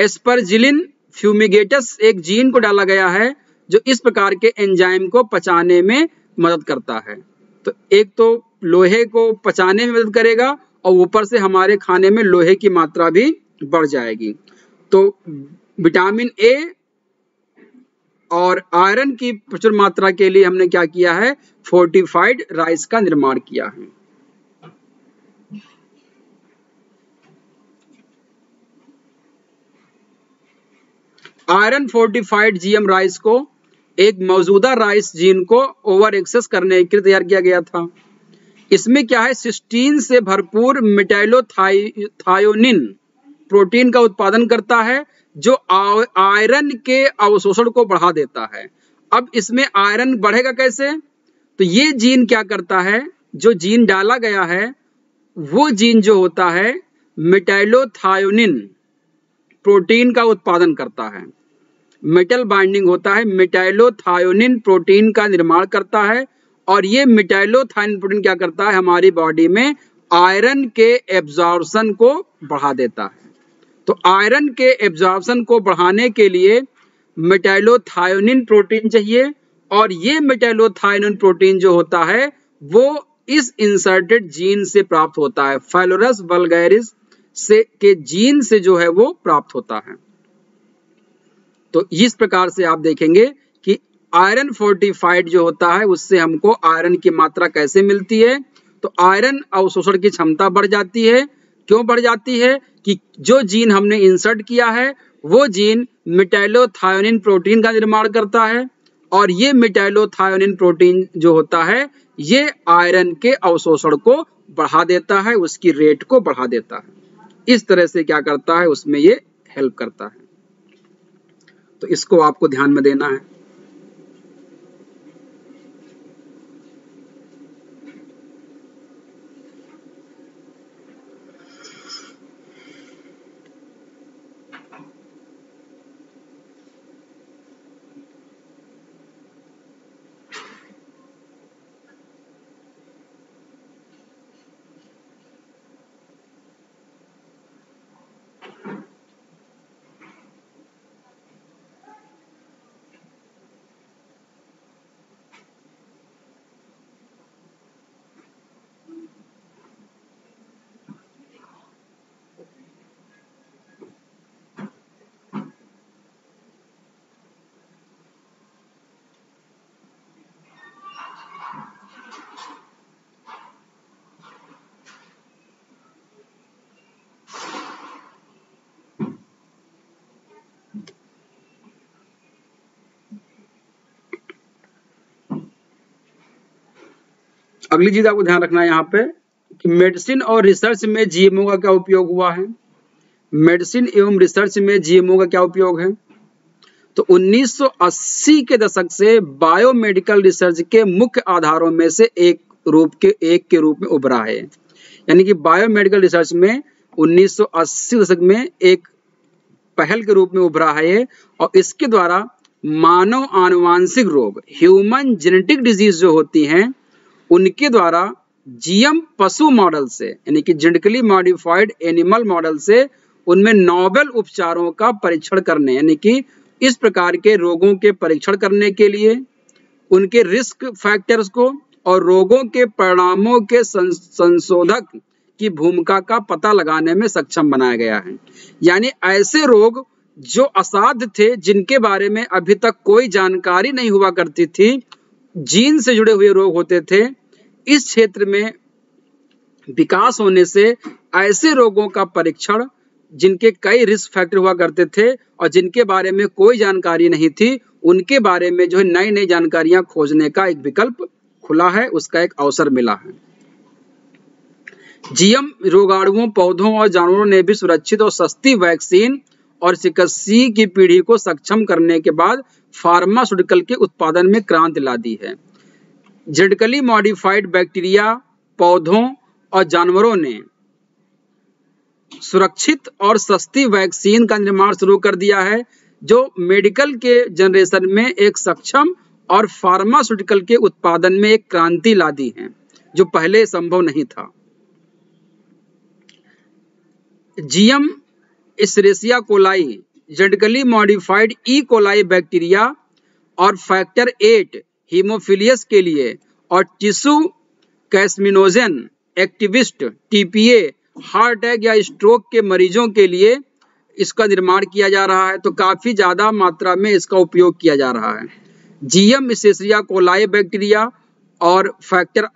एस्परजिलिन फ्यूमिगेटस एक जीन को डाला गया है जो इस प्रकार के एंजाइम को पचाने में मदद करता है। तो एक तो लोहे को पचाने में मदद करेगा और ऊपर से हमारे खाने में लोहे की मात्रा भी बढ़ जाएगी। तो विटामिन ए और आयरन की प्रचुर मात्रा के लिए हमने क्या किया है, फोर्टिफाइड राइस का निर्माण किया है। आयरन फोर्टिफाइड जीएम राइस को एक मौजूदा राइस जीन को ओवर एक्सेस करने के लिए तैयार किया गया था। इसमें क्या है, सिस्टीन से भरपूर मेटैलोथायोनिन प्रोटीन का उत्पादन करता है जो आयरन के अवशोषण को बढ़ा देता है। अब इसमें आयरन बढ़ेगा कैसे, तो ये जीन क्या करता है, जो जीन डाला गया है वो जीन जो होता है मेटैलोथायोनिन प्रोटीन का उत्पादन करता है, मेटल बाइंडिंग होता है, मेटैलोथायोनिन प्रोटीन का निर्माण करता है और ये मेटैलोथायोनिन प्रोटीन क्या करता है, हमारी बॉडी में आयरन के एब्जॉर्प्शन को बढ़ा देता है। तो आयरन के एब्जॉर्प्शन को बढ़ाने के लिए मेटैलोथायोनिन प्रोटीन चाहिए और ये मेटैलोथायोनिन प्रोटीन जो होता है वो इस इंसर्टेड जीन से प्राप्त होता है, फेलोरस वल्गैरिस से के जीन से जो है वो प्राप्त होता है। तो इस प्रकार से आप देखेंगे कि आयरन फोर्टिफाइड जो होता है उससे हमको आयरन की मात्रा कैसे मिलती है। तो आयरन अवशोषण की क्षमता बढ़ जाती है। क्यों बढ़ जाती है कि जो जीन हमने इंसर्ट किया है वो जीन मेटैलोथायोनिन प्रोटीन का निर्माण करता है और ये मेटैलोथायोनिन प्रोटीन जो होता है ये आयरन के अवशोषण को बढ़ा देता है, उसकी रेट को बढ़ा देता है। इस तरह से क्या करता है, उसमें ये हेल्प करता है। तो इसको आपको ध्यान में देना है। अगली चीज आपको ध्यान रखना है यहाँ पे कि मेडिसिन और रिसर्च में जीएमओ का क्या उपयोग हुआ है। मेडिसिन एवं रिसर्च में जीएमओ का क्या उपयोग है, तो उन्नीस सौ अस्सी के दशक से बायोमेडिकल रिसर्च के मुख्य आधारों में से एक रूप के एक के रूप में उभरा है। यानी कि बायोमेडिकल रिसर्च में उन्नीस सौ अस्सी दशक में एक पहल के रूप में उभरा है और इसके द्वारा मानव आनुवांशिक रोग ह्यूमन जेनेटिक डिजीज जो होती हैं उनके द्वारा जीएम पशु मॉडल से यानी कि जेनेटिकली मॉडिफाइड एनिमल मॉडल से उनमें नोबेल उपचारों का परीक्षण करने यानी कि इस प्रकार के रोगों के परीक्षण करने के लिए उनके रिस्क फैक्टर्स को और रोगों के परिणामों के संशोधक की भूमिका का पता लगाने में सक्षम बनाया गया है। यानी ऐसे रोग जो असाध्य थे, जिनके बारे में अभी तक कोई जानकारी नहीं हुआ करती थी, जीन से जुड़े हुए रोग होते थे, इस क्षेत्र में विकास होने से ऐसे रोगों का परीक्षण जिनके कई रिस्क फैक्टर हुआ करते थे और जिनके बारे में कोई जानकारी नहीं थी, उनके बारे में जो है नई नई जानकारियां खोजने का एक विकल्प खुला है, उसका एक अवसर मिला है। जीएम रोगाणुओं, पौधों और जानवरों ने भी सुरक्षित और सस्ती वैक्सीन और चिकित्सीय की पीढ़ी को सक्षम करने के बाद फार्मास्यूटिकल के उत्पादन में क्रांति ला दी है। जेनेटिकली मॉडिफाइड बैक्टीरिया, पौधों और जानवरों ने सुरक्षित और सस्ती वैक्सीन का निर्माण शुरू कर दिया है, जो मेडिकल के जनरेशन में एक सक्षम और फार्मास्यूटिकल के उत्पादन में एक क्रांति ला दी है, जो पहले संभव नहीं था। GM Escherichia coli, genetically modified E coli bacteria और फैक्टर एट हीमोफिलियस के लिए और tissue plasminogen activist TPA heart attack या स्ट्रोक के मरीजों के लिए इसका निर्माण किया जा रहा है। तो काफी ज्यादा मात्रा में इसका उपयोग किया जा रहा है। जीएम एस्सेरिशिया कोलाई बैक्टीरिया और फैक्टर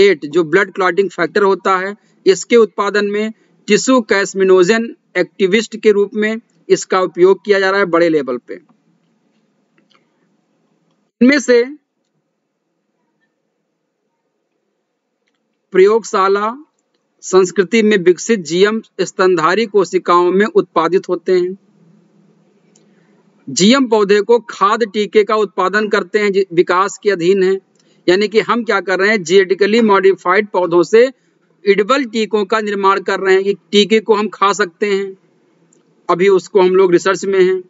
एट जो ब्लड क्लॉटिंग फैक्टर होता है, इसके उत्पादन में टिश्यू कैस्मिनोजेन एक्टिविस्ट के रूप में इसका उपयोग किया जा रहा है बड़े लेवल पे। इनमें से प्रयोगशाला संस्कृति में विकसित जीएम स्तनधारी कोशिकाओं में उत्पादित होते हैं। जीएम पौधे को खाद टीके का उत्पादन करते हैं, विकास के अधीन है। यानी कि हम क्या कर रहे हैं, जेनेटिकली मॉडिफाइड पौधों से एडबल टीकों का निर्माण कर रहे हैं कि टीके को हम खा सकते हैं। अभी उसको हम लोग रिसर्च में हैं।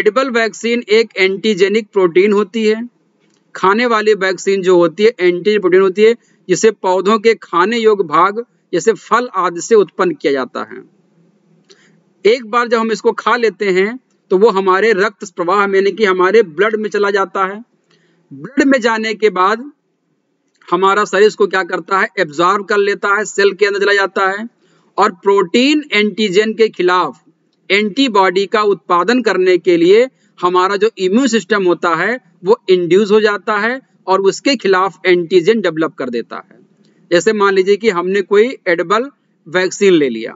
एडबल वैक्सीन एक एंटीजेनिक प्रोटीन होती है, खाने वाली वैक्सीन जो होती है एंटी प्रोटीन होती है, जिसे पौधों के खाने योग्य भाग जैसे फल आदि से उत्पन्न किया जाता है। एक बार जब हम इसको खा लेते हैं तो वो हमारे रक्त प्रवाह में यानी कि हमारे ब्लड में चला जाता है। ब्लड में जाने के बाद हमारा शरीर इसको क्या करता है, एब्जॉर्ब कर लेता है, सेल के अंदर चला जाता है और प्रोटीन एंटीजन के खिलाफ एंटीबॉडी का उत्पादन करने के लिए हमारा जो इम्यून सिस्टम होता है वो इंड्यूस हो जाता है और उसके खिलाफ एंटीजन डेवलप कर देता है। जैसे मान लीजिए कि हमने कोई एडबल वैक्सीन ले लिया,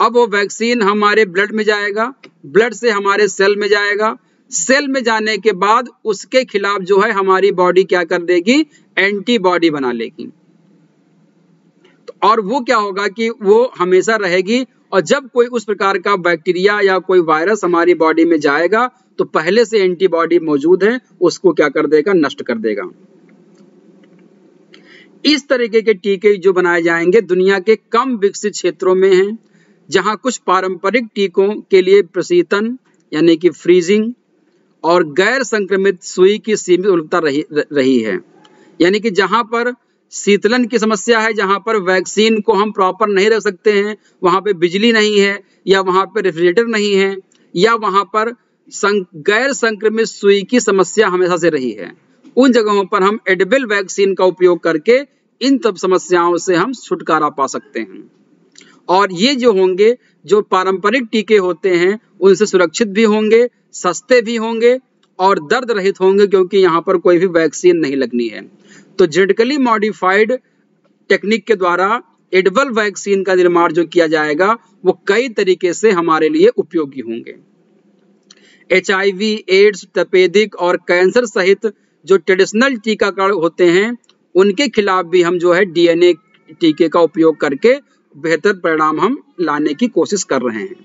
अब वो वैक्सीन हमारे ब्लड में जाएगा, ब्लड से हमारे सेल में जाएगा, सेल में जाने के बाद उसके खिलाफ जो है हमारी बॉडी क्या कर देगी, एंटीबॉडी बना लेगी। और वो क्या होगा कि वो हमेशा रहेगी, और जब कोई उस प्रकार का बैक्टीरिया या कोई वायरस हमारी बॉडी में जाएगा तो पहले से एंटीबॉडी मौजूद है, उसको क्या कर देगा, नष्ट कर देगा। इस तरीके के टीके जो बनाए जाएंगे दुनिया के कम विकसित क्षेत्रों में हैं, जहां कुछ पारंपरिक टीकों के लिए प्रशीतन यानी कि फ्रीजिंग और गैर संक्रमित सुई की सीमित उपलब्धता रही, रही है, यानी कि जहां पर शीतलन की समस्या है, जहां पर वैक्सीन को हम प्रॉपर नहीं रख सकते हैं, वहां पे बिजली नहीं है या वहां पे रेफ्रिजरेटर नहीं है या वहां पर संक, गैर संक्रमित सुई की समस्या हमेशा से रही है, उन जगहों पर हम एडबल वैक्सीन का उपयोग करके इन सब समस्याओं से हम छुटकारा पा सकते हैं। और ये जो होंगे, जो पारंपरिक टीके होते हैं, उनसे सुरक्षित भी होंगे, सस्ते भी होंगे और दर्द रहित होंगे, क्योंकि यहाँ पर कोई भी वैक्सीन नहीं लगनी है। तो जेनेटिकली मॉडिफाइड टेक्निक के द्वारा एडबल वैक्सीन का निर्माण जो किया जाएगा वो कई तरीके से हमारे लिए उपयोगी होंगे। एचआईवी, एड्स, तपेदिक और कैंसर सहित जो ट्रेडिशनल टीकाकरण होते हैं उनके खिलाफ भी हम जो है डीएनए टीके का उपयोग करके बेहतर परिणाम हम लाने की कोशिश कर रहे हैं।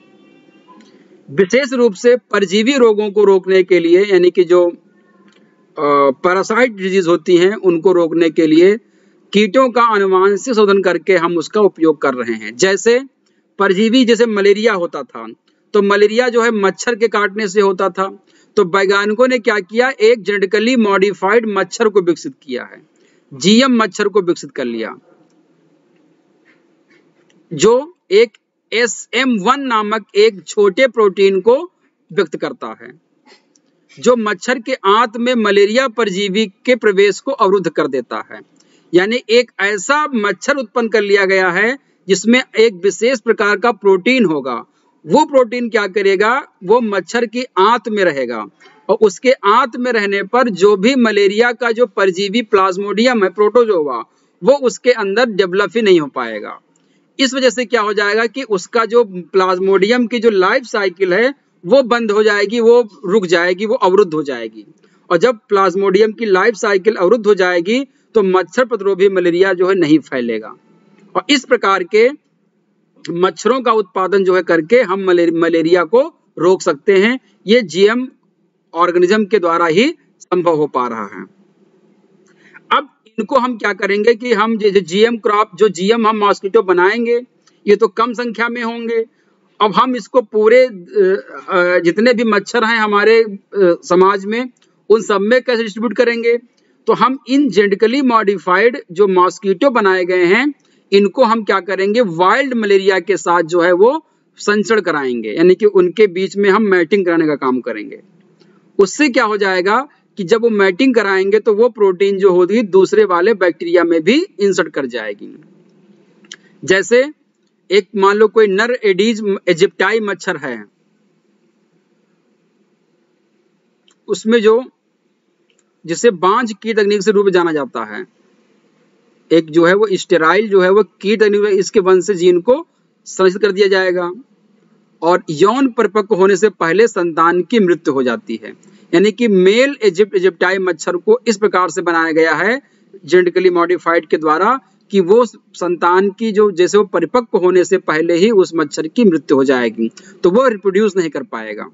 विशेष रूप से परजीवी रोगों को रोकने के लिए, यानी कि जो पैरासाइट डिजीज होती हैं उनको रोकने के लिए कीटों का अनुवांशिक शोधन करके हम उसका उपयोग कर रहे हैं। जैसे परजीवी, जैसे मलेरिया होता था तो मलेरिया जो है मच्छर के काटने से होता था, तो वैज्ञानिकों ने क्या किया, एक जेनेटिकली मॉडिफाइड मच्छर को विकसित किया है, जीएम मच्छर को विकसित कर लिया, जो एक एस एम वन नामक एक छोटे प्रोटीन को व्यक्त करता है, जो मच्छर के आंत में मलेरिया परजीवी के प्रवेश को अवरुद्ध कर देता है। यानी एक ऐसा मच्छर उत्पन्न कर लिया गया है जिसमें एक विशेष प्रकार का प्रोटीन होगा, वो प्रोटीन क्या करेगा, वो मच्छर की आंत में रहेगा और उसके आंत में रहने पर जो भी मलेरिया का जो परजीवी प्लाज्मोडियम है, प्रोटोजोआ, वो उसके अंदर डेवलप ही नहीं हो पाएगा। इस वजह से क्या हो जाएगा कि उसका जो प्लाज्मोडियम की जो लाइफ साइकिल है वो बंद हो जाएगी, वो रुक जाएगी, वो अवरुद्ध हो जाएगी। और जब प्लाज्मोडियम की लाइफ साइकिल अवरुद्ध हो जाएगी तो मच्छर प्रतिरोधी मलेरिया जो है नहीं फैलेगा। और इस प्रकार के मच्छरों का उत्पादन जो है करके हम मलेरिया को रोक सकते हैं। ये जीएम ऑर्गेनिज्म के द्वारा ही संभव हो पा रहा है। अब इनको हम क्या करेंगे कि हम जीएम क्रॉप, जो जीएम हम मॉस्किटो बनाएंगे, ये तो कम संख्या में होंगे। अब हम इसको पूरे जितने भी मच्छर हैं हमारे समाज में उन सब में कैसे डिस्ट्रीब्यूट करेंगे, तो हम इन जेनेटिकली मॉडिफाइड जो मॉस्किटो बनाए गए हैं इनको हम क्या करेंगे, वाइल्ड मलेरिया के साथ जो है वो संचरण कराएंगे, यानी कि उनके बीच में हम मैटिंग कराने का काम करेंगे। उससे क्या हो जाएगा कि जब वो मैटिंग कराएंगे तो वो प्रोटीन जो होगी दूसरे वाले बैक्टीरिया में भी इंसर्ट कर जाएगी। जैसे एक मान लो कोई नर एडीज इजिप्टाई मच्छर है, उसमें जो जिसे बांझ की तकनीक से रूप में जाना जाता है, एक जो है वो स्टेराइल जो है वो कीट इसके वंश से जीन को संरक्षित कर दिया जाएगा और यौन परिपक्व होने से पहले संतान की मृत्यु हो जाती है। यानी कि मेल इजिप्ट इजिप्टाई मच्छर को इस प्रकार से बनाया गया है जेनेटिकली मॉडिफाइड के द्वारा कि वो संतान की जो जैसे वो परिपक्व होने से पहले ही उस मच्छर की मृत्यु हो जाएगी, तो वो रिप्रोड्यूस नहीं कर पाएगा।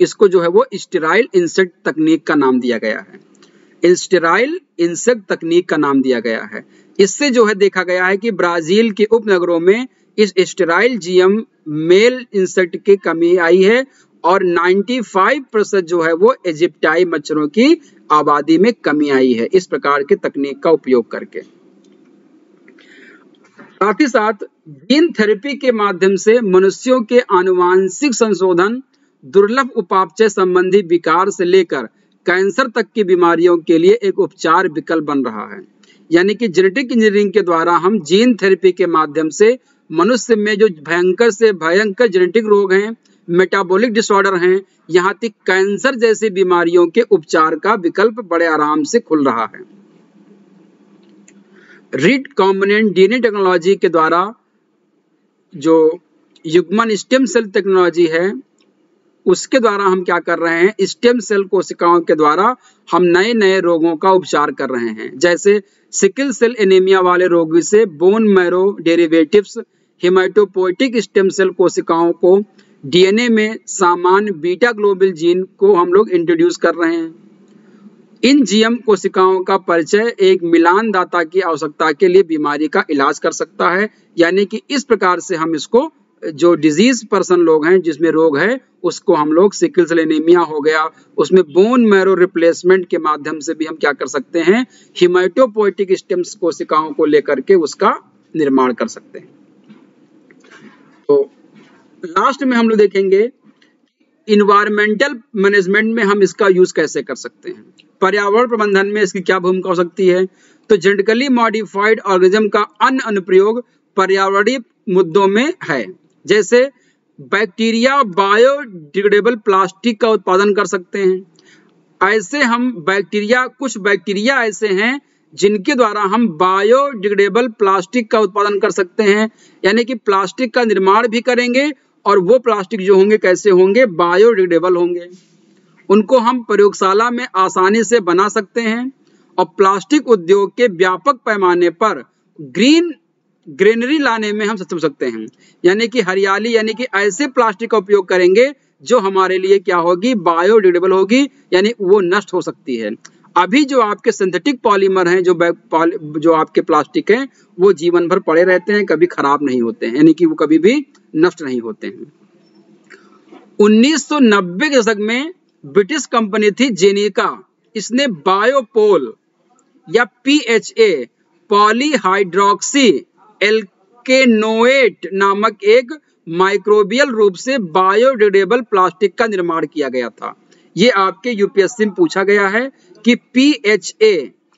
इसको जो है वो स्टेराइल इंसेक्ट तकनीक का नाम दिया गया है, स्टेराइल इंसेक्ट तकनीक का नाम दिया गया है। इससे जो है देखा गया है कि ब्राजील के उपनगरों में इस स्टेराइल जीएम मेल इंसेक्ट की कमी आई है और पचानवे प्रतिशत जो है वो इजिप्टाई मच्छरों की आबादी में कमी आई है इस प्रकार के तकनीक का उपयोग करके। साथ ही साथ जीन थेरेपी के माध्यम से मनुष्यों के आनुवांशिक संशोधन दुर्लभ उपापचय संबंधी विकार से लेकर कैंसर तक की बीमारियों के लिए एक उपचार विकल्प बन रहा है। यानी कि जेनेटिक इंजीनियरिंग के द्वारा हम जीन थेरेपी के माध्यम से मनुष्य में जो भयंकर से भयंकर जेनेटिक रोग हैं, मेटाबॉलिक डिसऑर्डर हैं, यहाँ तक कैंसर जैसी बीमारियों के उपचार का विकल्प बड़े आराम से खुल रहा है। रिकॉम्बिनेंट डीएनए टेक्नोलॉजी के द्वारा जो युग्मन स्टेम सेल टेक्नोलॉजी है उसके द्वारा हम क्या कर रहे हैं, स्टेम सेल कोशिकाओं के द्वारा हम नए नए रोगों का उपचार कर रहे हैं। जैसे सिकल सेल एनीमिया वाले रोगी से bone marrow derivatives haematopoietic stem cell कोशिकाओं को डीएनए में सामान्य बीटा ग्लोबिन जीन को हम लोग इंट्रोड्यूस कर रहे हैं। इन जीएम कोशिकाओं का परिचय एक मिलानदाता की आवश्यकता के लिए बीमारी का इलाज कर सकता है, यानी कि इस प्रकार से हम इसको जो डिजीज पर्सन लोग हैं जिसमें रोग है उसको हम लोग सिकल सेल एनीमिया हो गया, उसमें बोन मैरो रिप्लेसमेंट के माध्यम से भी हम क्या कर सकते हैं, हेमाटोपोइटिक स्टेम कोशिकाओं को लेकर के उसका निर्माण कर सकते हैं। तो लास्ट में हम लोग देखेंगे इन्वायरमेंटल मैनेजमेंट में हम इसका यूज कैसे कर सकते हैं, पर्यावरण प्रबंधन में इसकी क्या भूमिका हो सकती है। तो जेनेटिकली मॉडिफाइड ऑर्गेनिज्म का अन्य अनुप्रयोग पर्यावरणीय मुद्दों में है, जैसे बैक्टीरिया बायोडिग्रेडेबल प्लास्टिक का उत्पादन कर सकते हैं। ऐसे हम बैक्टीरिया कुछ बैक्टीरिया ऐसे हैं जिनके द्वारा हम बायोडिग्रेडेबल प्लास्टिक का उत्पादन कर सकते हैं, यानी कि प्लास्टिक का निर्माण भी करेंगे और वो प्लास्टिक जो होंगे कैसे होंगे, बायोडिग्रेडेबल होंगे, उनको हम प्रयोगशाला में आसानी से बना सकते हैं। और प्लास्टिक उद्योग के व्यापक पैमाने पर ग्रीन ग्रीनरी लाने में हम सक्षम सकते हैं, यानी कि हरियाली, यानी कि ऐसे प्लास्टिक का उपयोग करेंगे जो हमारे लिए क्या होगी, बायोडिग्रेडेबल होगी, यानी वो नष्ट हो सकती है। अभी जो आपके सिंथेटिक पॉलीमर हैं, जो जो आपके प्लास्टिक हैं वो जीवन भर पड़े रहते हैं, कभी खराब नहीं होते हैं, यानी कि वो कभी भी नष्ट नहीं होते हैं। उन्नीस सौ नब्बे के दशक में ब्रिटिश कंपनी थी जेनेका, इसने बायोपोल या पीएचए पॉलीहाइड्रोक्सी एल्केनोएट नामक एक माइक्रोबियल रूप से बायोडिग्रेडेबल प्लास्टिक का निर्माण किया गया था। ये आपके यूपीएससी में पूछा गया है कि पीएचए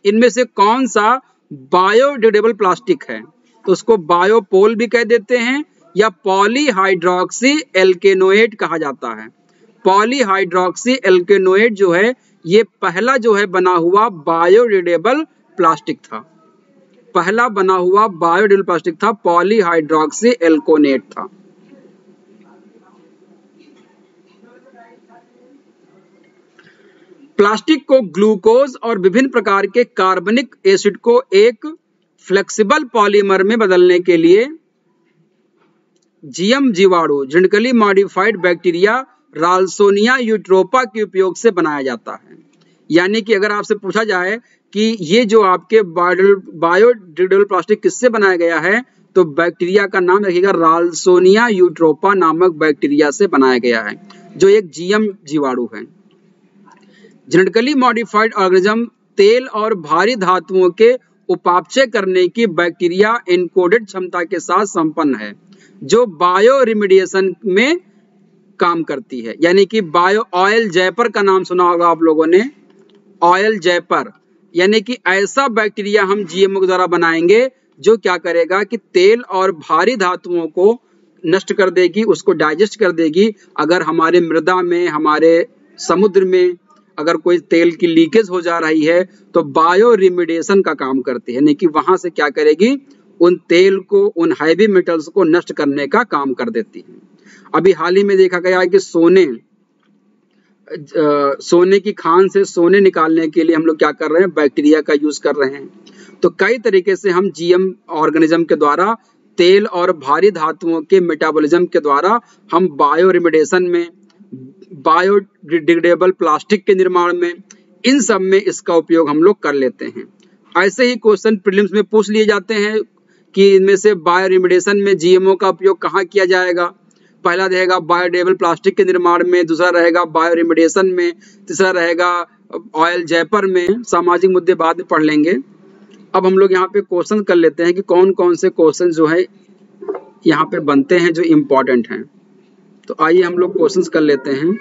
इनमें से कौन सा बायोडिग्रेडेबल प्लास्टिक है, तो उसको बायोपोल भी कह देते हैं या पॉलीहाइड्रोक्सी एल्केनोएट कहा जाता है। पॉलीहाइड्रोक्सी एल्केनोएट जो है ये पहला जो है बना हुआ बायोडिग्रेडेबल प्लास्टिक था, पहला बना हुआ बायोडिग्रेडेबल प्लास्टिक था पॉलीहाइड्रोक्सी एल्केनोएट था। प्लास्टिक को ग्लूकोज और विभिन्न प्रकार के कार्बनिक एसिड को एक फ्लेक्सिबल पॉलीमर में बदलने के लिए जीएम जीवाणु genetically modified bacteria Ralstonia eutropha के उपयोग से बनाया जाता है। यानी कि अगर आपसे पूछा जाए कि ये जो आपके बायोडिग्रेडेबल प्लास्टिक किससे बनाया गया है, तो बैक्टीरिया का नाम रखिएगा राल्सोनिया यूट्रोपा नामक बैक्टीरिया से बनाया गया है, जो एक जीएम जीवाणु है। जेनेटिकली मॉडिफाइड ऑर्गेनिज्म तेल और भारी धातुओं के उपापचय करने की बैक्टीरिया एनकोडेड क्षमता के साथ संपन्न है, जो बायो रिमेडिएशन में काम करती है, यानी कि बायो ऑयल जैपर का नाम सुना होगा आप लोगों ने, ऑयल जैपर, यानी कि ऐसा बैक्टीरिया हम जीएमओ के द्वारा बनाएंगे जो क्या करेगा कि तेल और भारी धातुओं को नष्ट कर देगी, उसको डाइजेस्ट कर देगी। अगर हमारे मृदा में, हमारे समुद्र में अगर कोई तेल की लीकेज हो जा रही है तो बायो रिमेडिएशन का काम करती है, यानी कि वहां से क्या करेगी, उन तेल को, उन हैवी मेटल्स को नष्ट करने का काम कर देती है। अभी हाल ही में देखा गया है कि सोने सोने की खान से सोने निकालने के लिए हम लोग क्या कर रहे हैं, बैक्टीरिया का यूज कर रहे हैं। तो कई तरीके से हम जीएम ऑर्गेनिज्म के द्वारा तेल और भारी धातुओं के मेटाबॉलिज्म के द्वारा हम बायो रिमेडिएशन में, बायोडिग्रेडेबल प्लास्टिक के निर्माण में, इन सब में इसका उपयोग हम लोग कर लेते हैं। ऐसे ही क्वेश्चन प्रीलिम्स में पूछ लिए जाते हैं कि इनमें से बायो रिमेडिएशन में जीएमओ का उपयोग कहाँ किया जाएगा। पहला रहेगा बायोडिग्रेडेबल प्लास्टिक के निर्माण में, दूसरा रहेगा बायो रिमेडिएशन में, तीसरा रहेगा ऑयल जैपर में। सामाजिक मुद्दे बाद में पढ़ लेंगे। अब हम लोग यहाँ पे क्वेश्चन कर लेते हैं कि कौन कौन से क्वेश्चन जो है यहाँ पे बनते हैं जो इम्पोर्टेंट हैं। तो आइए हम लोग क्वेश्चंस कर लेते हैं।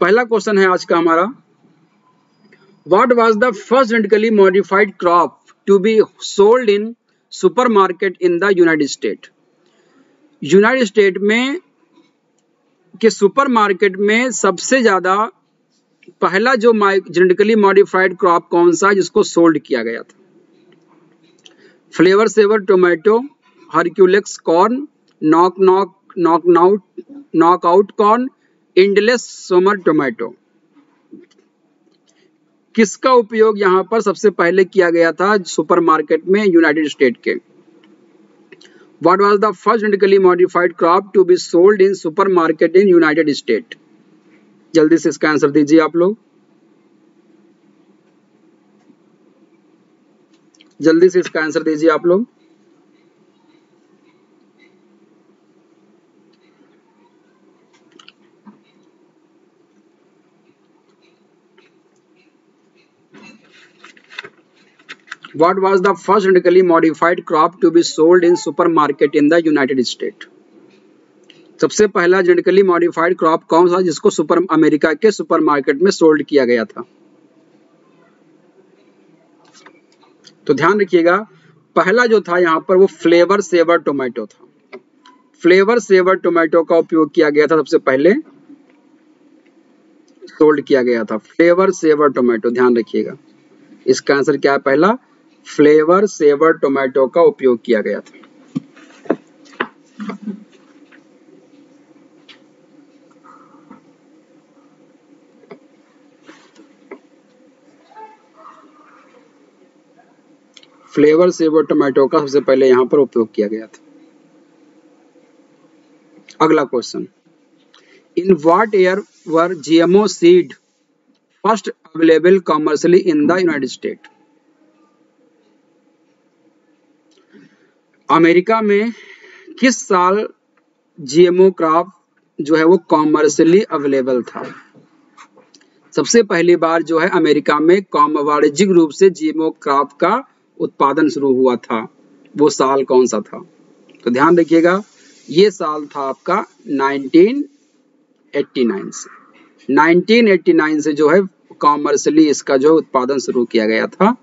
पहला क्वेश्चन है आज का हमारा, what was the first genetically modified crop to be sold in supermarket in the United State. United State में के सुपरमार्केट में सबसे ज्यादा पहला जो जेनेटिकली मॉडिफाइड क्रॉप कौन सा जिसको सोल्ड किया गया था? Flavr Savr tomato, हरक्यूलेक्स corn, knock knock knock not knock out corn, endless Somer tomato. किसका उपयोग यहां पर सबसे पहले किया गया था सुपरमार्केट में यूनाइटेड स्टेट के? What was the first genetically modified crop to be sold in supermarket in United State? जल्दी से इसका आंसर दीजिए आप लोग, जल्दी से इसका आंसर दीजिए आप लोग। What was the first genetically modified crop to be sold in supermarket in the United States? सबसे पहला genetically modified crop कौन सा जिसको सुपर अमेरिका के सुपरमार्केट में सोल्ड किया गया था? तो ध्यान रखिएगा, पहला जो था यहाँ पर वो फ्लेवर सेवर टोमेटो था। फ्लेवर सेवर टोमेटो का उपयोग किया गया था सबसे पहले, सोल्ड किया गया था फ्लेवर सेवर टोमेटो। ध्यान रखिएगा इसका आंसर क्या है? पहला फ्लेवर सेवर टोमेटो का उपयोग किया गया था। फ्लेवर सेवर टोमेटो का सबसे पहले यहां पर उपयोग किया गया था। अगला question, in what year were GMO seed first available commercially in the United State? America में किस साल जीएमओ क्रॉप जो है वो कॉमर्शियली अवेलेबल था? सबसे पहली बार जो है अमेरिका में कॉम वाणिज्यिक रूप से जीएमओ क्रॉप का उत्पादन शुरू हुआ था, वो साल कौन सा था? तो ध्यान रखिएगा ये साल था आपका नाइनटीन एटी नाइन से। नाइनटीन एटी नाइन से जो है कॉमर्शियली इसका जो उत्पादन शुरू किया गया था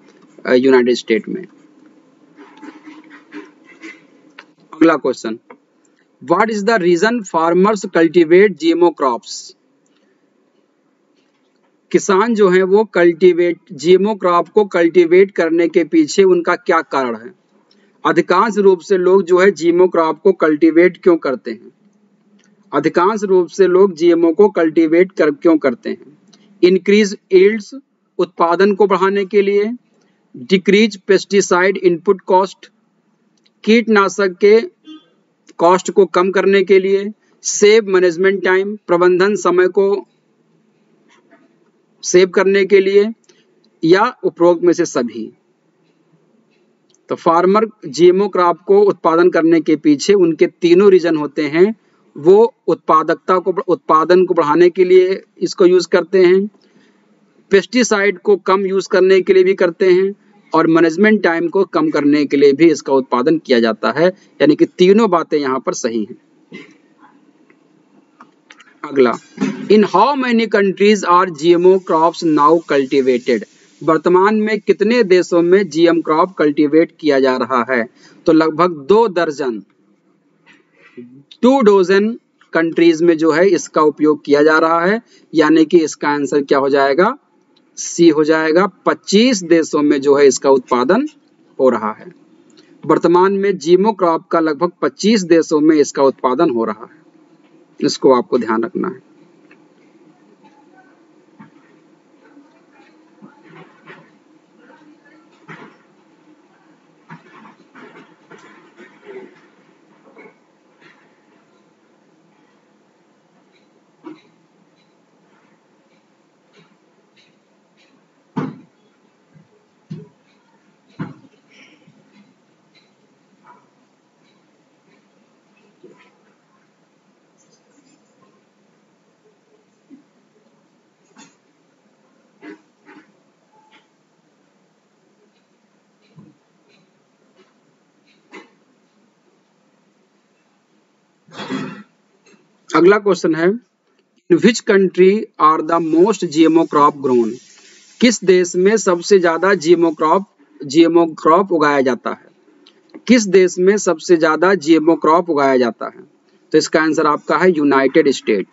यूनाइटेड स्टेट में। अगला question, what is the reason farmers cultivate GMO crops? किसान जो है वो कल्टीवेट जीएमओ क्रॉप को कल्टीवेट करने के पीछे उनका क्या कारण है? अधिकांश रूप से लोग जो है जीएमओ क्रॉप को कल्टीवेट क्यों करते हैं? अधिकांश रूप से लोग जीएमओ को कल्टीवेट कर क्यों करते हैं? इंक्रीज यील्ड्स उत्पादन को बढ़ाने के लिए, डिक्रीज पेस्टिसाइड इनपुट कॉस्ट कीटनाशक के कॉस्ट को कम करने के लिए, सेव मैनेजमेंट टाइम प्रबंधन समय को सेव करने के लिए, या उपरोक्त में से सभी। तो फार्मर जीएमओ क्रॉप को उत्पादन करने के पीछे उनके तीनों रीजन होते हैं। वो उत्पादकता को उत्पादन को बढ़ाने के लिए इसको यूज करते हैं, पेस्टिसाइड को कम यूज करने के लिए भी करते हैं, और मैनेजमेंट टाइम को कम करने के लिए भी इसका उत्पादन किया जाता है। यानी कि तीनों बातें यहाँ पर सही हैं। अगला, in how many countries are GMO crops now cultivated? वर्तमान में कितने देशों में जीएम क्रॉप कल्टीवेट किया जा रहा है? तो लगभग दो दर्जन टू डोजन कंट्रीज में जो है इसका उपयोग किया जा रहा है। यानी कि इसका आंसर क्या हो जाएगा? सी हो जाएगा। पच्चीस देशों में जो है इसका उत्पादन हो रहा है। वर्तमान में जीएमओ क्रॉप का लगभग पच्चीस देशों में इसका उत्पादन हो रहा है, इसको आपको ध्यान रखना है। अगला क्वेश्चन है, in which country are the most GMO crop grown? किस देश में सबसे ज्यादा जीएमओ क्रॉप जीएमओ क्रॉप उगाया जाता है? किस देश में सबसे ज्यादा जीएमओ क्रॉप उगाया जाता है? तो इसका आंसर आपका है यूनाइटेड स्टेट।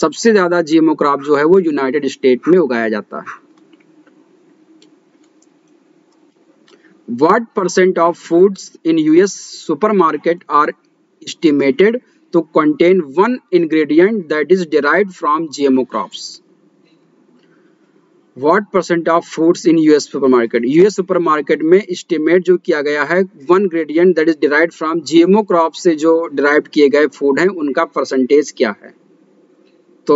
सबसे ज्यादा जीएमओ क्रॉप जो है वो यूनाइटेड स्टेट में उगाया जाता है। What percent of foods in US supermarket are estimated to contain one ingredient that is derived from GMO crops. What percent of foods in US supermarket, US supermarket में estimate जो किया गया है one ingredient that is derived from GMO crop से जो derive किए गए food हैं उनका परसेंटेज क्या है। तो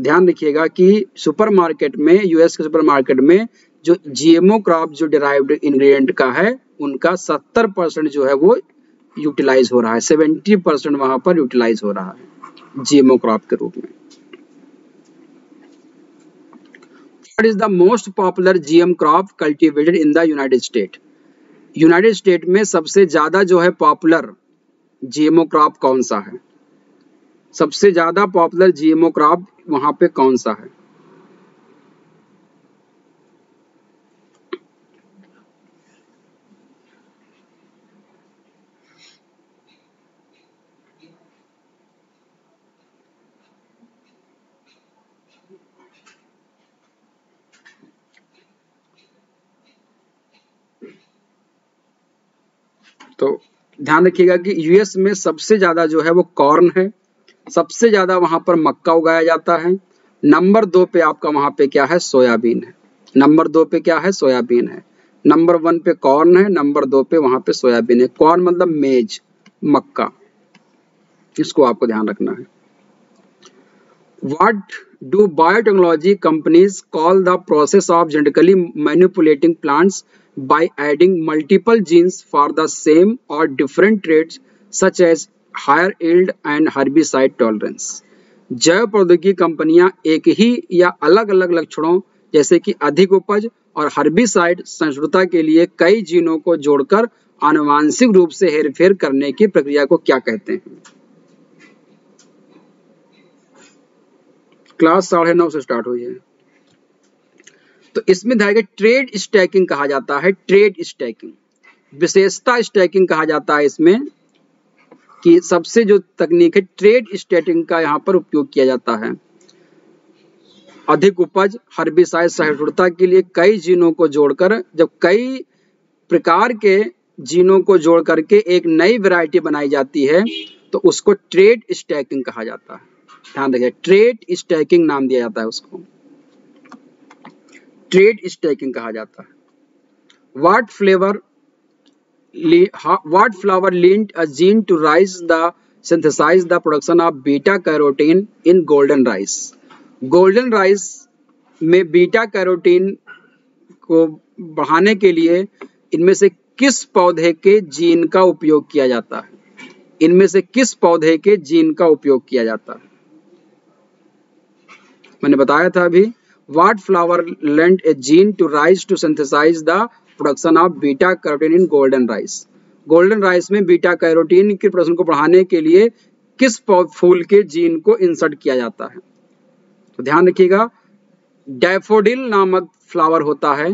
ध्यान रखिएगा कि सुपरमार्केट में, यूएस के सुपरमार्केट में जो जीएमओ क्रॉप जो डिराइव्ड इंग्रेडिएंट का है उनका सत्तर परसेंट जो है वो यूटिलाइज हो रहा है, सेवेंटी परसेंट वहां पर यूटिलाइज हो रहा है जीएमओ क्रॉप के रूप में। What is the most popular G M crop cultivated in the United States? United States में सबसे ज्यादा जो है पॉपुलर जीएमओ क्रॉप कौन सा है, सबसे ज्यादा पॉपुलर जीएमओ क्रॉप वहां पे कौन सा है। तो ध्यान रखिएगा कि यूएस में सबसे ज्यादा जो है वो कॉर्न है, सबसे ज्यादा वहां पर मक्का उगाया जाता है, नंबर दो पे आपका वहां पे क्या है सोयाबीन है, नंबर दो पे क्या है सोयाबीन है, नंबर वन पे कॉर्न है, नंबर दो पे वहां पे सोयाबीन है। कॉर्न मतलब मेज मक्का, इसको आपको ध्यान रखना है। What do biotechnology companies call the process of genetically manipulating plants by adding multiple genes for the same or different traits such as higher yield and herbicide tolerance। जैव प्रौद्योगिकी कंपनियां एक ही या अलग अलग लक्षणों जैसे कि अधिक उपज और हर्बिसाइड संश्रुता के लिए कई जीनों को जोड़कर आनुवांशिक रूप से हेरफेर करने की प्रक्रिया को क्या कहते हैं। क्लास साढ़े नौ से स्टार्ट हुई है। तो इसमें देखा गया ट्रेड स्टैकिंग कहा जाता है, ट्रेड स्टैकिंग विशेषता स्टैकिंग कहा जाता है इसमें, कि सबसे जो तकनीक है ट्रेड स्टैकिंग का यहाँ पर उपयोग किया जाता है। अधिक उपज हर्बिसाइड सहिष्णुता के लिए कई जीनों को जोड़कर, जब कई प्रकार के जीनों को जोड़ करके एक नई वैरायटी बनाई जाती है तो उसको ट्रेड स्टैकिंग कहा जाता है। ध्यान रखिए ट्रेड स्टैकिंग नाम दिया जाता है उसको, ट्रेड स्टैकिंग कहा जाता है। What flavour what flower lent a gene to raise the synthesize the production of beta carotene in golden rice. Golden rice में बीटा कैरोटीन को बढ़ाने के लिए इनमें से किस पौधे के जीन का उपयोग किया जाता है, इनमें से किस पौधे के जीन का उपयोग किया जाता है। मैंने बताया था अभी What flower lent a gene to rice to synthesize the production of beta carotene in golden rice? Golden rice में beta carotene के प्रोडक्शन को बढ़ाने के लिए किस फूल के जीन को इंसर्ट किया जाता है। तो ध्यान रखिएगा डैफोडिल नामक फ्लावर होता है,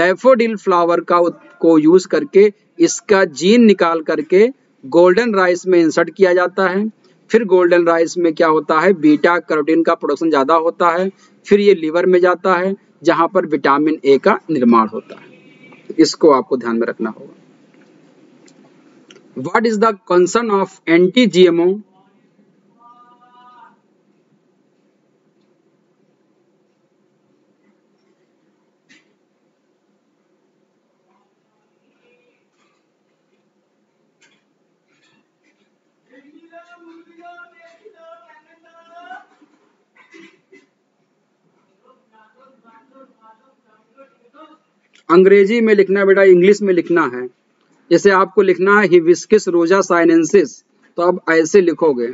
डैफोडिल फ्लावर का को यूज करके इसका जीन निकाल करके गोल्डन राइस में इंसर्ट किया जाता है। फिर गोल्डन राइस में क्या होता है बीटा कैरोटीन का प्रोडक्शन ज्यादा होता है, फिर ये लीवर में जाता है जहां पर विटामिन ए का निर्माण होता है। इसको आपको ध्यान में रखना होगा। What is the concern of anti GMO, अंग्रेजी में लिखना बेटा, इंग्लिश में लिखना है। जैसे आपको लिखना है हिबिस्कस रोजा साइनेंसिस तो अब ऐसे लिखोगे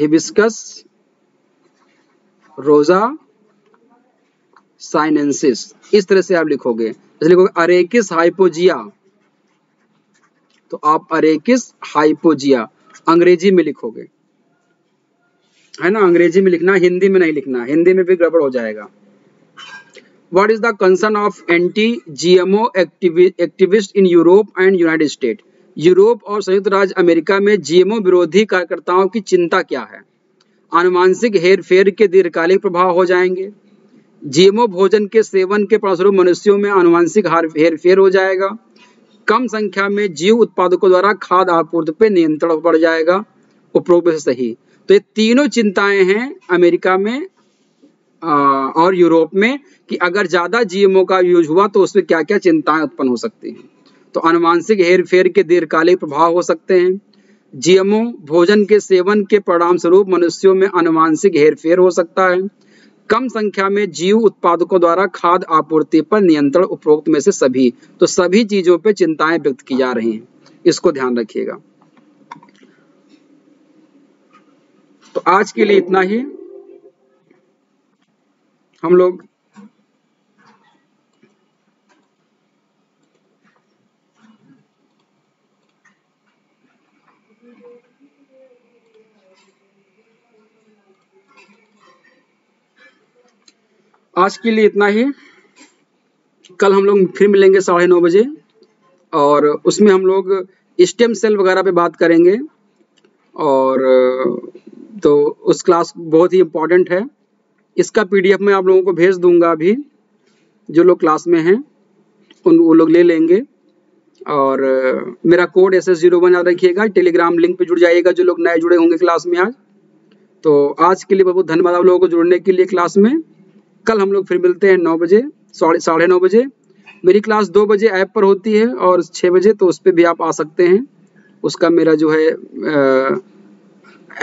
हिबिस्कस रोजा साइनेंसिस, इस तरह से आप लिखोगे। जैसे लिखोगे अरेकिस हाइपोजिया तो आप अरेकिस हाइपोजिया अंग्रेजी में लिखोगे, है ना, अंग्रेजी में लिखना, हिंदी में नहीं लिखना, हिंदी में भी गड़बड़ हो जाएगा। What is the concern of anti G M O activists in Europe and United States? Europe और संयुक्त राज्य अमेरिका में जीएमओ विरोधी कार्यकर्ताओं की चिंता क्या है? आनुवांशिक हेरफेर के दीर्घकालिक प्रभाव हो जाएंगे। जीएमओ भोजन के सेवन के फलस्वरूप मनुष्यों में आनुवांशिक हेरफेर हो जाएगा। कम संख्या में जीव उत्पादकों द्वारा खाद्य आपूर्ति पर नियंत्रण बढ़ जाएगा। उपरोक्त सही। तो ये तीनों चिंताएं हैं अमेरिका में आ, और यूरोप में कि अगर ज्यादा जीएमओ का यूज हुआ तो उसमें क्या क्या चिंताएं उत्पन्न हो सकती हैं। तो आनुवांशिक हेरफेर के दीर्घकालिक प्रभाव हो सकते हैं। जीएमओ भोजन के सेवन के परिणाम स्वरूप मनुष्यों में आनुवांशिक हेरफेर हो सकता है। कम संख्या में जीव उत्पादकों द्वारा खाद्य आपूर्ति पर नियंत्रण, उपरोक्त में से सभी। तो सभी चीजों पर चिंताएं व्यक्त की जा रही हैं, इसको ध्यान रखिएगा। तो आज के लिए इतना ही। हम लोग आज के लिए इतना ही। कल हम लोग फिर मिलेंगे साढ़े नौ बजे और उसमें हम लोग स्टेम सेल वगैरह पे बात करेंगे। और तो उस क्लास बहुत ही इम्पोर्टेंट है, इसका पीडीएफ मैं आप लोगों को भेज दूंगा। अभी जो लोग क्लास में हैं उन वो लोग ले लेंगे। और मेरा code S S zero one याद रखिएगा। टेलीग्राम लिंक पे जुड़ जाइएगा जो लोग नए जुड़े होंगे क्लास में आज। तो आज के लिए बहुत बहुत धन्यवाद आप लोगों को जुड़ने के लिए क्लास में। कल हम लोग फिर मिलते हैं नौ बजे साढ़े नौ बजे। मेरी क्लास दो बजे ऐप पर होती है और छः बजे, तो उस पर भी आप आ सकते हैं। उसका मेरा जो है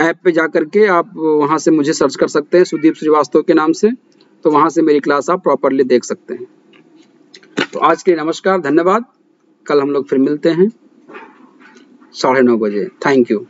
ऐप पे जा करके आप वहाँ से मुझे सर्च कर सकते हैं सुदीप श्रीवास्तव के नाम से, तो वहाँ से मेरी क्लास आप प्रॉपरली देख सकते हैं। तो आज के लिए नमस्कार, धन्यवाद। कल हम लोग फिर मिलते हैं साढ़े नौ बजे। Thank you.